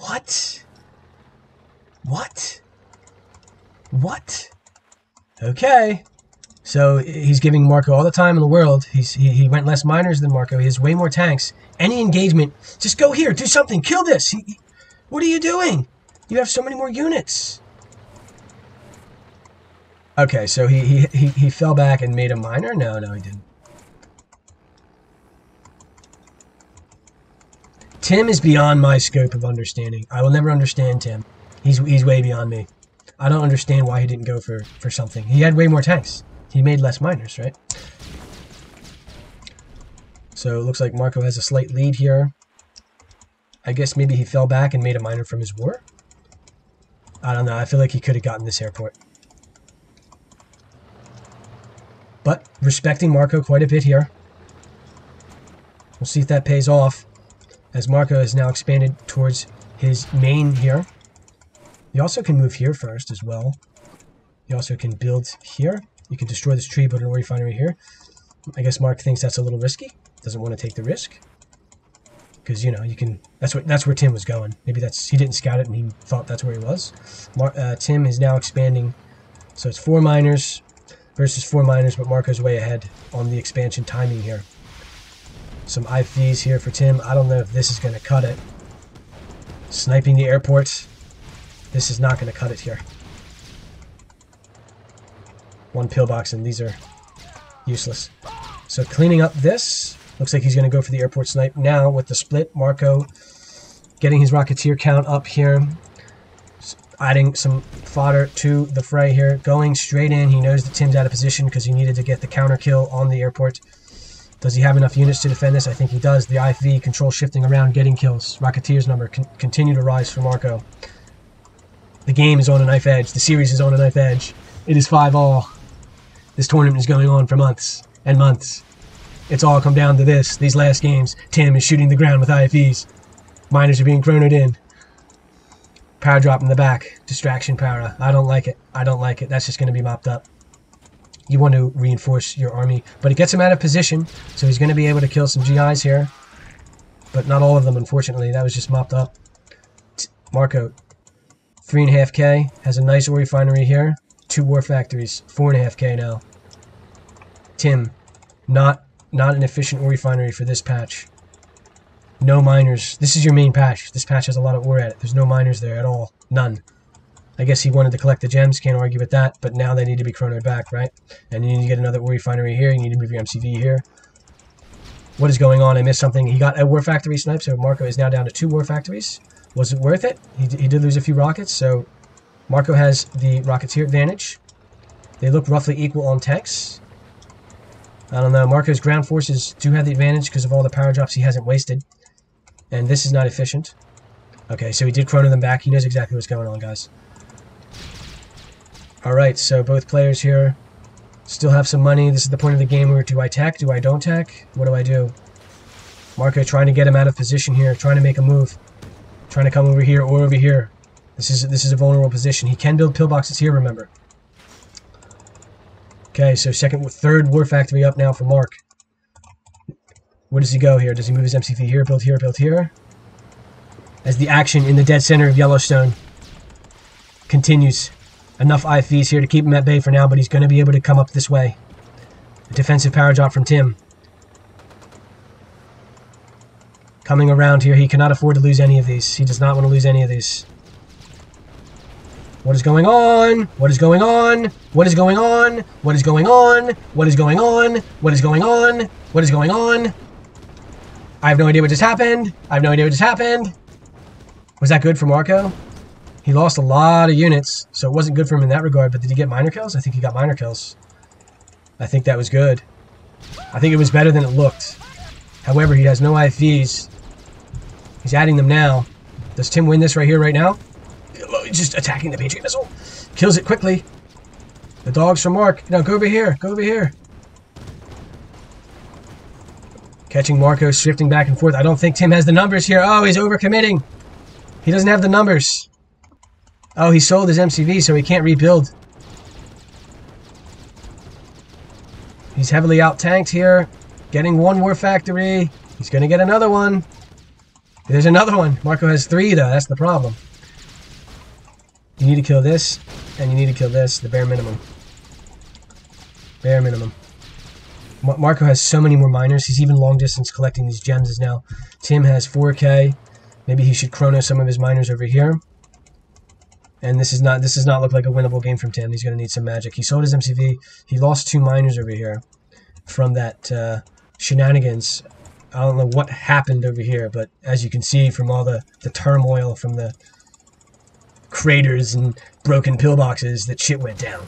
What? What? What? Okay. So he's giving Marko all the time in the world. He's, he, he went less miners than Marko. He has way more tanks. Any engagement, just go here, do something, kill this. He, he, what are you doing? You have so many more units. Okay, so he, he, he, he fell back and made a miner? No, no, he didn't. Tim is beyond my scope of understanding. I will never understand Tim. He's, he's way beyond me. I don't understand why he didn't go for, for something. He had way more tanks. He made less miners, right? So it looks like Marko has a slight lead here. I guess maybe he fell back and made a miner from his war? I don't know. I feel like he could have gotten this airport. But respecting Marko quite a bit here. We'll see if that pays off, as Marko has now expanded towards his main here. You also can move here first as well. You also can build here. You can destroy this tree, put an ore refinery here. I guess Mark thinks that's a little risky. Doesn't want to take the risk. Because, you know, you can... That's what, that's where Tim was going. Maybe that's... He didn't scout it and he thought that's where he was. Mar, uh, Tim is now expanding. So it's four miners versus four miners, but Marko's way ahead on the expansion timing here. Some I Vs here for Tim. I don't know if this is going to cut it. Sniping the airport. This is not going to cut it here. One pillbox, and these are useless. So cleaning up this. Looks like he's going to go for the airport snipe now with the split. Marko getting his Rocketeer count up here. Adding some fodder to the fray here. Going straight in. He knows that Tim's out of position because he needed to get the counter kill on the airport. Does he have enough units to defend this? I think he does. The I F V control shifting around, getting kills. Rocketeer's number con continue to rise for Marko. The game is on a knife edge. The series is on a knife edge. It is five all. This tournament is going on for months and months. It's all come down to this. These last games, Tim is shooting the ground with I F Es. Miners are being chronoed in. Power drop in the back. Distraction para. I don't like it. I don't like it. That's just going to be mopped up. You want to reinforce your army, but it gets him out of position, so he's going to be able to kill some G Is here. But not all of them, unfortunately. That was just mopped up. Marko, three and a half K. Has a nice ore refinery here. Two war factories. four and a half K now. Tim, not not an efficient ore refinery for this patch. No miners. This is your main patch. This patch has a lot of ore at it. There's no miners there at all. None. I guess he wanted to collect the gems. Can't argue with that. But now they need to be chronoed back, right? And you need to get another ore refinery here. You need to move your M C V here. What is going on? I missed something. He got a war factory snipe, so Marko is now down to two war factories. Was it worth it? He, he did lose a few rockets, so Marko has the Rocketeer advantage. They look roughly equal on tanks. I don't know. Marco's ground forces do have the advantage because of all the power drops he hasn't wasted. And this is not efficient. Okay, so he did chrono them back. He knows exactly what's going on, guys. Alright, so both players here still have some money. This is the point of the game where do I tech? Do I don't tech? What do I do? Marko trying to get him out of position here. Trying to make a move. Trying to come over here or over here. This is this is a vulnerable position. He can build pillboxes here, remember. Okay, so second, third war factory up now for Mark. Where does he go here? Does he move his M C V here, build here, build here? As the action in the dead center of Yellowstone continues. Enough I Vs here to keep him at bay for now, but he's going to be able to come up this way. A defensive power drop from Tim. Coming around here, he cannot afford to lose any of these. He does not want to lose any of these. What is going on? What is going on? What is going on? What is going on? What is going on? What is going on? What is going on? I have no idea what just happened. I have no idea what just happened. Was that good for Marko? He lost a lot of units, so it wasn't good for him in that regard, but did he get minor kills? I think he got minor kills. I think that was good. I think it was better than it looked. However, he has no I Vs. He's adding them now. Does Tim win this right here, right now? Just attacking the Patriot missile. Kills it quickly. The dog's from Mark. Now go over here. Go over here. Catching Marko, shifting back and forth. I don't think Tim has the numbers here. Oh, he's overcommitting. He doesn't have the numbers. Oh, he sold his M C V, so he can't rebuild. He's heavily out-tanked here. Getting one more factory. He's going to get another one. There's another one. Marko has three, though. That's the problem. You need to kill this, and you need to kill this. The bare minimum. Bare minimum. Marko has so many more miners. He's even long distance collecting these gems now. Tim has four K. Maybe he should chrono some of his miners over here. And this is not this does not look like a winnable game from Tim. He's going to need some magic. He sold his M C V. He lost two miners over here from that uh, shenanigans. I don't know what happened over here, but as you can see from all the, the turmoil from the craters and broken pillboxes, that shit went down.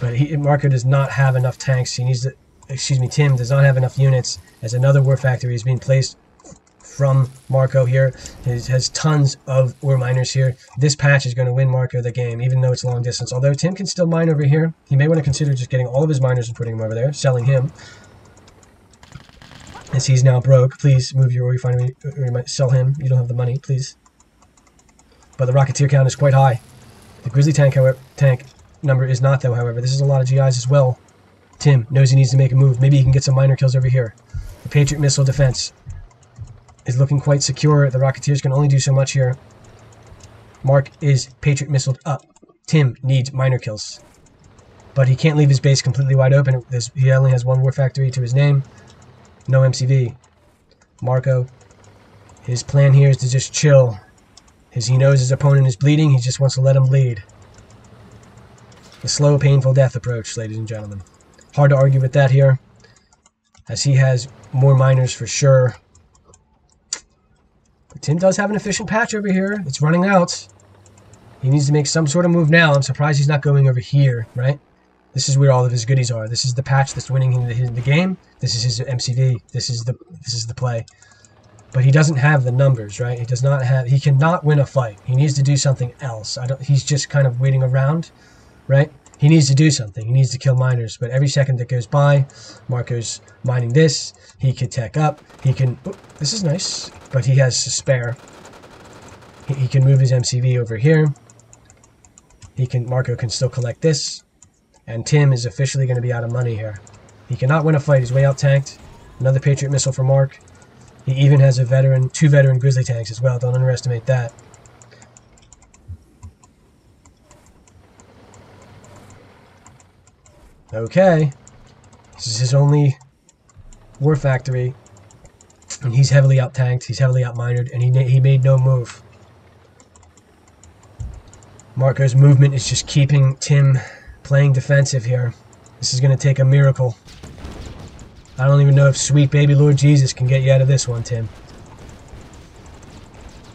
But he, Marko does not have enough tanks. He needs to, excuse me, Tim does not have enough units. As another war factory is being placed from Marko here. He has tons of ore miners here. This patch is going to win Marko the game, even though it's long distance. Although Tim can still mine over here. He may want to consider just getting all of his miners and putting them over there, selling him. As he's now broke, please move your refinery, sell him. You don't have the money, please. But the Rocketeer count is quite high. The Grizzly tank, however, tank... number is not, though. However, this is a lot of G Is as well. Tim knows he needs to make a move. Maybe he can get some minor kills over here. The Patriot missile defense is looking quite secure. The Rocketeers can only do so much here. Mark is Patriot missiled up. Tim needs minor kills, but he can't leave his base completely wide open. He only has one war factory to his name. No M C V. Marko, his plan here is to just chill. As he knows his opponent is bleeding, he just wants to let him bleed. The slow, painful death approach, ladies and gentlemen. Hard to argue with that here, as he has more miners for sure. But Tim does have an efficient patch over here. It's running out. He needs to make some sort of move now. I'm surprised he's not going over here, right? This is where all of his goodies are. This is the patch that's winning him the game. This is his M C V. This is the this is the play. But he doesn't have the numbers, right? He does not have. He cannot win a fight. He needs to do something else. I don't. He's just kind of waiting around. Right? He needs to do something. He needs to kill miners. But every second that goes by, Marko's mining this. He could tech up. He can... Oh, this is nice. But he has to spare. He, he can move his M C V over here. He can... Marko can still collect this. And Tim is officially going to be out of money here. He cannot win a fight. He's way out tanked. Another Patriot missile for Mark. He even has a veteran... Two veteran Grizzly tanks as well. Don't underestimate that. Okay, this is his only war factory, and he's heavily out-tanked, he's heavily out-minered, and he, he made no move. Marko's movement is just keeping Tim playing defensive here. This is going to take a miracle. I don't even know if sweet baby Lord Jesus can get you out of this one, Tim.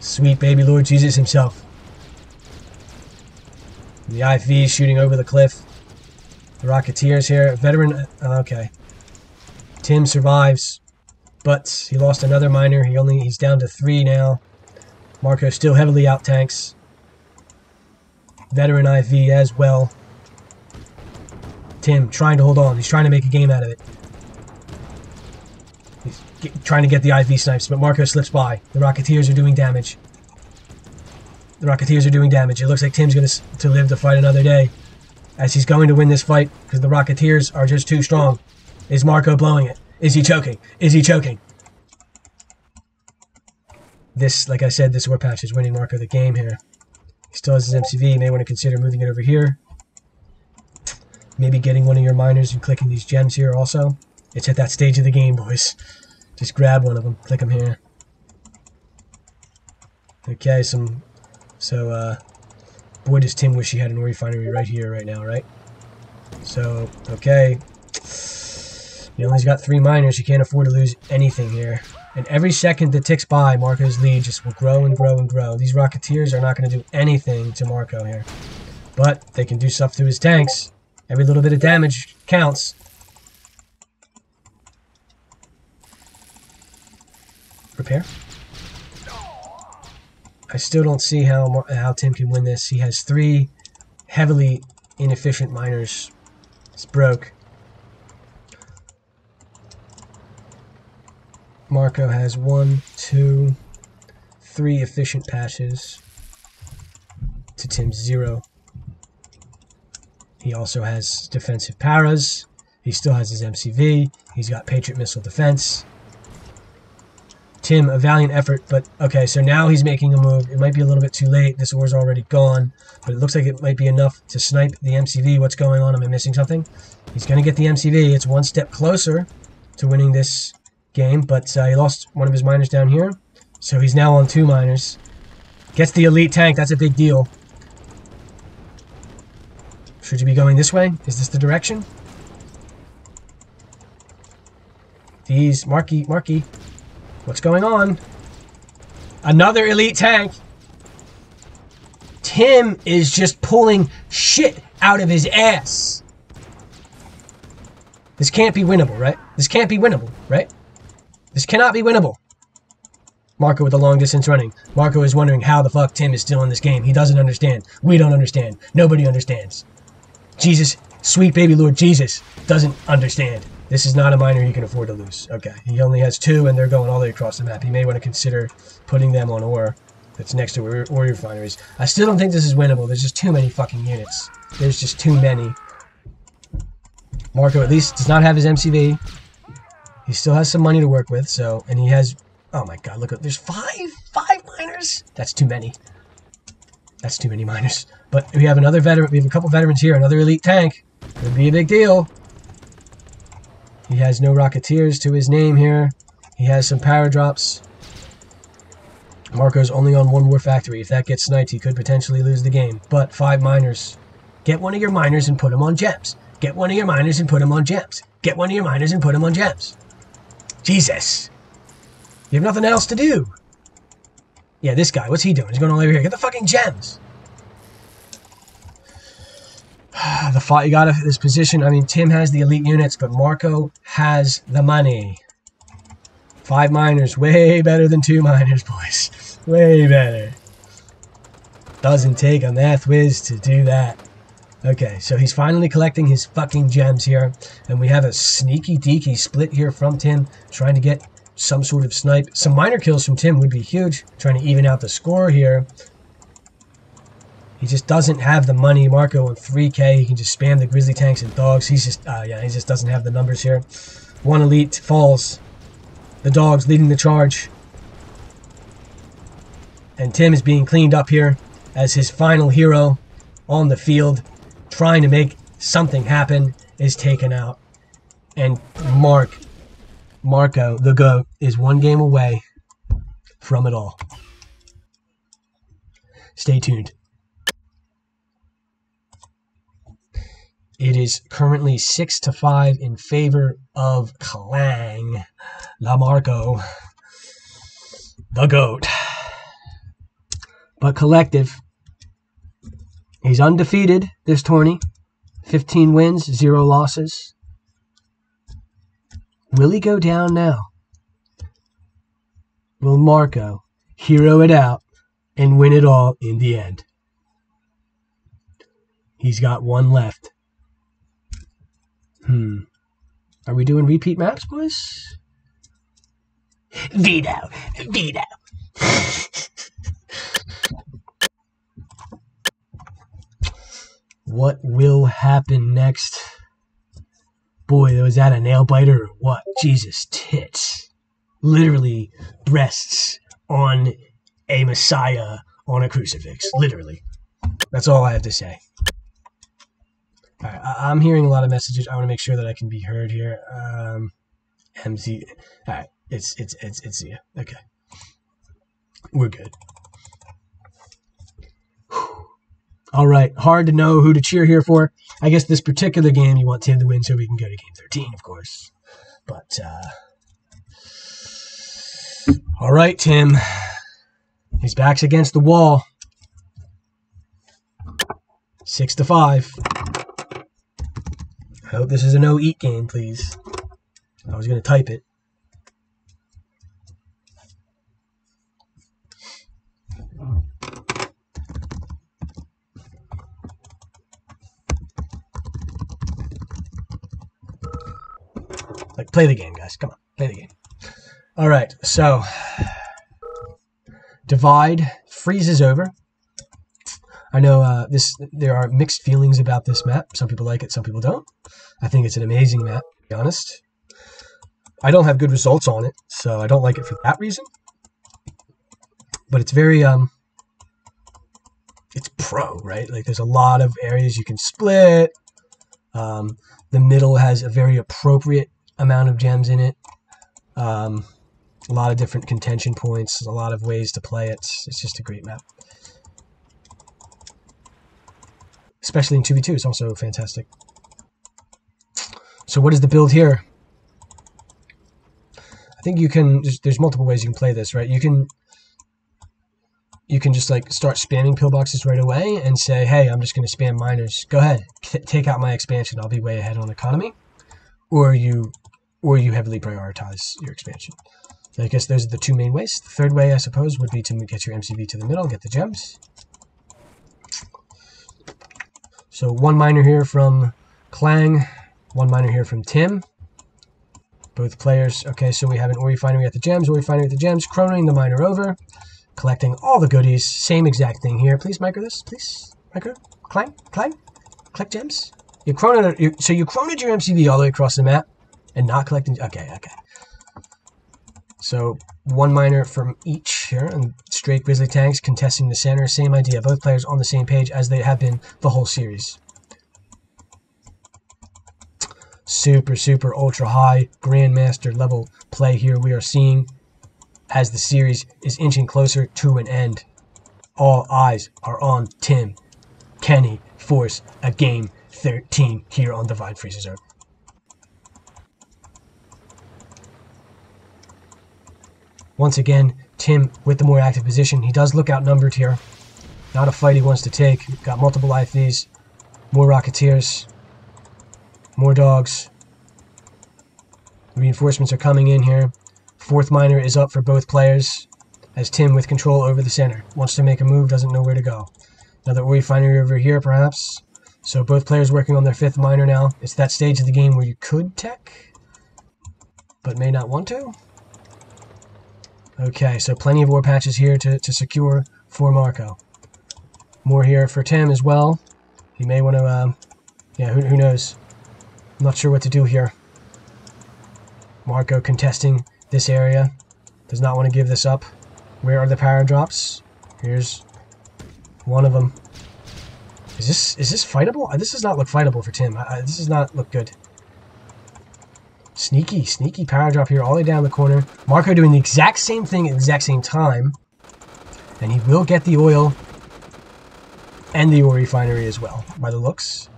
Sweet baby Lord Jesus himself. The I V shooting over the cliff. The Rocketeers here. Veteran... Okay. Tim survives, but he lost another miner. He only... He's down to three now. Marko still heavily out-tanks. Veteran I V as well. Tim trying to hold on. He's trying to make a game out of it. He's get, trying to get the I V snipes, but Marko slips by. The Rocketeers are doing damage. The Rocketeers are doing damage. It looks like Tim's going to to live to fight another day. As he's going to win this fight, because the Rocketeers are just too strong. Is Marko blowing it? Is he choking? Is he choking? This, like I said, this war patch is winning Marko the game here. He still has his M C V. You may want to consider moving it over here. Maybe getting one of your miners and clicking these gems here also. It's at that stage of the game, boys. Just grab one of them. Click them here. Okay, some... So, uh... boy, does Tim wish he had an ore refinery right here, right now, right? So, okay. He only's got three miners. He can't afford to lose anything here. And every second that ticks by, Marko's lead just will grow and grow and grow. These Rocketeers are not going to do anything to Marko here. But they can do stuff to his tanks. Every little bit of damage counts. prepare. I still don't see how how Tim can win this. He has three heavily inefficient miners. It's broke. Marko has one, two, three efficient patches to Tim's zero. He also has defensive paras. He still has his M C V. He's got Patriot missile defense. Tim, a valiant effort, but okay, so now he's making a move. It might be a little bit too late. This ore's already gone, but it looks like it might be enough to snipe the M C V. What's going on? Am I missing something? He's going to get the M C V. It's one step closer to winning this game, but uh, he lost one of his miners down here, so he's now on two miners. Gets the elite tank. That's a big deal. Should you be going this way? Is this the direction? These, Marky, Marky. What's going on? Another elite tank. Tim is just pulling shit out of his ass. This can't be winnable, right? This can't be winnable, right? This cannot be winnable. Marko with the long distance running. Marko is wondering how the fuck Tim is still in this game. He doesn't understand. We don't understand. Nobody understands. Jesus, sweet baby Lord Jesus doesn't understand. This is not a miner he can afford to lose. Okay, he only has two, and they're going all the way across the map. He may want to consider putting them on ore that's next to ore refineries. I still don't think this is winnable. There's just too many fucking units. There's just too many. Marko at least does not have his M C V. He still has some money to work with, so... And he has... Oh my god, look at... There's five? Five miners? That's too many. That's too many miners. But we have another veteran. We have a couple veterans here. Another elite tank. Could be a big deal. He has no Rocketeers to his name here. He has some power drops. Marko's only on one war factory. If that gets sniped, he could potentially lose the game. But five miners. Get one of your miners and put him on gems. Get one of your miners and put him on gems. Get one of your miners and put him on gems. Jesus. You have nothing else to do. Yeah, this guy. What's he doing? He's going all over here. Get the fucking gems. The fight you got at this position. I mean, Tim has the elite units, but Marko has the money. Five miners, way better than two miners, boys. Way better. Doesn't take a math whiz to do that. Okay, so he's finally collecting his fucking gems here, and we have a sneaky deaky split here from Tim, trying to get some sort of snipe. Some minor kills from Tim would be huge, trying to even out the score here. He just doesn't have the money. Marko on three K. He can just spam the grizzly tanks and dogs. He's just, uh, yeah, he just doesn't have the numbers here. One elite falls. The dogs leading the charge. And Tim is being cleaned up here as his final hero on the field, trying to make something happen, is taken out. And Mark, Marko, the GOAT, is one game away from it all. Stay tuned. It is currently six to five in favor of Klang, La Marko, the GOAT. But Collective, he's undefeated this tourney, fifteen wins, zero losses. Will he go down now? Will Marko hero it out and win it all in the end? He's got one left. Hmm. Are we doing repeat maps, boys? Vito! Vito! What will happen next? Boy, was that a nail-biter or what? Jesus, tits. Literally, breasts on a messiah on a crucifix. Literally. That's all I have to say. All right, I'm hearing a lot of messages. I want to make sure that I can be heard here. Um, M Z. All right, it's it's it's it's yeah. Okay, we're good. Whew. All right, hard to know who to cheer here for. I guess this particular game you want Tim to win so we can go to game thirteen, of course. But uh, all right, Tim, his back's against the wall. Six to five. I hope this is a no-eat game, please. I was going to type it. Like, play the game, guys. Come on, play the game. All right, so Divide Freezes over. I know uh, this. There are mixed feelings about this map. Some people like it, some people don't. I think it's an amazing map, to be honest. I don't have good results on it, so I don't like it for that reason. But it's very, um, it's pro, right? Like, there's a lot of areas you can split. Um, the middle has a very appropriate amount of gems in it. Um, a lot of different contention points. There's a lot of ways to play it. It's just a great map. Especially in two v two, it's also fantastic. So what is the build here? I think you can, there's, there's multiple ways you can play this, right? You can you can just like start spamming pillboxes right away and say, hey, I'm just going to spam miners. Go ahead, T take out my expansion. I'll be way ahead on economy. Or you, or you heavily prioritize your expansion. So I guess those are the two main ways. The third way, I suppose, would be to get your M C V to the middle and get the gems. So one miner here from Clang, one miner here from Tim. Both players. Okay, so we have an ore refinery at the gems, ore refinery at the gems, chronoing the miner over, collecting all the goodies. Same exact thing here. Please micro this, please. Micro, Clang, Clang, collect gems. You chronoed, you, so you chronoed your M C V all the way across the map and not collecting. Okay, okay. So one miner from each here, and straight grizzly tanks contesting the center. Same idea, both players on the same page as they have been the whole series. Super, super, ultra high grandmaster level play here we are seeing as the series is inching closer to an end. All eyes are on Tim. Can he force a game thirteen here on Divide Freezer Zone? Once again, Tim with the more active position. He does look outnumbered here. Not a fight he wants to take. Got multiple I Vs, more Rocketeers, more dogs. Reinforcements are coming in here. Fourth miner is up for both players as Tim with control over the center. Wants to make a move, doesn't know where to go. Another ore refinery over here, perhaps. So both players working on their fifth miner now. It's that stage of the game where you could tech, but may not want to. Okay, so plenty of ore patches here to, to secure for Marko. More here for Tim as well. He may want to, um, yeah, who, who knows? I'm not sure what to do here. Marko contesting this area. Does not want to give this up. Where are the power drops? Here's one of them. Is this, is this fightable? This does not look fightable for Tim. I, I, this does not look good. Sneaky, sneaky power drop here all the way down the corner. Marko doing the exact same thing at the exact same time. And he will get the oil and the ore refinery as well, by the looks.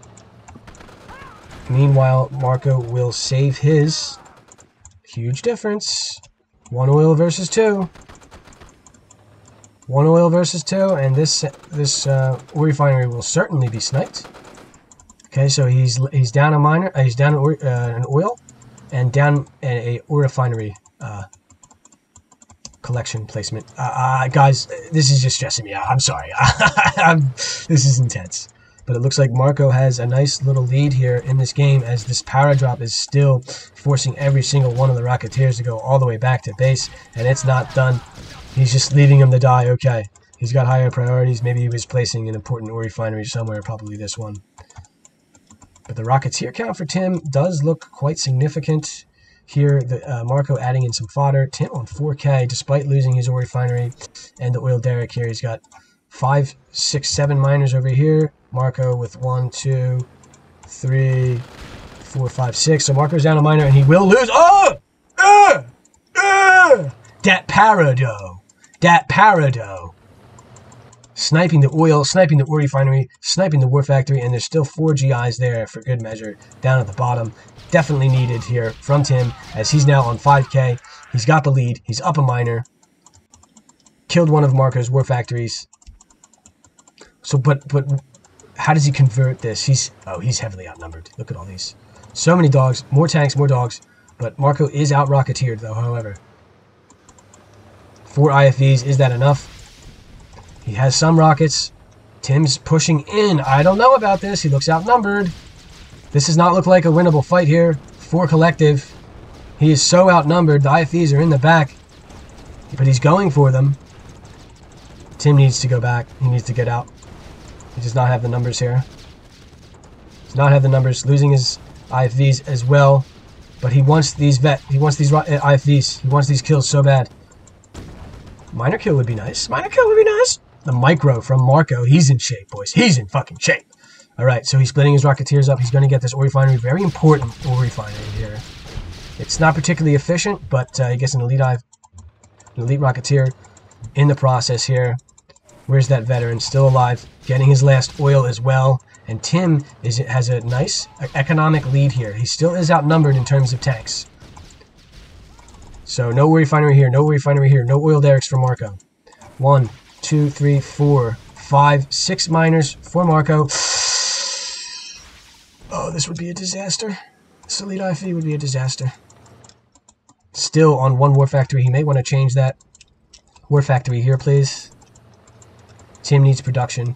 Meanwhile, Marko will save his. Huge difference. One oil versus two. One oil versus two, and this this uh, ore refinery will certainly be sniped. Okay, so he's he's down a miner. Uh, he's down an, or, uh, an oil. And down a, a ore refinery uh, collection placement. Uh, uh, guys, this is just stressing me out. I'm sorry. I'm, this is intense. But it looks like Marko has a nice little lead here in this game as this power drop is still forcing every single one of the Rocketeers to go all the way back to base. And it's not done. He's just leaving them to die. Okay. He's got higher priorities. Maybe he was placing an important ore refinery somewhere. Probably this one. But the Rocketeer count for Tim does look quite significant here. The, uh, Marko adding in some fodder. Tim on four K despite losing his ore refinery and the oil derrick here. He's got five, six, seven miners over here. Marko with one, two, three, four, five, six. So Marko's down a miner and he will lose. Oh! Uh! Uh! Dat Parado. Dat Parado. Sniping the oil, sniping the ore refinery, sniping the war factory, and there's still four G Is there for good measure down at the bottom. Definitely needed here from Tim as he's now on five K. He's got the lead. He's up a miner. Killed one of Marko's war factories. So, but, but how does he convert this? He's, oh, he's heavily outnumbered. Look at all these. So many dogs, more tanks, more dogs. But Marko is out Rocketeered though, however. Four I F Vs, is that enough? He has some rockets. Tim's pushing in. I don't know about this. He looks outnumbered. This does not look like a winnable fight here for Collective. He is so outnumbered, the I Vs are in the back, but he's going for them. Tim needs to go back. He needs to get out. He does not have the numbers here. Does not have the numbers. Losing his I Vs as well, but he wants these vet. He wants these I Vs. He wants these kills so bad. Minor kill would be nice. Minor kill would be nice. The micro from Marko. He's in shape, boys. He's in fucking shape. All right, so he's splitting his Rocketeers up. He's going to get this ore refinery. Very important ore refinery here. It's not particularly efficient, but uh, he gets an elite I V, an elite Rocketeer in the process here. Where's that veteran? Still alive. Getting his last oil as well. And Tim is has a nice economic lead here. He still is outnumbered in terms of tanks. So no ore refinery here. No ore refinery here. No oil derricks for Marko. One, two, three, four, five, six miners for Marko. Oh, this would be a disaster. This elite I V would be a disaster. Still on one war factory. He may want to change that war factory here, please. Tim needs production.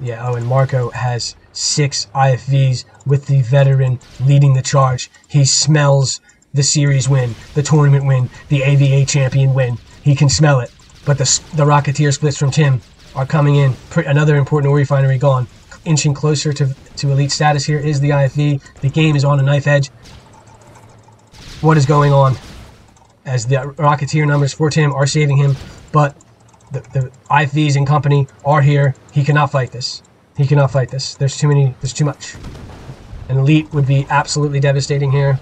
Yeah, oh, and Marko has six I Vs with the veteran leading the charge. He smells the series win, the tournament win, the A V A champion win. He can smell it. But the, the Rocketeer splits from Tim are coming in. Another important ore refinery gone. Inching closer to, to elite status here is the I V. The game is on a knife edge. What is going on? As the Rocketeer numbers for Tim are saving him, but the, the I Vs and company are here. He cannot fight this. He cannot fight this. There's too many. There's too much. An elite would be absolutely devastating here.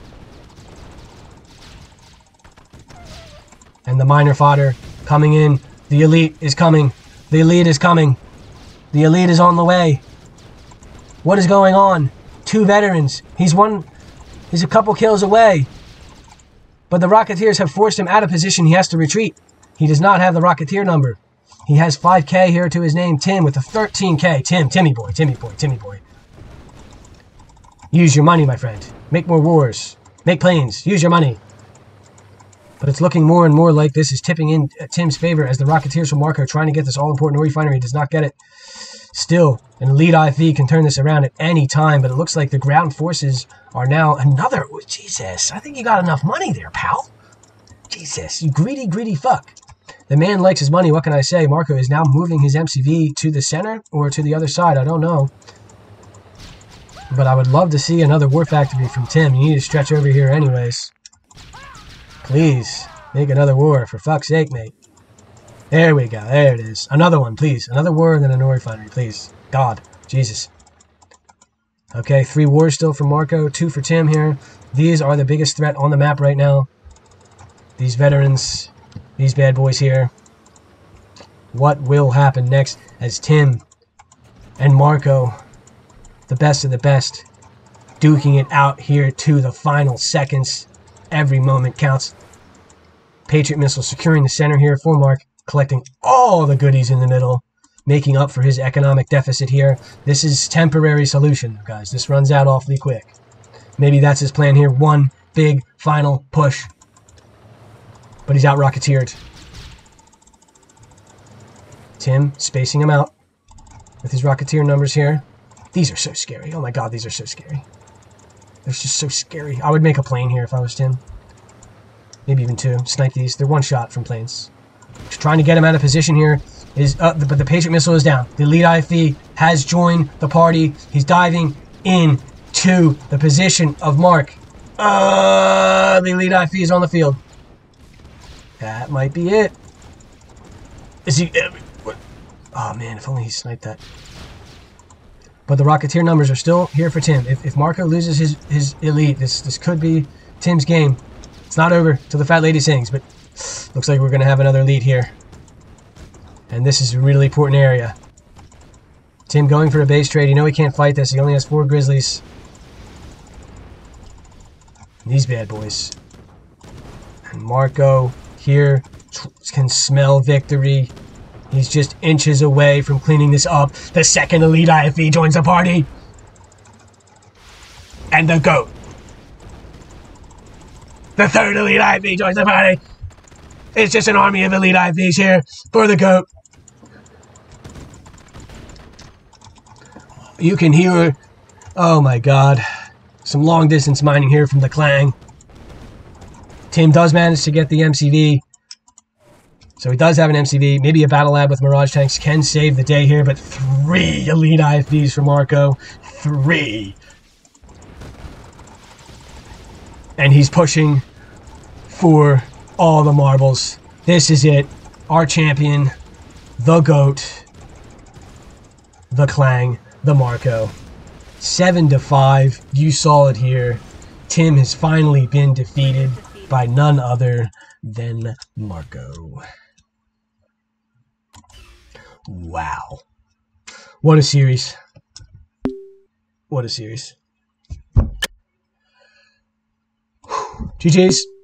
And the minor fodder coming in. The elite is coming. The elite is coming. The elite is on the way. What is going on? Two veterans. He's one. He's a couple kills away. But the Rocketeers have forced him out of position. He has to retreat. He does not have the Rocketeer number. He has five K here to his name. Tim with a thirteen K. Tim, Timmy boy, Timmy boy, Timmy boy. Use your money, my friend. Make more wars. Make planes. Use your money. But it's looking more and more like this is tipping in Tim's favor as the Rocketeers from Marko trying to get this all-important refinery. Does not get it. Still, an elite I V can turn this around at any time, but it looks like the ground forces are now another... Oh, Jesus, I think you got enough money there, pal. Jesus, you greedy, greedy fuck. The man likes his money, what can I say? Marko is now moving his M C V to the center or to the other side, I don't know. But I would love to see another war factory from Tim. You need to stretch over here anyways. Please, make another war, for fuck's sake, mate. There we go, there it is. Another one, please. Another war and then an ore refinery, please. God, Jesus. Okay, three wars still for Marko, two for Tim here. These are the biggest threat on the map right now. These veterans, these bad boys here. What will happen next as Tim and Marko, the best of the best, duking it out here to the final seconds. Every moment counts. Patriot missile securing the center here for Mark, collecting all the goodies in the middle, making up for his economic deficit here. This is temporary solution, guys. This runs out awfully quick. Maybe that's his plan here. One big final push. But he's out Rocketeered. Tim spacing him out with his Rocketeer numbers here. These are so scary. Oh my god, these are so scary. They're just so scary. I would make a plane here if I was Tim. Maybe even two. Snipe these. They're one shot from planes. Just trying to get him out of position here. Is up, but the Patriot missile is down. The elite I F V has joined the party. He's diving in to the position of Mark. Uh, the elite I F V is on the field. That might be it. Is he... Oh, man, if only he sniped that. But the Rocketeer numbers are still here for Tim. If, if Marko loses his, his elite, this, this could be Tim's game. It's not over till the fat lady sings, but looks like we're going to have another lead here. And this is a really important area. Tim going for a base trade. You know he can't fight this. He only has four Grizzlies. And these bad boys. And Marko here can smell victory. He's just inches away from cleaning this up. The second elite I F V joins the party. And the GOAT. The third elite I F V joins the party. It's just an army of elite I Vs here for the GOAT. You can hear, oh my god, some long distance mining here from the Clang. Tim does manage to get the M C V. So he does have an M C V. Maybe a battle lab with Mirage tanks can save the day here, but three elite I F Bs for Marko. Three. And he's pushing for all the marbles. This is it. Our champion, the GOAT, the Clang, the Marko. Seven to five. You saw it here. Tim has finally been defeated by none other than Marko. Wow. What a series. What a series. G Gs's.